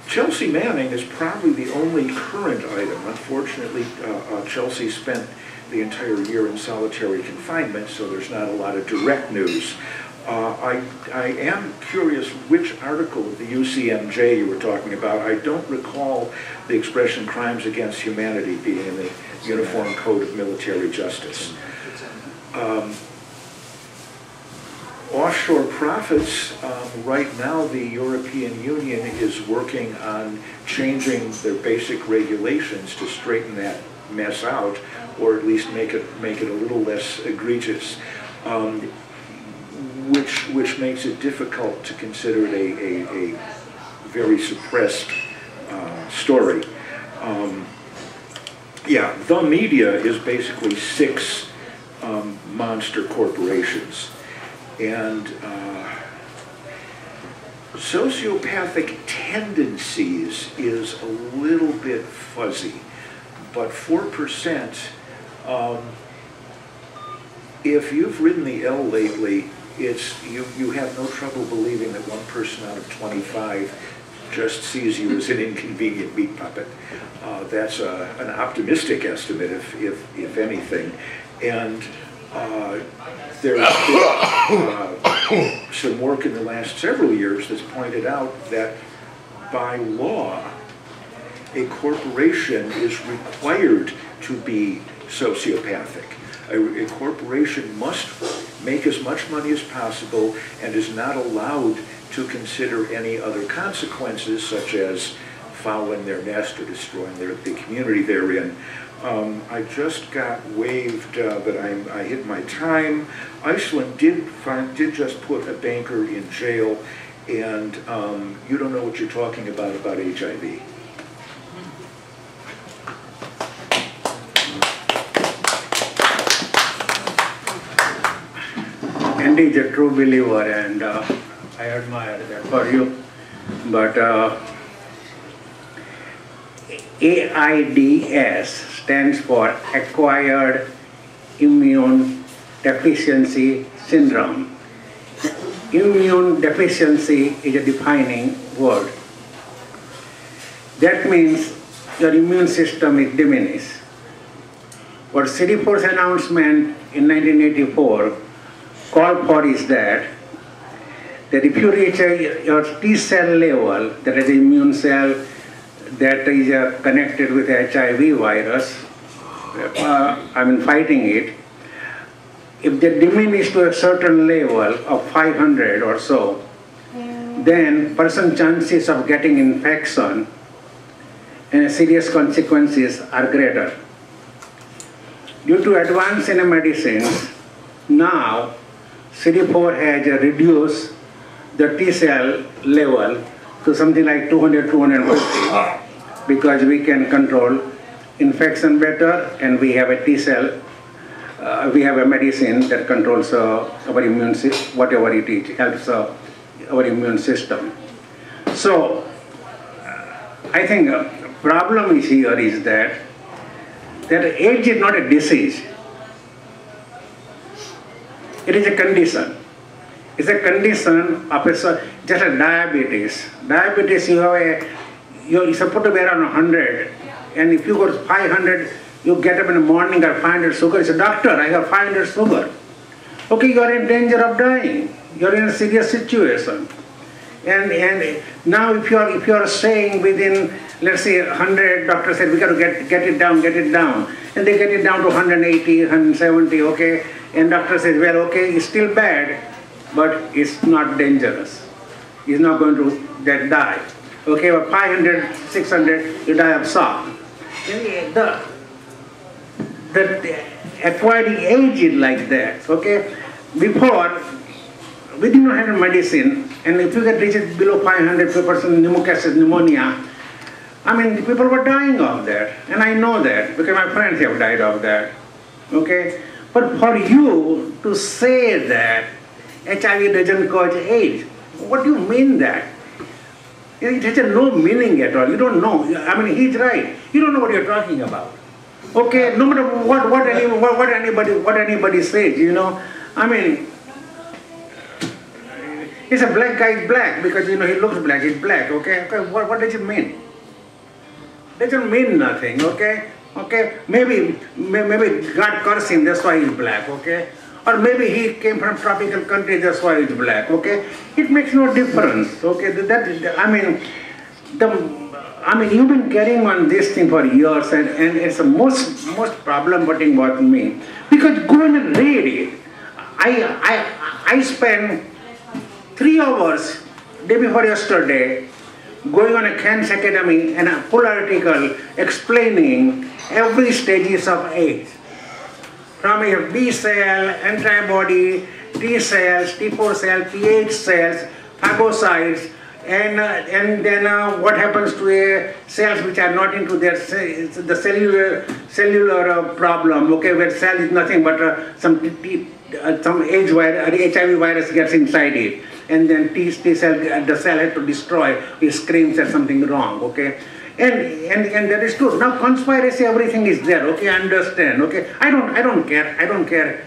Chelsea Manning is probably the only current item. Unfortunately, uh, uh, Chelsea spent the entire year in solitary confinement, so there's not a lot of direct news. Uh, I, I am curious which article of the U C M J you were talking about. I don't recall the expression crimes against humanity being in the Uniform Code of Military Justice. Um, offshore profits, um, right now the European Union is working on changing their basic regulations to straighten that mess out, or at least make it, make it a little less egregious. Um, Which, which makes it difficult to consider it a, a, a very suppressed uh, story. Um, yeah, the media is basically six um, monster corporations. And uh, sociopathic tendencies is a little bit fuzzy, but four percent, um, if you've ridden the L lately, It's, you, you have no trouble believing that one person out of twenty-five just sees you as an inconvenient meat puppet. Uh, that's a, an optimistic estimate, if, if, if anything. And uh, there's uh, some work in the last several years that's pointed out that by law, a corporation is required to be sociopathic. A, a corporation must make as much money as possible and is not allowed to consider any other consequences, such as fouling their nest or destroying their, the community they're in. Um, I just got waived, uh, but I, I hit my time. Iceland did, find, did just put a banker in jail, and um, you don't know what you're talking about about H I V. Andy is a true believer, and uh, I admire that for you. But uh, AIDS stands for Acquired Immune Deficiency Syndrome. Immune deficiency is a defining word. That means your immune system is diminished. What C D four's announcement in nineteen eighty-four call for is that, that if you reach a, your T cell level, that is an immune cell that is uh, connected with H I V virus, uh, I mean fighting it, if they diminish to a certain level of five hundred or so, then person's chances of getting infection and serious consequences are greater. Due to advance in medicines, now C D four has reduced the T cell level to something like two hundred, two hundred fifty, because we can control infection better, and we have a T cell, uh, we have a medicine that controls uh, our immune system, whatever it is, helps uh, our immune system. So I think the problem is here is that that age is not a disease. It is a condition. It's a condition of a, just a diabetes. Diabetes, you have a, you're supposed to be around one hundred, and if you go to five hundred, you get up in the morning or five hundred sugar. It's a doctor, I have five hundred sugar. Okay, you are in danger of dying. You are in a serious situation. And and now if you are if you are saying within, let's say one hundred, doctor said we got to get get it down, get it down, and they get it down to one hundred eighty, one hundred seventy, okay, and doctor says, well, okay, it's still bad, but it's not dangerous. It's not going to get die. Okay, but five hundred, six hundred, you die of shock. The the acquiring age is like that. Okay, before we did not have medicine, and if you get reached below five hundred per person, pneumococcal pneumonia, I mean, people were dying of that, and I know that because my friends have died of that. Okay, but for you to say that H I V doesn't cause AIDS, what do you mean that? It has no meaning at all. You don't know. I mean, he's right. You don't know what you're talking about. Okay, no matter what what any what, what anybody what anybody says, you know, I mean. He's a black guy, black, because you know he looks black, he's black, okay? Okay, what, what does it mean? Doesn't mean nothing, okay? Okay, maybe maybe God cursed him, that's why he's black, okay? Or maybe he came from tropical country, that's why he's black, okay? It makes no difference, okay? That, I mean, the, I mean, you've been carrying on this thing for years, and, and it's the most, most problem about me. Because go and read it. I, I, I spend three hours, day before yesterday, going on a Kent's Academy and a full article explaining every stages of AIDS. From a B cell, antibody, T cells, T four cell, P H cells, phagocytes, and, uh, and then uh, what happens to a cells which are not into their cells, the cellular, cellular uh, problem, okay, where cell is nothing but uh, some, t uh, some AIDS virus, or H I V virus gets inside it. And then T, T cell, the cell had to destroy, it screams there's something wrong, okay? And, and and that is true. Now conspiracy, everything is there, okay, I understand, okay? I don't, I don't care, I don't care.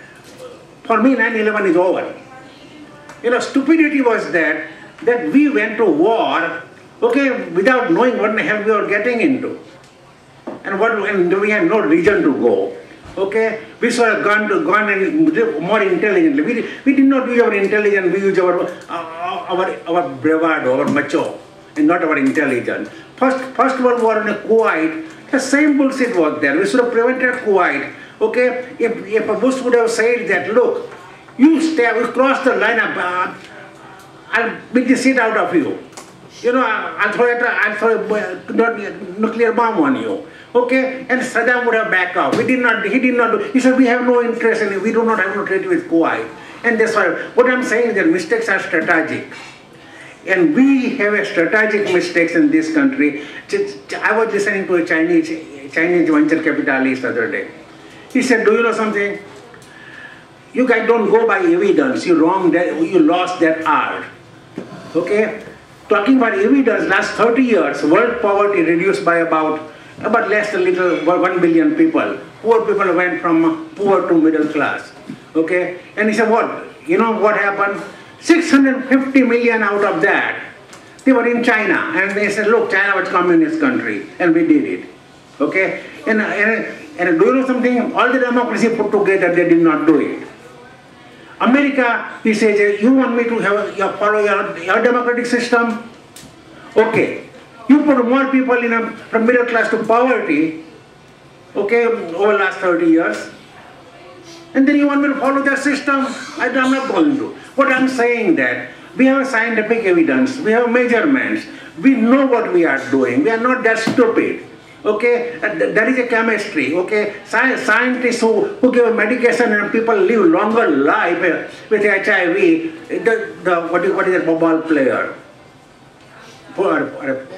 For me, nine eleven is over. You know, stupidity was that, that we went to war, okay, without knowing what the hell we were getting into. And, what, and we had no reason to go. Okay, we sort of gone to gone and more intelligently. We we did not use our intelligence. We used our uh, our our bravado, our macho, and not our intelligence. First First World War in a Kuwait, the same bullshit was there. We should have prevented Kuwait. Okay, if if a Bush would have said that, look, you stay, we cross the line up, uh, I'll beat the shit out of you. You know, I'll throw it, I'll throw a nuclear bomb on you. Okay, and Saddam would have backed off. We did not, he did not do, he said we have no interest in it, we do not have no trade with Kuwait. And that's why, what I'm saying is that mistakes are strategic. And we have a strategic mistakes in this country. I was listening to a Chinese, Chinese venture capitalist the other day. He said, do you know something? You guys don't go by evidence, you wrong that, you lost that art. Okay, talking about evidence, last thirty years, world poverty reduced by about About less a little one billion people. Poor people went from poor to middle class. Okay? And he said, what? You know what happened? six hundred fifty million out of that, they were in China. And they said, look, China was a communist country. And we did it. Okay? And, and, and do you know something? All the democracy put together, they did not do it. America, he says, you want me to have your, follow your, your democratic system? Okay. You put more people in a, from middle class to poverty, okay, over the last thirty years. And then you want me to follow that system? I, I'm not going to. But I'm saying that we have scientific evidence, we have measurements, we know what we are doing, we are not that stupid. Okay, that is a chemistry, okay. Sci scientists who, who give medication and people live longer life with H I V, the, the, what, is, what is a football player? Or, or,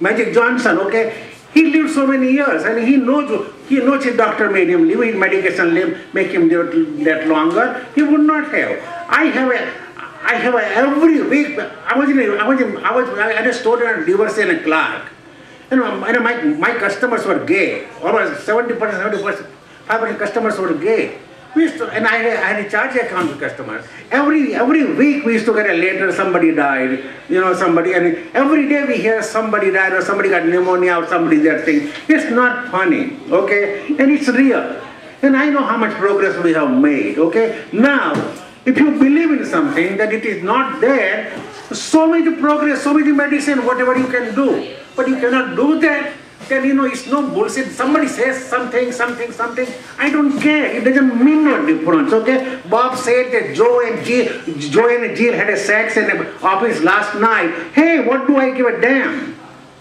Magic Johnson, okay, he lived so many years, and he knows he knows his doctor made him live, his medication live, make him live that longer. He would not have. I have a, I have a every week. I was in, a, I was, in, I was, I had a student divorce in a Clark, You know, I know my, my customers were gay. Almost seventy percent, seventy percent, five percent customers were gay. We used to, and I, I had a charge account with customers. Every every week we used to get a letter, somebody died, you know, somebody, and every day we hear somebody died or somebody got pneumonia or somebody that thing. It's not funny, okay? And it's real. And I know how much progress we have made, okay? Now, if you believe in something that it is not there, so much progress, so much medicine, whatever you can do, but you cannot do that. Then, you know, it's no bullshit. Somebody says something, something, something. I don't care. It doesn't mean no difference, okay? Bob said that Joe and Jill, Joe and Jill had a sex in the office last night. Hey, what do I give a damn?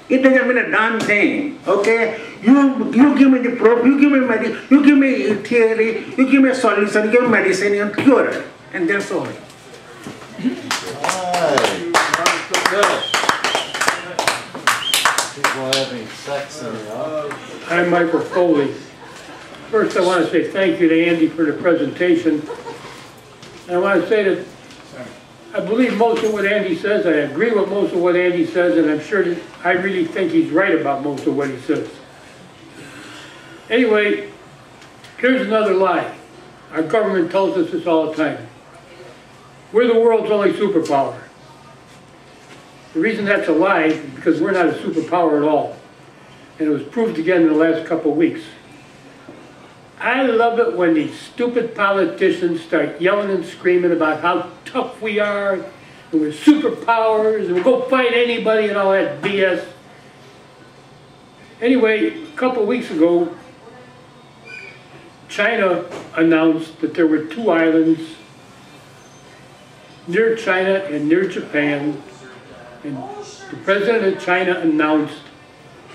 It doesn't mean a darn thing, okay? You you give me the proof, you give me medi you give me theory, you give me a solution, you give me medicine, you cure it, and that's all. Right. Having sex in the office. I'm Michael Foley. First, I want to say thank you to Andy for the presentation. And I want to say that I believe most of what Andy says, I agree with most of what Andy says, and I'm sure that I really think he's right about most of what he says. Anyway, here's another lie. Our government tells us this all the time. We're the world's only superpower. The reason that's a lie is because we're not a superpower at all. And it was proved again in the last couple of weeks. I love it when these stupid politicians start yelling and screaming about how tough we are, and we're superpowers, and we'll go fight anybody and all that B S. Anyway, a couple of weeks ago, China announced that there were two islands near China and near Japan. And the president of China announced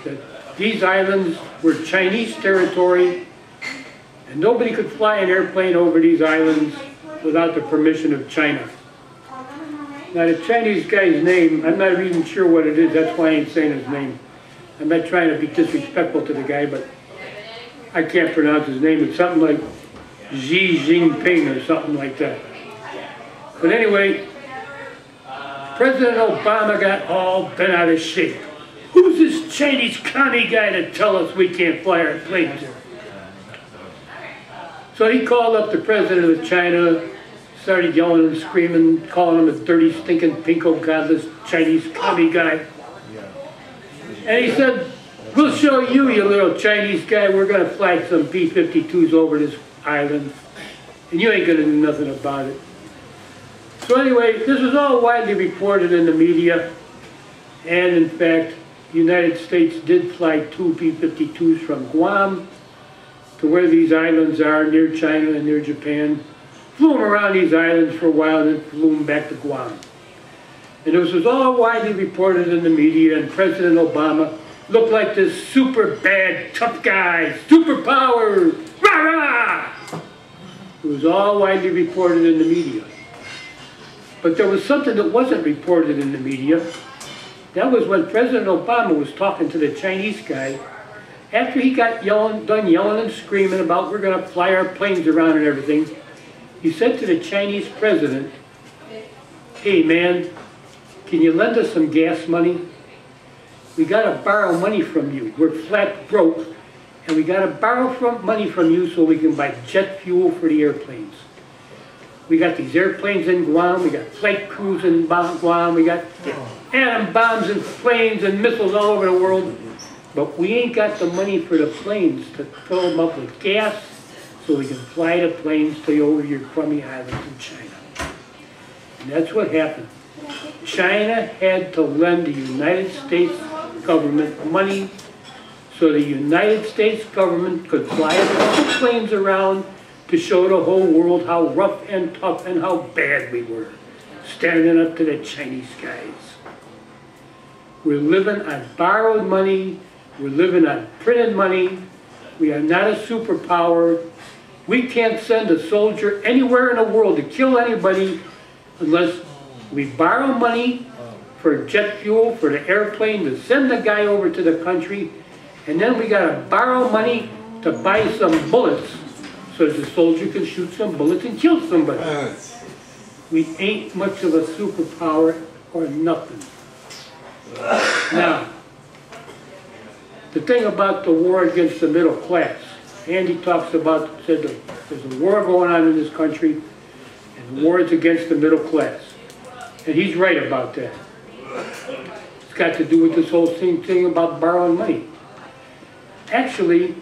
that these islands were Chinese territory and nobody could fly an airplane over these islands without the permission of China. Now the Chinese guy's name, I'm not even sure what it is, that's why I ain't saying his name. I'm not trying to be disrespectful to the guy, but I can't pronounce his name. It's something like Xi Jinping or something like that. But anyway, President Obama got all bent out of shape. Who's this Chinese commie guy to tell us we can't fly our planes here? So he called up the president of China, started yelling and screaming, calling him a dirty, stinking, pinko, godless Chinese commie guy. And he said, we'll show you, you little Chinese guy, we're going to fly some B fifty-twos over this island, and you ain't going to do nothing about it. So anyway, this was all widely reported in the media, and in fact, the United States did fly two B fifty-twos from Guam to where these islands are, near China and near Japan. Flew them around these islands for a while and then flew them back to Guam. And this was all widely reported in the media, and President Obama looked like this super bad, tough guy, superpower, rah-rah! It was all widely reported in the media. But there was something that wasn't reported in the media. That was when President Obama was talking to the Chinese guy. After he got yelling, done yelling and screaming about we're going to fly our planes around and everything, he said to the Chinese president, hey man, can you lend us some gas money? We got to borrow money from you. We're flat broke, and we got to borrow from money from you so we can buy jet fuel for the airplanes. We got these airplanes in Guam, we got flight crews in Guam, we got atom bombs and planes and missiles all over the world. But we ain't got the money for the planes to fill them up with gas so we can fly the planes to over your crummy islands in China. And that's what happened. China had to lend the United States government money so the United States government could fly the planes around to show the whole world how rough and tough and how bad we were, standing up to the Chinese guys. We're living on borrowed money, we're living on printed money, we are not a superpower, we can't send a soldier anywhere in the world to kill anybody unless we borrow money for jet fuel, for the airplane, to send the guy over to the country, and then we gotta borrow money to buy some bullets so that the soldier can shoot some bullets and kill somebody. We ain't much of a superpower or nothing. Now, the thing about the war against the middle class, Andy talks about, said there's a war going on in this country, and the war is against the middle class. And he's right about that. It's got to do with this whole same thing about borrowing money. Actually,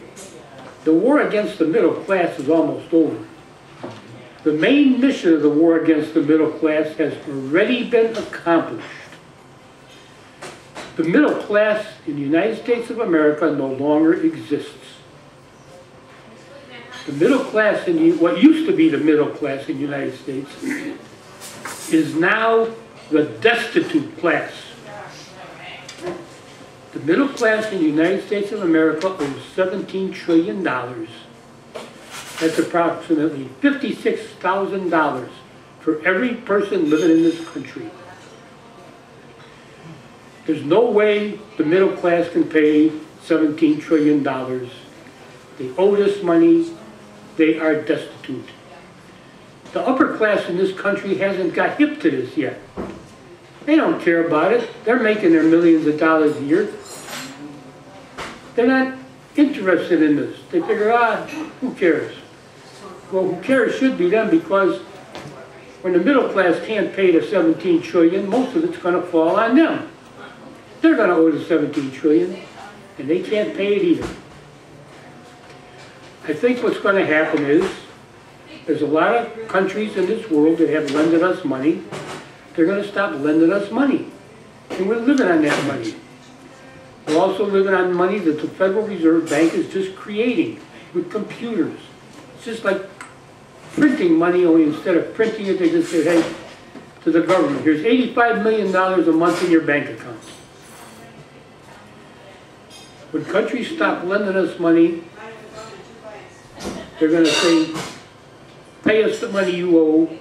the war against the middle class is almost over. The main mission of the war against the middle class has already been accomplished. The middle class in the United States of America no longer exists. The middle class, in the, what used to be the middle class in the United States, is now the destitute class. The middle class in the United States of America owes seventeen trillion dollars. That's approximately fifty-six thousand dollars for every person living in this country. There's no way the middle class can pay seventeen trillion dollars. They owe this money. They are destitute. The upper class in this country hasn't got hip to this yet. They don't care about it. They're making their millions of dollars a year. They're not interested in this. They figure, ah, who cares? Well, who cares should be them, because when the middle class can't pay the seventeen trillion dollars, most of it's going to fall on them. They're going to owe the seventeen trillion dollars, and they can't pay it either. I think what's going to happen is there's a lot of countries in this world that have lended us money. They're going to stop lending us money, and we're living on that money. We're also living on money that the Federal Reserve Bank is just creating with computers. It's just like printing money, only instead of printing it, they just say, hey, to the government, here's eighty-five million dollars a month in your bank account. When countries stop lending us money, they're going to say, pay us the money you owe.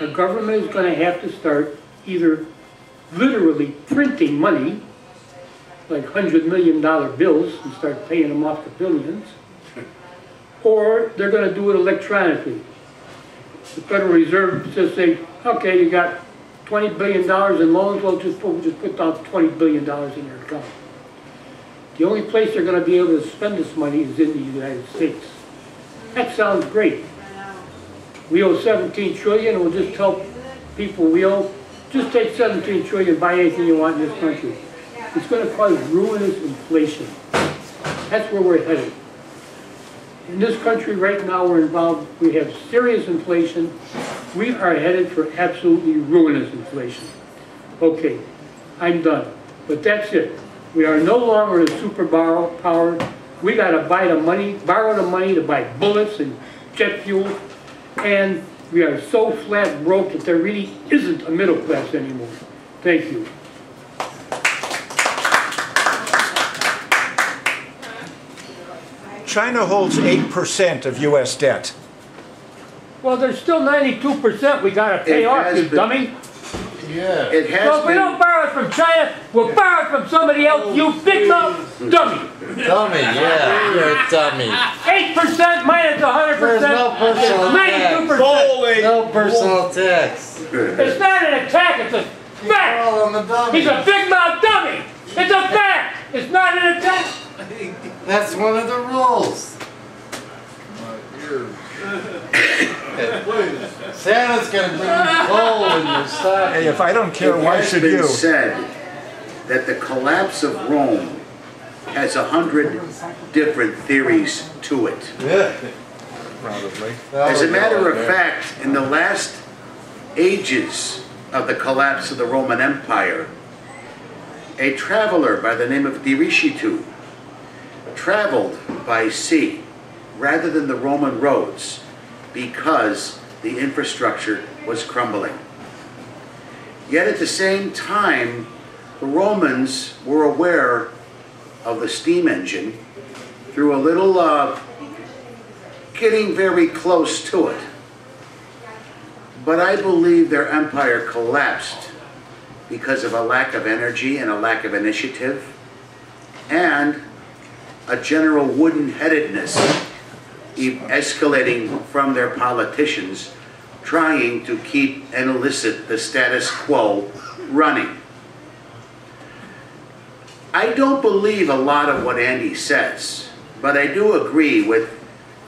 Our government is going to have to start either literally printing money, like one hundred million dollar bills, and start paying them off to billions, or they're going to do it electronically. The Federal Reserve just say, okay, you got twenty billion dollars in loans, well, just put, just put down twenty billion dollars in your account. The only place they're going to be able to spend this money is in the United States. That sounds great. We owe seventeen trillion dollars, and we'll just tell people we owe, just take seventeen trillion dollars, buy anything you want in this country. It's going to cause ruinous inflation. That's where we're headed. In this country right now, we're involved, we have serious inflation. We are headed for absolutely ruinous inflation. Okay, I'm done. But that's it. We are no longer a superpower. We got to buy the money, borrow the money to buy bullets and jet fuel. And we are so flat broke that there really isn't a middle class anymore. Thank you. China holds eight percent of U S debt. Well, there's still ninety-two percent we got to pay off, you dummy. Yeah. It has so if we don't borrow it from China, we'll borrow it from somebody else, you big mouth dummy. Dummy, yeah. You're a dummy. eight percent minus one hundred percent. There's no personal tax. ninety-two percent. No personal tax. It's not an attack, it's a fact. All on the dummy. He's a big mouth dummy. It's a fact. It's not an attack. That's one of the rules. Santa's going to bring you coal in your stocking. Hey, if I don't care, why should you? It has been said that the collapse of Rome has a hundred different theories to it. Yeah, probably. As a matter of fact, in the last ages of the collapse of the Roman Empire, a traveler by the name of Dirichitu traveled by sea rather than the Roman roads because the infrastructure was crumbling. Yet at the same time, the Romans were aware of the steam engine through a little uh, getting very close to it. But I believe their empire collapsed because of a lack of energy and a lack of initiative and a general wooden-headedness escalating from their politicians trying to keep and elicit the status quo running. I don't believe a lot of what Andy says, but I do agree with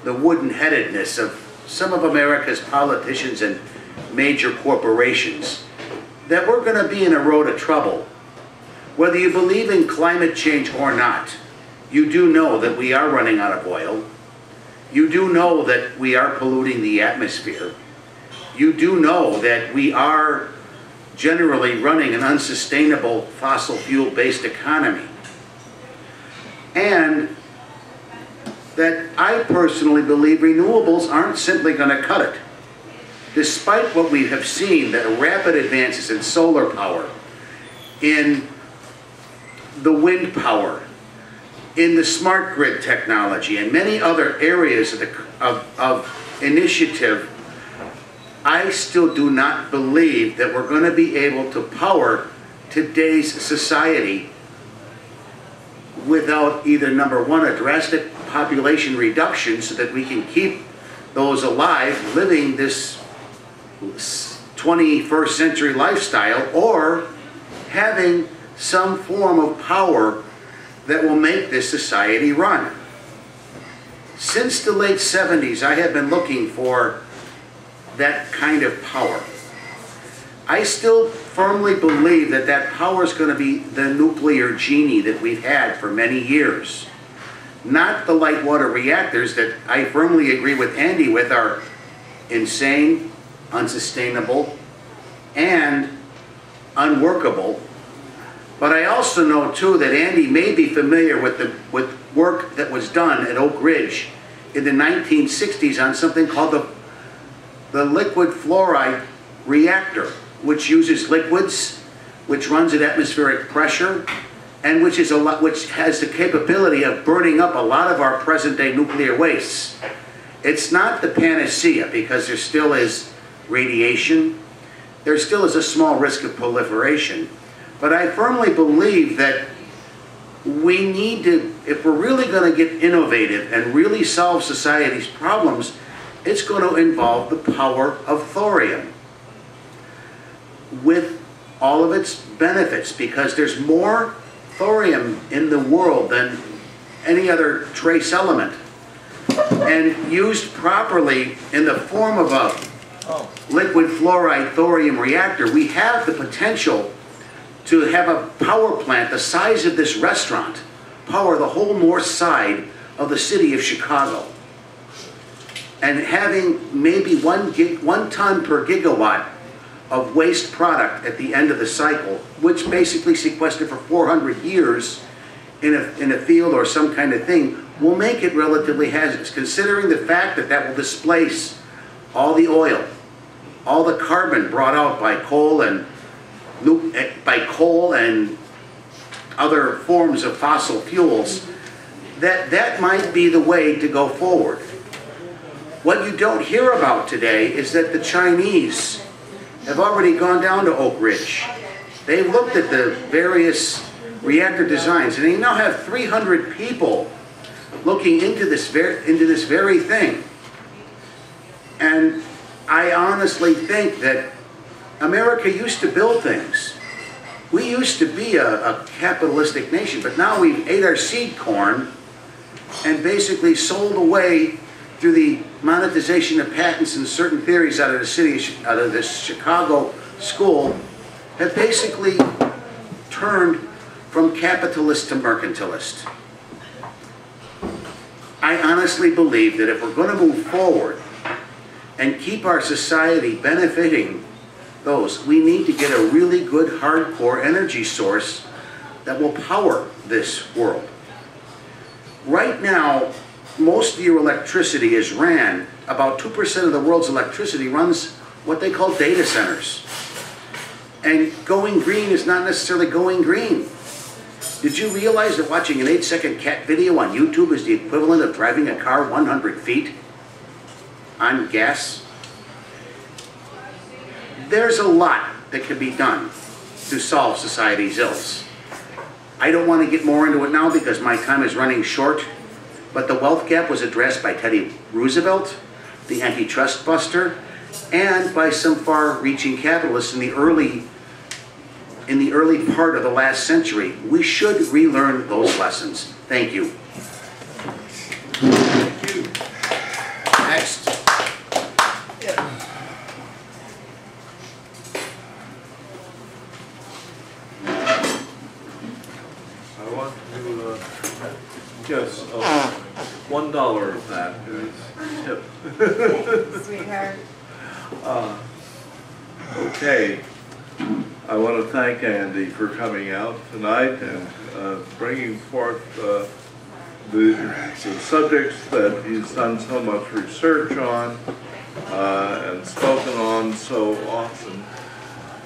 the wooden-headedness of some of America's politicians and major corporations that we're going to be in a road of trouble. Whether you believe in climate change or not, you do know that we are running out of oil. You do know that we are polluting the atmosphere. You do know that we are generally running an unsustainable fossil fuel-based economy. And that I personally believe renewables aren't simply going to cut it. Despite what we have seen, the rapid advances in solar power, in the wind power, in the smart grid technology, and many other areas of, the, of, of initiative, I still do not believe that we're going to be able to power today's society without either, number one, a drastic population reduction so that we can keep those alive living this twenty-first century lifestyle, or having some form of power that will make this society run. Since the late seventies, I have been looking for that kind of power. I still firmly believe that that power is going to be the nuclear genie that we've had for many years. Not the light water reactors that I firmly agree with Andy with are insane, unsustainable, and unworkable. But I also know too that Andy may be familiar with the with work that was done at Oak Ridge in the nineteen sixties on something called the the liquid fluoride reactor, which uses liquids, which runs at atmospheric pressure, and which is a lot, which has the capability of burning up a lot of our present-day nuclear wastes. It's not the panacea because there still is radiation. There still is a small risk of proliferation. But I firmly believe that we need to, if we're really going to get innovative and really solve society's problems, it's going to involve the power of thorium with all of its benefits, because there's more thorium in the world than any other trace element. And used properly in the form of a liquid fluoride thorium reactor, we have the potential to have a power plant the size of this restaurant power the whole north side of the city of Chicago. And having maybe one, gig, one ton per gigawatt of waste product at the end of the cycle, which basically sequestered for four hundred years in a, in a field or some kind of thing, will make it relatively hazardous, considering the fact that that will displace all the oil, all the carbon brought out by coal and by coal and other forms of fossil fuels, that that might be the way to go forward. What you don't hear about today is that the Chinese have already gone down to Oak Ridge. They've looked at the various reactor designs, and they now have three hundred people looking into this ver into this very thing. And I honestly think that America used to build things. We used to be a, a capitalistic nation, but now we've ate our seed corn and basically sold away through the monetization of patents and certain theories out of the city, out of this Chicago school, have basically turned from capitalist to mercantilist. I honestly believe that if we're going to move forward and keep our society benefiting those, we need to get a really good hardcore energy source that will power this world. Right now, most of your electricity is ran, about two percent of the world's electricity runs what they call data centers. And going green is not necessarily going green. Did you realize that watching an eight second cat video on YouTube is the equivalent of driving a car one hundred feet on gas? There's a lot that can be done to solve society's ills. I don't want to get more into it now because my time is running short, but the wealth gap was addressed by Teddy Roosevelt, the antitrust buster, and by some far-reaching capitalists in the early in the early part of the last century, we should relearn those lessons. Thank you. Thank you. Next. Yeah. I want to uh, guess uh, one dollar of that is tip. Thanks, sweetheart. Uh, okay. I want to thank Andy for coming out tonight and uh, bringing forth uh, the, the subjects that he's done so much research on uh, and spoken on so often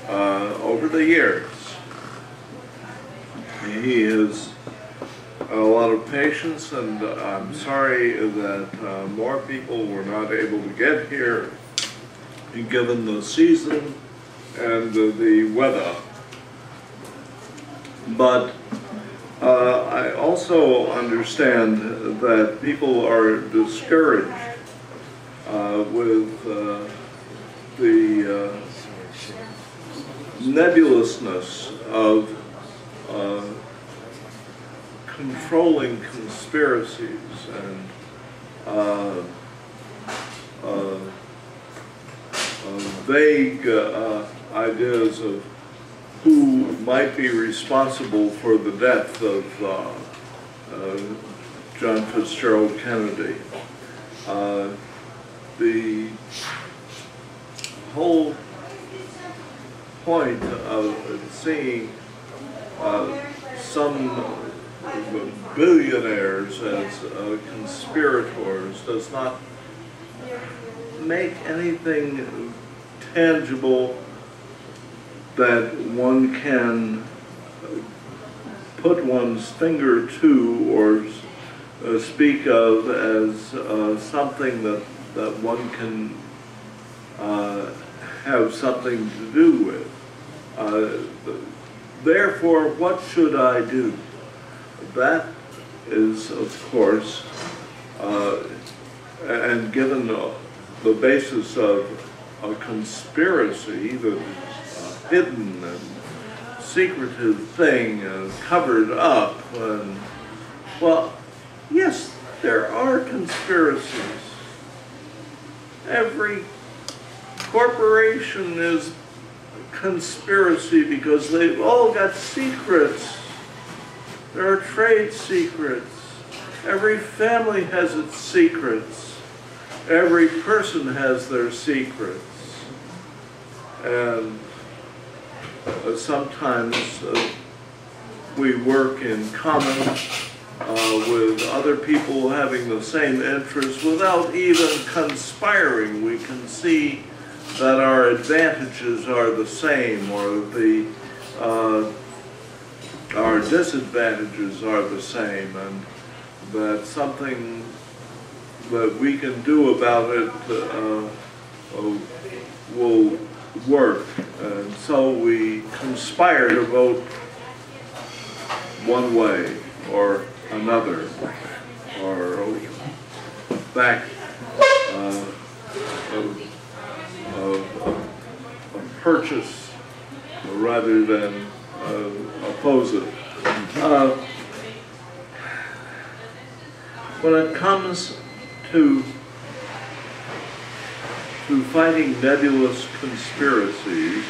uh, over the years. He has a lot of patience, and I'm sorry that uh, more people were not able to get here given the season and uh, the weather. But uh, I also understand that people are discouraged uh, with uh, the uh, nebulousness of uh, controlling conspiracies and uh, uh, uh, vague uh, ideas of who might be responsible for the death of uh, uh, John Fitzgerald Kennedy. Uh, the whole point of seeing uh, some billionaires as uh, conspirators does not make anything tangible that one can put one's finger to or uh, speak of as uh, something that, that one can uh, have something to do with. Uh, therefore, what should I do? That is, of course, uh, and given the, the basis of a conspiracy, the hidden and secretive thing uh, covered up, and well, yes, there are conspiracies. Every corporation is a conspiracy because they've all got secrets. There are trade secrets. Every family has its secrets. Every person has their secrets. And Uh, sometimes uh, we work in common uh, with other people having the same interests without even conspiring. We can see that our advantages are the same, or the uh, our disadvantages are the same, and that something that we can do about it uh, uh, will work. And so we conspire to vote one way or another, or back uh, of, of, of purchase rather than uh, oppose it. Uh, when it comes to to fighting nebulous conspiracies,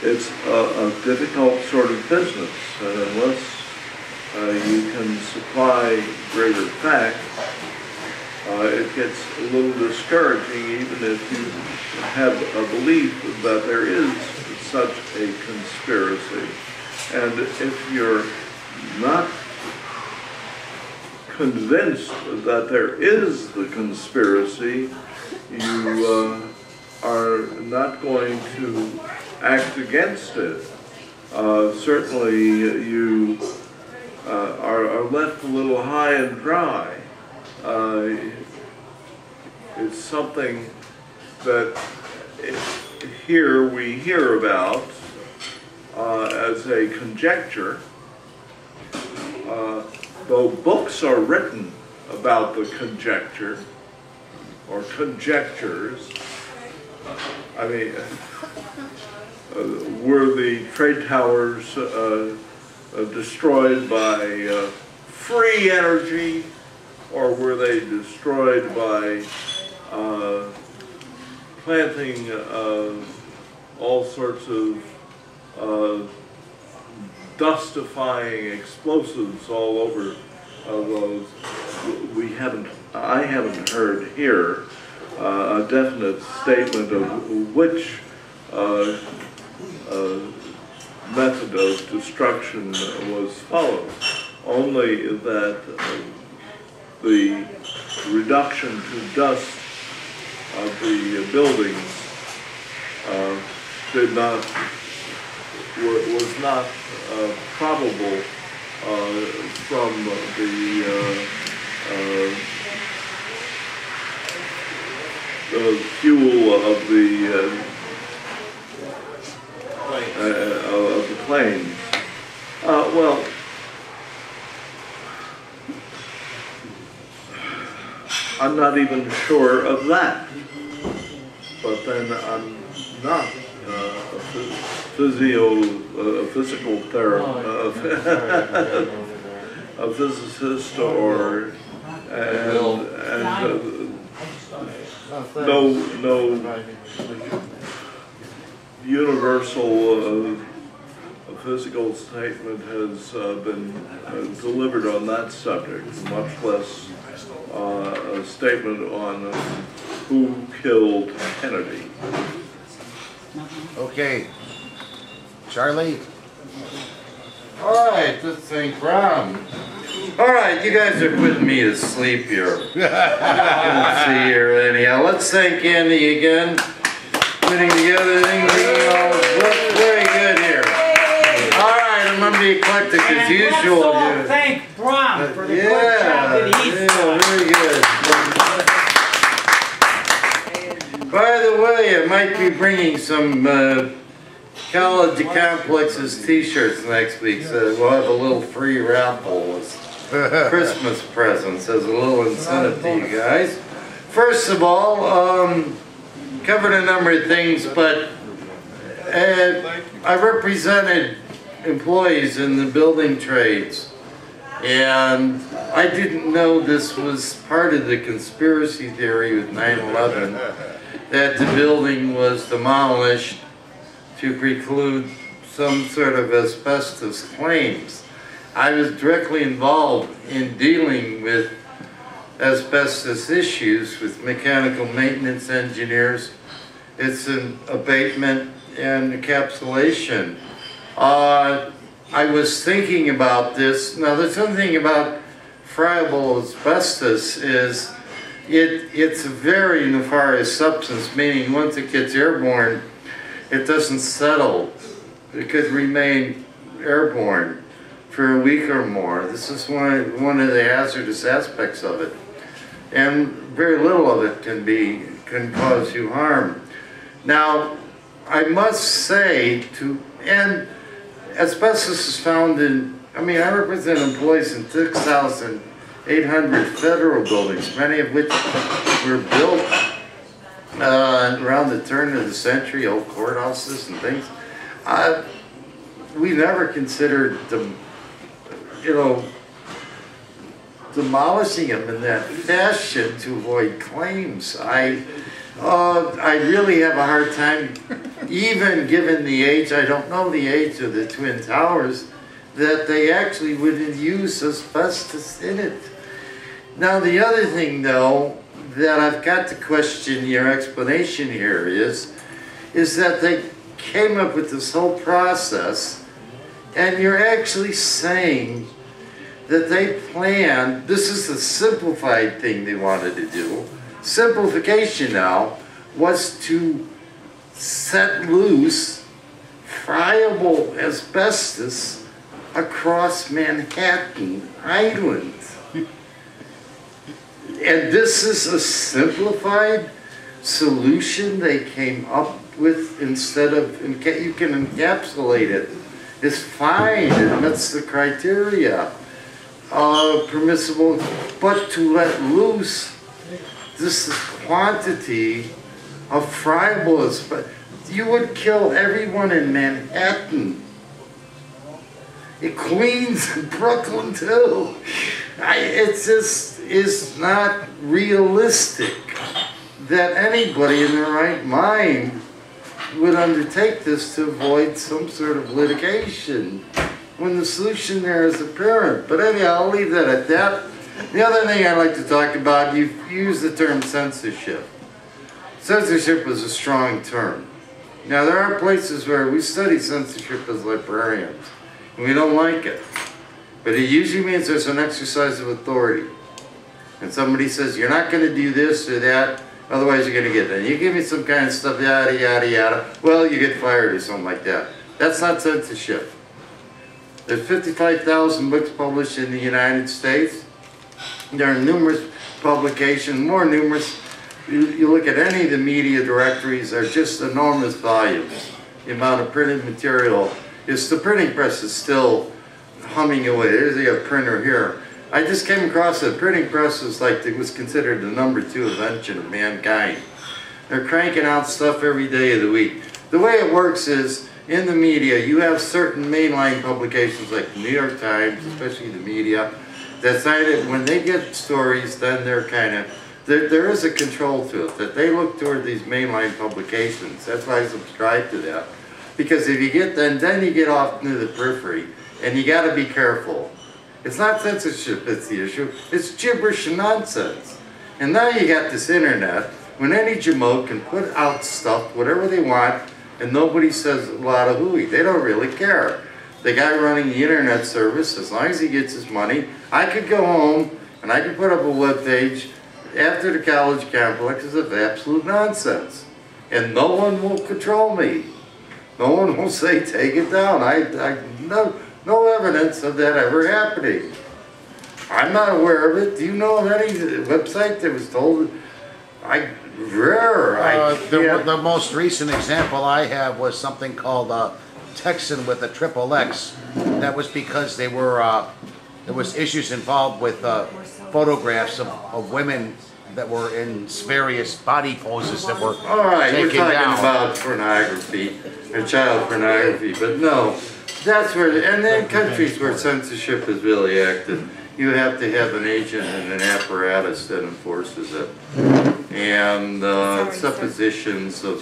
it's a, a difficult sort of business, and unless uh, you can supply greater facts, uh, it gets a little discouraging, even if you have a belief that there is such a conspiracy. And if you're not convinced that there is the conspiracy, you uh, are not going to act against it. Uh, certainly you uh, are, are left a little high and dry. Uh, it's something that it, here we hear about uh, as a conjecture. Uh, Though books are written about the conjecture, or conjectures, I mean, uh, were the trade towers uh, uh, destroyed by uh, free energy, or were they destroyed by uh, planting uh, all sorts of uh, dustifying explosives all over uh, those? We haven't, I haven't heard here uh, a definite statement of which uh, uh, method of destruction was followed, only that uh, the reduction to dust of the buildings uh, did not, was not uh, probable uh, from the uh, uh, the fuel of the uh, uh, of the planes. Uh, well. I'm not even sure of that, but then I'm not uh, a physio, uh, physical therapist, uh, a physicist, or and, and uh, no no universal uh, physical statement has uh, been uh, delivered on that subject, much less. Uh, a statement on uh, who killed Kennedy. Okay. Charlie? All right, this thing's brown. All right, you guys are putting me to sleep here. Let's see here, anyhow. Let's thank Andy again. Putting together things look very good here. All right, I'm going to be eclectic and as usual. Here. Thank Brom for the yeah, good job that he's yeah. By the way, I might be bringing some uh, College Complexes t-shirts next week, so we'll have a little free raffle as Christmas presents as a little incentive to you guys. First of all, um, covered a number of things, but uh, I represented employees in the building trades, and I didn't know this was part of the conspiracy theory with nine eleven. That the building was demolished to preclude some sort of asbestos claims. I was directly involved in dealing with asbestos issues with mechanical maintenance engineers. It's an abatement and encapsulation. Uh, I was thinking about this. Now, there's something about friable asbestos is It, it's a very nefarious substance, meaning once it gets airborne, it doesn't settle. It could remain airborne for a week or more. This is one of, one of the hazardous aspects of it. And very little of it can, be, can cause you harm. Now, I must say, to, and asbestos is found in, I mean, I represent employees in six thousand eight hundred federal buildings, many of which were built uh, around the turn of the century, old courthouses and things. Uh, we never considered, dem you know, demolishing them in that fashion to avoid claims. I, uh, I really have a hard time, even given the age, I don't know the age of the Twin Towers, that they actually wouldn't use asbestos in it. Now, the other thing, though, that I've got to question your explanation here is, is that they came up with this whole process, and you're actually saying that they planned, this is the simplified thing they wanted to do. Simplification now was to set loose friable asbestos across Manhattan Island. And this is a simplified solution they came up with instead of, you can encapsulate it. It's fine, it meets the criteria. Uh, permissible, but to let loose this quantity of fribbles, but you would kill everyone in Manhattan. It Queens and Brooklyn too. I, it's just is not realistic that anybody in their right mind would undertake this to avoid some sort of litigation when the solution there is apparent. But anyhow, I'll leave that at that. The other thing I'd like to talk about, you used the term censorship. Censorship is a strong term. Now, there are places where we study censorship as librarians, and we don't like it. But it usually means there's an exercise of authority. And somebody says, you're not going to do this or that, otherwise you're going to get that. You give me some kind of stuff, yada, yada, yada. Well, you get fired or something like that. That's not censorship. There's fifty-five thousand books published in the United States. There are numerous publications, more numerous. You, you look at any of the media directories, they're just enormous volumes. The amount of printed material is, the printing press is still humming away. There's a printer here. I just came across the printing press was like, it was considered the number two invention of mankind. They're cranking out stuff every day of the week. The way it works is, in the media, you have certain mainline publications like the New York Times, especially the media, that when they get stories, then they're kind of, there, there is a control to it, that they look toward these mainline publications. That's why I subscribe to that. Because if you get, then, then you get off into the periphery, and you got to be careful. It's not censorship that's the issue, it's gibberish and nonsense. And now you got this internet, when any jamoke can put out stuff, whatever they want, and nobody says a lot of hooey. They don't really care. The guy running the internet service, as long as he gets his money, I could go home and I could put up a web page after the college complexes of absolute nonsense. And no one will control me. No one will say, take it down. I, I no, no evidence of that ever happening. I'm not aware of it. Do you know of any website that was told? I rare. I uh, the, the most recent example I have was something called uh, Texan with a triple X. That was because they were uh, there was issues involved with uh, photographs of, of women that were in various body poses that were all right. Taken we're talking down. About pornography or child pornography, but no, that's where. And then countries where censorship is really active, you have to have an agent and an apparatus that enforces it. And uh, suppositions of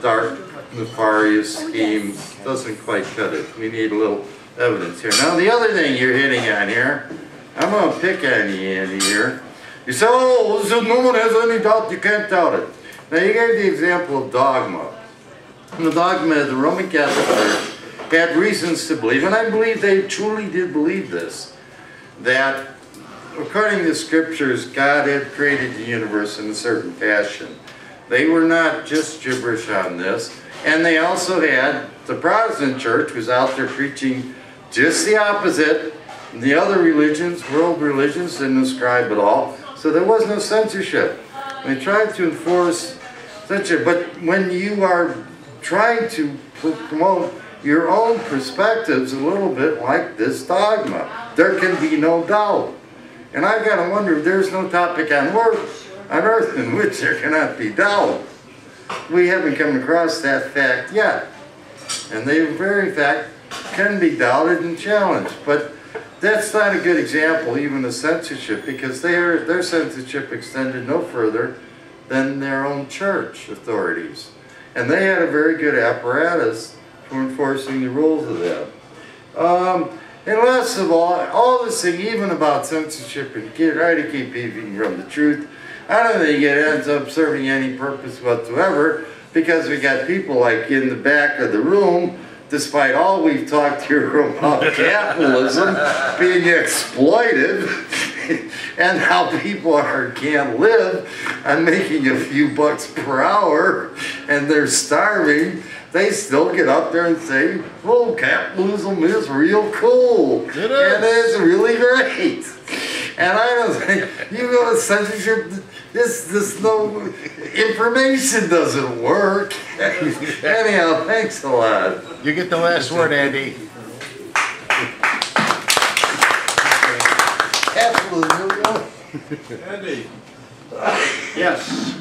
dark, nefarious schemes doesn't quite cut it. We need a little evidence here. Now, the other thing you're hitting on here, I'm going to pick on you, Andy, here. You say, oh, so no one has any doubt, you can't doubt it. Now, you gave the example of dogma. And the dogma of the Roman Catholic Church had reasons to believe, and I believe they truly did believe this, that according to the scriptures, God had created the universe in a certain fashion. They were not just gibberish on this. And they also had, the Protestant church was out there preaching just the opposite. And the other religions, world religions, didn't ascribe at all. So there was no censorship. They tried to enforce censorship. But when you are trying to promote your own perspectives a little bit like this dogma, there can be no doubt. And I've got to wonder if there's no topic on earth, on earth in which there cannot be doubt. We haven't come across that fact yet. And they, in very fact, can be doubted and challenged. But that's not a good example, even of censorship, because their, their censorship extended no further than their own church authorities. And they had a very good apparatus for enforcing the rules of that. Um, And last of all, all this thing, even about censorship and try to keep people from the truth, I don't think it ends up serving any purpose whatsoever, because we got people like in the back of the room, despite all we've talked here about capitalism being exploited and how people are, can't live on making a few bucks per hour and they're starving. They still get up there and say, oh, capitalism is real cool. It is. And it's really great. And I don't think, you go to censorship, this, this no, information doesn't work. Anyhow, thanks a lot. You get the last word, Andy. Capitalism. Andy. Yes.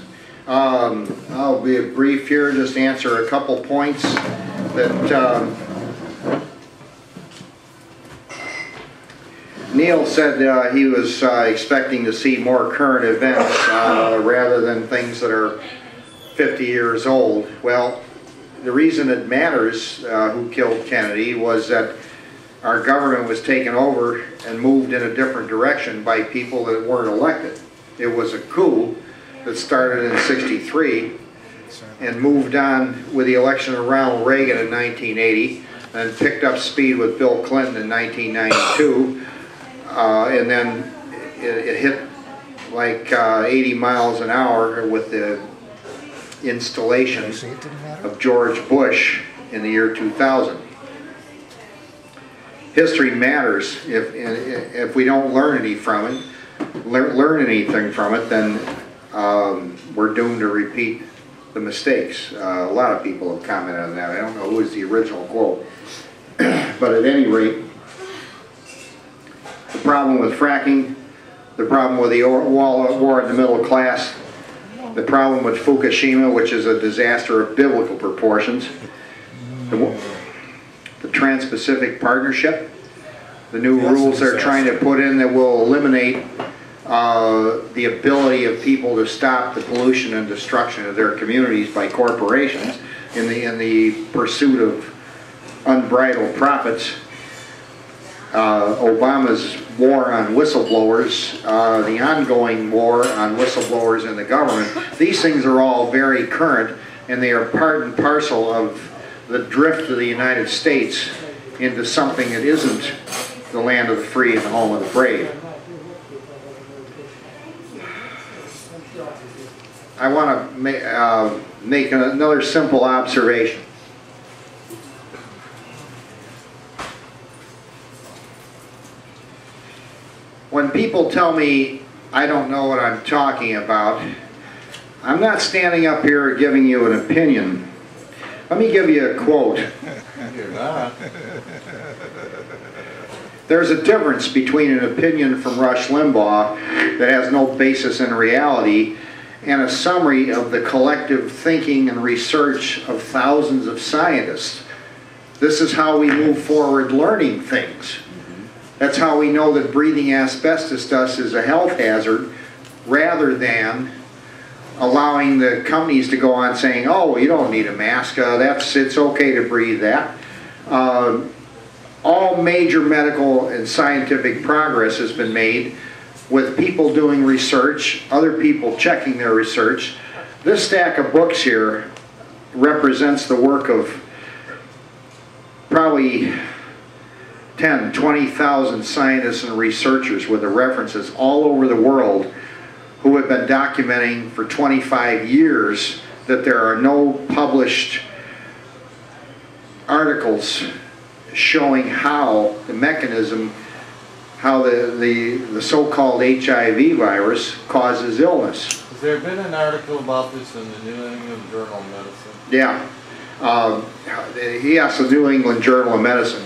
Um, I'll be brief here, just answer a couple points that um, Neil said uh, he was uh, expecting to see more current events uh, rather than things that are fifty years old. Well, the reason it matters uh, who killed Kennedy was that our government was taken over and moved in a different direction by people that weren't elected. It was a coup that started in sixty-three and moved on with the election of Ronald Reagan in nineteen eighty, and picked up speed with Bill Clinton in nineteen ninety-two, uh, and then it, it hit like uh, eighty miles an hour with the installation of George Bush in the year two thousand. History matters. If if we don't learn any from it, learn anything from it, then um, we're doomed to repeat the mistakes. Uh, a lot of people have commented on that. I don't know who is the original quote, but at any rate, the problem with fracking, the problem with the war in the middle class, the problem with Fukushima, which is a disaster of biblical proportions, the, the Trans-Pacific Partnership, the new That's rules they're trying to put in that will eliminate uh, the ability of people to stop the pollution and destruction of their communities by corporations in the, in the pursuit of unbridled profits, uh, Obama's war on whistleblowers, uh, the ongoing war on whistleblowers in the government. These things are all very current, and they are part and parcel of the drift of the United States into something that isn't the land of the free and the home of the brave. I want to ma uh, make an another simple observation. When people tell me I don't know what I'm talking about, I'm not standing up here giving you an opinion. Let me give you a quote. There's a difference between an opinion from Rush Limbaugh that has no basis in reality and a summary of the collective thinking and research of thousands of scientists. This is how we move forward learning things. That's how we know that breathing asbestos dust is a health hazard, rather than allowing the companies to go on saying, oh, you don't need a mask, uh, that's, it's okay to breathe that. Uh, all major medical and scientific progress has been made with people doing research, other people checking their research. This stack of books here represents the work of probably ten, twenty thousand scientists and researchers with the references all over the world who have been documenting for twenty-five years that there are no published articles showing how the mechanism, how the, the, the so-called H I V virus causes illness. Has there been an article about this in the New England Journal of Medicine? Yeah. Um, yes, the New England Journal of Medicine.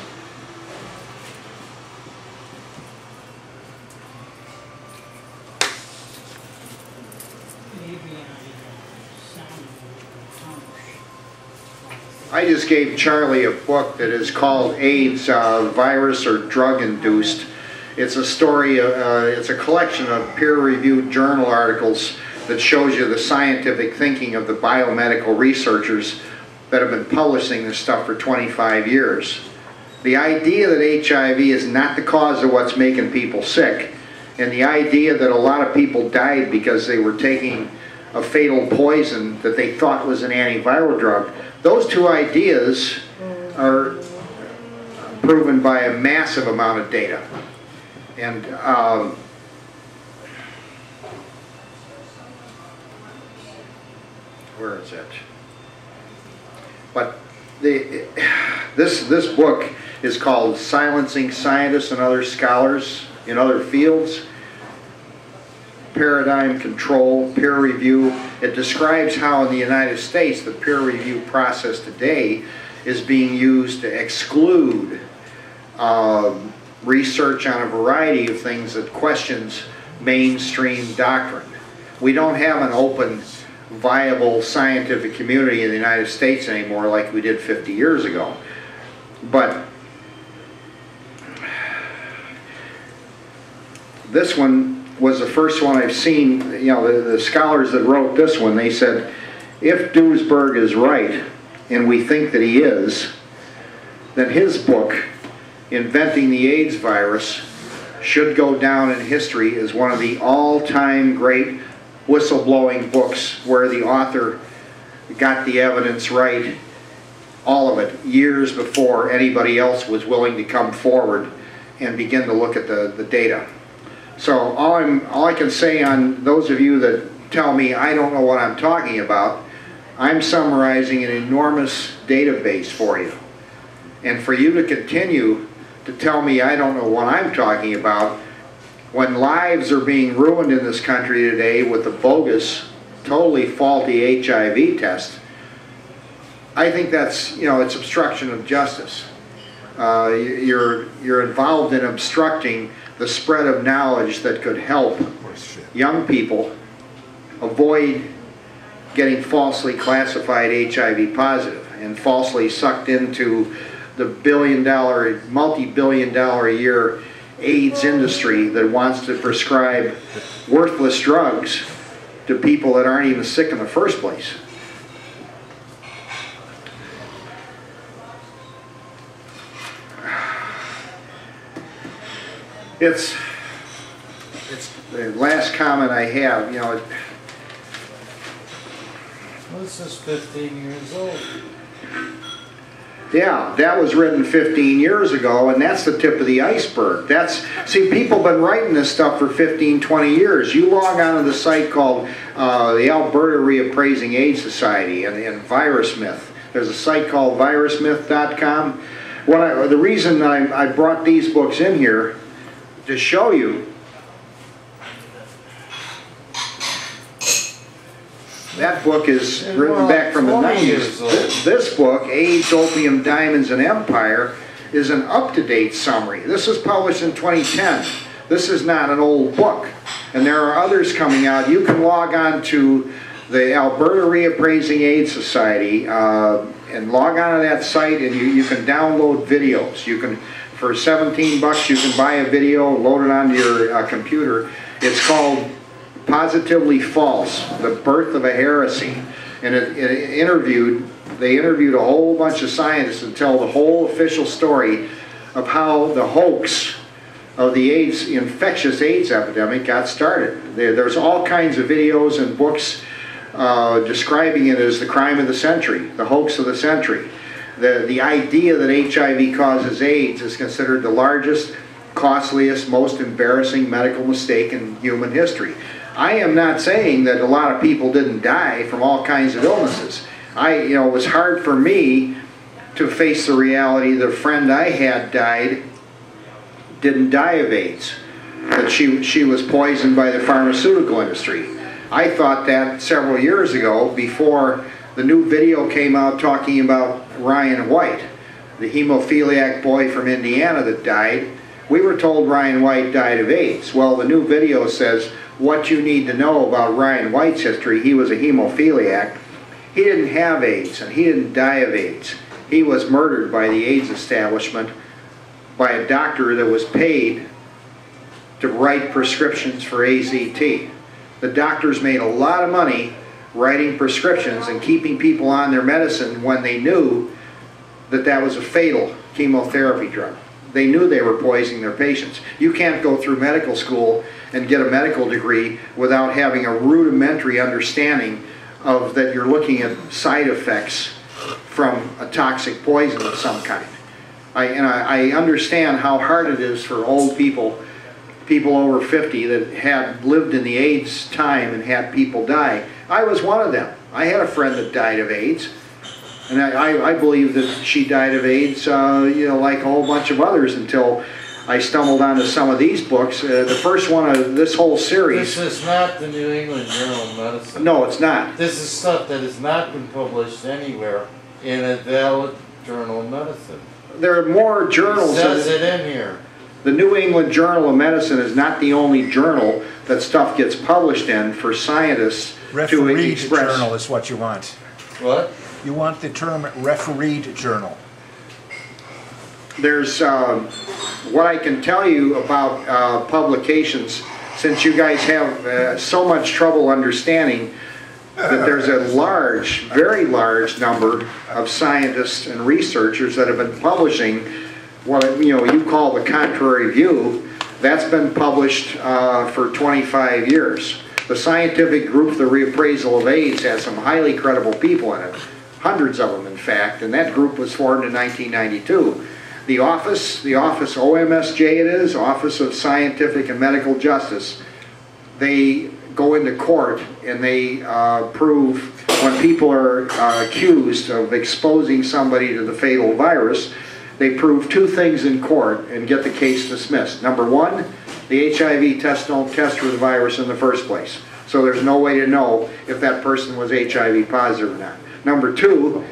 I just gave Charlie a book that is called AIDS, uh, Virus or Drug Induced. It's a story, uh, it's a collection of peer-reviewed journal articles that shows you the scientific thinking of the biomedical researchers that have been publishing this stuff for twenty-five years. The idea that H I V is not the cause of what's making people sick, and the idea that a lot of people died because they were taking a fatal poison that they thought was an antiviral drug. Those two ideas are proven by a massive amount of data. And um, where is it? But the, this, this book is called Silencing Scientists and Other Scholars in Other Fields. Paradigm Control, peer review. It describes how in the United States the peer review process today is being used to exclude um, research on a variety of things that questions mainstream doctrine. We don't have an open viable scientific community in the United States anymore like we did fifty years ago. But this one was the first one I've seen. You know, the, the scholars that wrote this one, they said, if Duisberg is right, and we think that he is, then his book, Inventing the AIDS Virus, should go down in history as one of the all-time great whistleblowing books where the author got the evidence right, all of it, years before anybody else was willing to come forward and begin to look at the, the data. So all, I'm, all I can say on those of you that tell me I don't know what I'm talking about, I'm summarizing an enormous database for you. And for you to continue to tell me I don't know what I'm talking about, when lives are being ruined in this country today with the bogus, totally faulty H I V test, I think that's, you know, it's obstruction of justice. Uh, you're, you're involved in obstructing the spread of knowledge that could help young people avoid getting falsely classified H I V positive and falsely sucked into the billion dollar, multi-billion dollar a year AIDS industry that wants to prescribe worthless drugs to people that aren't even sick in the first place. It's, it's the last comment I have, you know. It, well, this is fifteen years old. Yeah, that was written fifteen years ago, and that's the tip of the iceberg. That's, see, people have been writing this stuff for fifteen, twenty years. You log on to the site called uh, the Alberta Reappraising AIDS Society and, and Virus Myth. There's a site called virus myth dot com. What I, the reason I, I brought these books in here to show you that book is written back from the nineties. This, this book, AIDS, Opium, Diamonds, and Empire, is an up-to-date summary. This was published in twenty ten. This is not an old book. And there are others coming out. You can log on to the Alberta Reappraising AIDS Society uh, and log on to that site, and you, you can download videos. You can, for seventeen bucks, you can buy a video, load it onto your uh, computer. It's called Positively False, The Birth of a Heresy. And it, it interviewed, they interviewed a whole bunch of scientists and tell the whole official story of how the hoax of the AIDS, infectious AIDS epidemic got started. There, there's all kinds of videos and books uh, describing it as the crime of the century, the hoax of the century. The, the idea that H I V causes AIDS is considered the largest, costliest, most embarrassing medical mistake in human history. I am not saying that a lot of people didn't die from all kinds of illnesses. I, you know, it was hard for me to face the reality that a friend I had died, didn't die of AIDS, that she, she was poisoned by the pharmaceutical industry. I thought that several years ago before the new video came out talking about Ryan White, the hemophiliac boy from Indiana that died. We were told Ryan White died of AIDS. Well, the new video says, what you need to know about Ryan White's history, he was a hemophiliac. He didn't have AIDS, and he didn't die of AIDS. He was murdered by the AIDS establishment by a doctor that was paid to write prescriptions for A Z T. The doctors made a lot of money writing prescriptions and keeping people on their medicine when they knew that that was a fatal chemotherapy drug. They knew they were poisoning their patients. You can't go through medical school and get a medical degree without having a rudimentary understanding of that you're looking at side effects from a toxic poison of some kind. I, and I, I understand how hard it is for old people, people over fifty that had lived in the AIDS time and had people die. I was one of them. I had a friend that died of AIDS. And I, I believe that she died of AIDS, uh, you know, like a whole bunch of others until I stumbled onto some of these books. Uh, the first one of this whole series. This is not the New England Journal of Medicine. No, it's not. This is stuff that has not been published anywhere in a valid journal of medicine. There are more journals. It says it in here. The New England Journal of Medicine is not the only journal that stuff gets published in for scientists refereed to journal is what you want. What? You want the term refereed journal. There's um, what I can tell you about uh, publications, since you guys have uh, so much trouble understanding that there's a large, very large number of scientists and researchers that have been publishing what you know you call the contrary view. That's been published uh, for twenty-five years. The scientific group, the Reappraisal of AIDS, has some highly credible people in it, hundreds of them, in fact. And that group was formed in nineteen ninety-two. The office, the office O M S J it is, Office of Scientific and Medical Justice, they go into court and they uh, prove when people are uh, accused of exposing somebody to the fatal virus, they prove two things in court and get the case dismissed. Number one, the H I V test don't test for the virus in the first place. So there's no way to know if that person was H I V positive or not. Number two,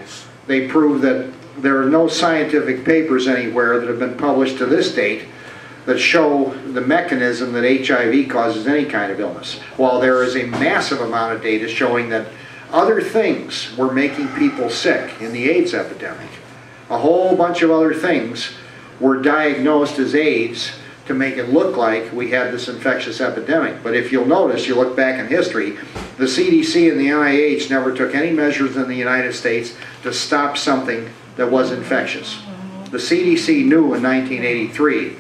they prove that there are no scientific papers anywhere that have been published to this date that show the mechanism that H I V causes any kind of illness, while there is a massive amount of data showing that other things were making people sick in the AIDS epidemic. A whole bunch of other things were diagnosed as AIDS to make it look like we had this infectious epidemic. But if you'll notice, you look back in history, the C D C and the N I H never took any measures in the United States to stop something that was infectious. The C D C knew in nineteen eighty-three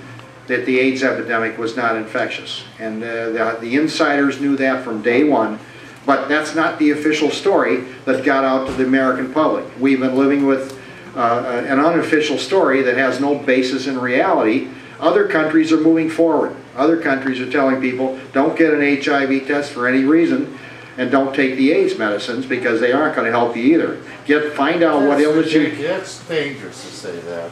that the AIDS epidemic was not infectious. And uh, the, the insiders knew that from day one. But that's not the official story that got out to the American public. We've been living with uh, an unofficial story that has no basis in reality. Other countries are moving forward. Other countries are telling people, don't get an H I V test for any reason, and don't take the AIDS medicines because they aren't going to help you either. Get find out that's what illness you... It's dangerous to say that.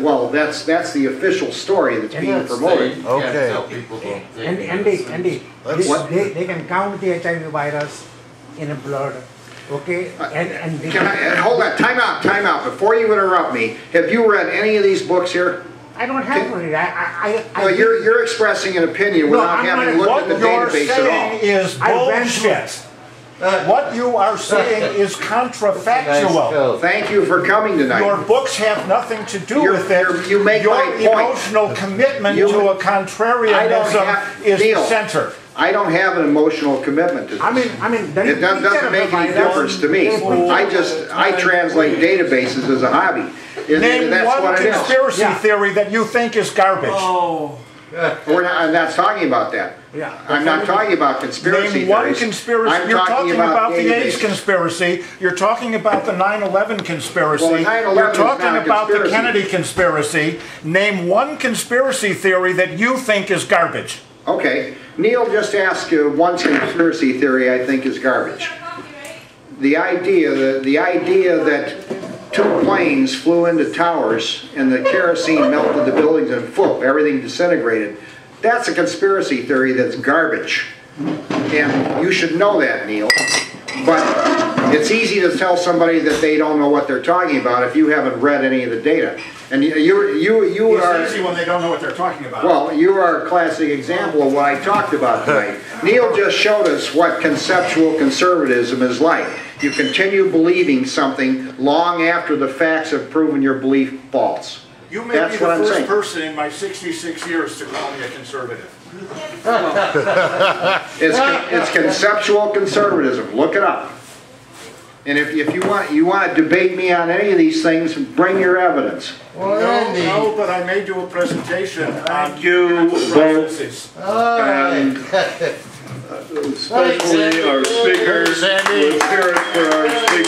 Well, that's that's the official story that's and being that's promoted. The, okay. Tell people don't take and, Andy, Andy, this, they, they can count the H I V virus in a blood. Okay, and, and can can I, and hold on, time out, time out. Before you interrupt me, have you read any of these books here? I don't have one. I, I, I, well, I, you're, you're expressing an opinion without no, having not, looked at the database at all. What you're saying is bullshit. Uh, what you are saying is contrafactual. Nice. Thank you for coming tonight. Your books have nothing to do you're, with it. You make Your my emotional point. commitment you, to a contrarianism have, is Neil, the center. I don't have an emotional commitment to this. I mean, I mean, it doesn't, doesn't make any difference to me. Oh, I just I translate databases as a hobby. Is Name it, that's one what conspiracy it is. theory that you think is garbage. Oh. We're not, I'm not talking about that. Yeah, I'm not talking about conspiracy Name one theories. conspiracy. I'm You're talking, talking about, about the AIDS conspiracy. You're talking about the nine eleven conspiracy. Well, nine eleven You're talking about the Kennedy conspiracy. Name one conspiracy theory that you think is garbage. Okay. Neil just asked you one conspiracy theory I think is garbage. The idea, the, the idea that two planes flew into towers and the kerosene melted the buildings and whoop, everything disintegrated. That's a conspiracy theory that's garbage. And you should know that, Neil. But it's easy to tell somebody that they don't know what they're talking about if you haven't read any of the data. And you, you, you, you it's are... It's easy when they don't know what they're talking about. Well, you are a classic example of what I talked about tonight. Neil just showed us what conceptual conservatism is like. You continue believing something long after the facts have proven your belief false. You may That's be the first saying. person in my sixty-six years to call me a conservative. it's, con it's conceptual conservatism. Look it up. And if, if you want you want to debate me on any of these things, bring your evidence. Well, no, no, but I may do a presentation on you both. And especially our speakers. Let's hear it for our speakers.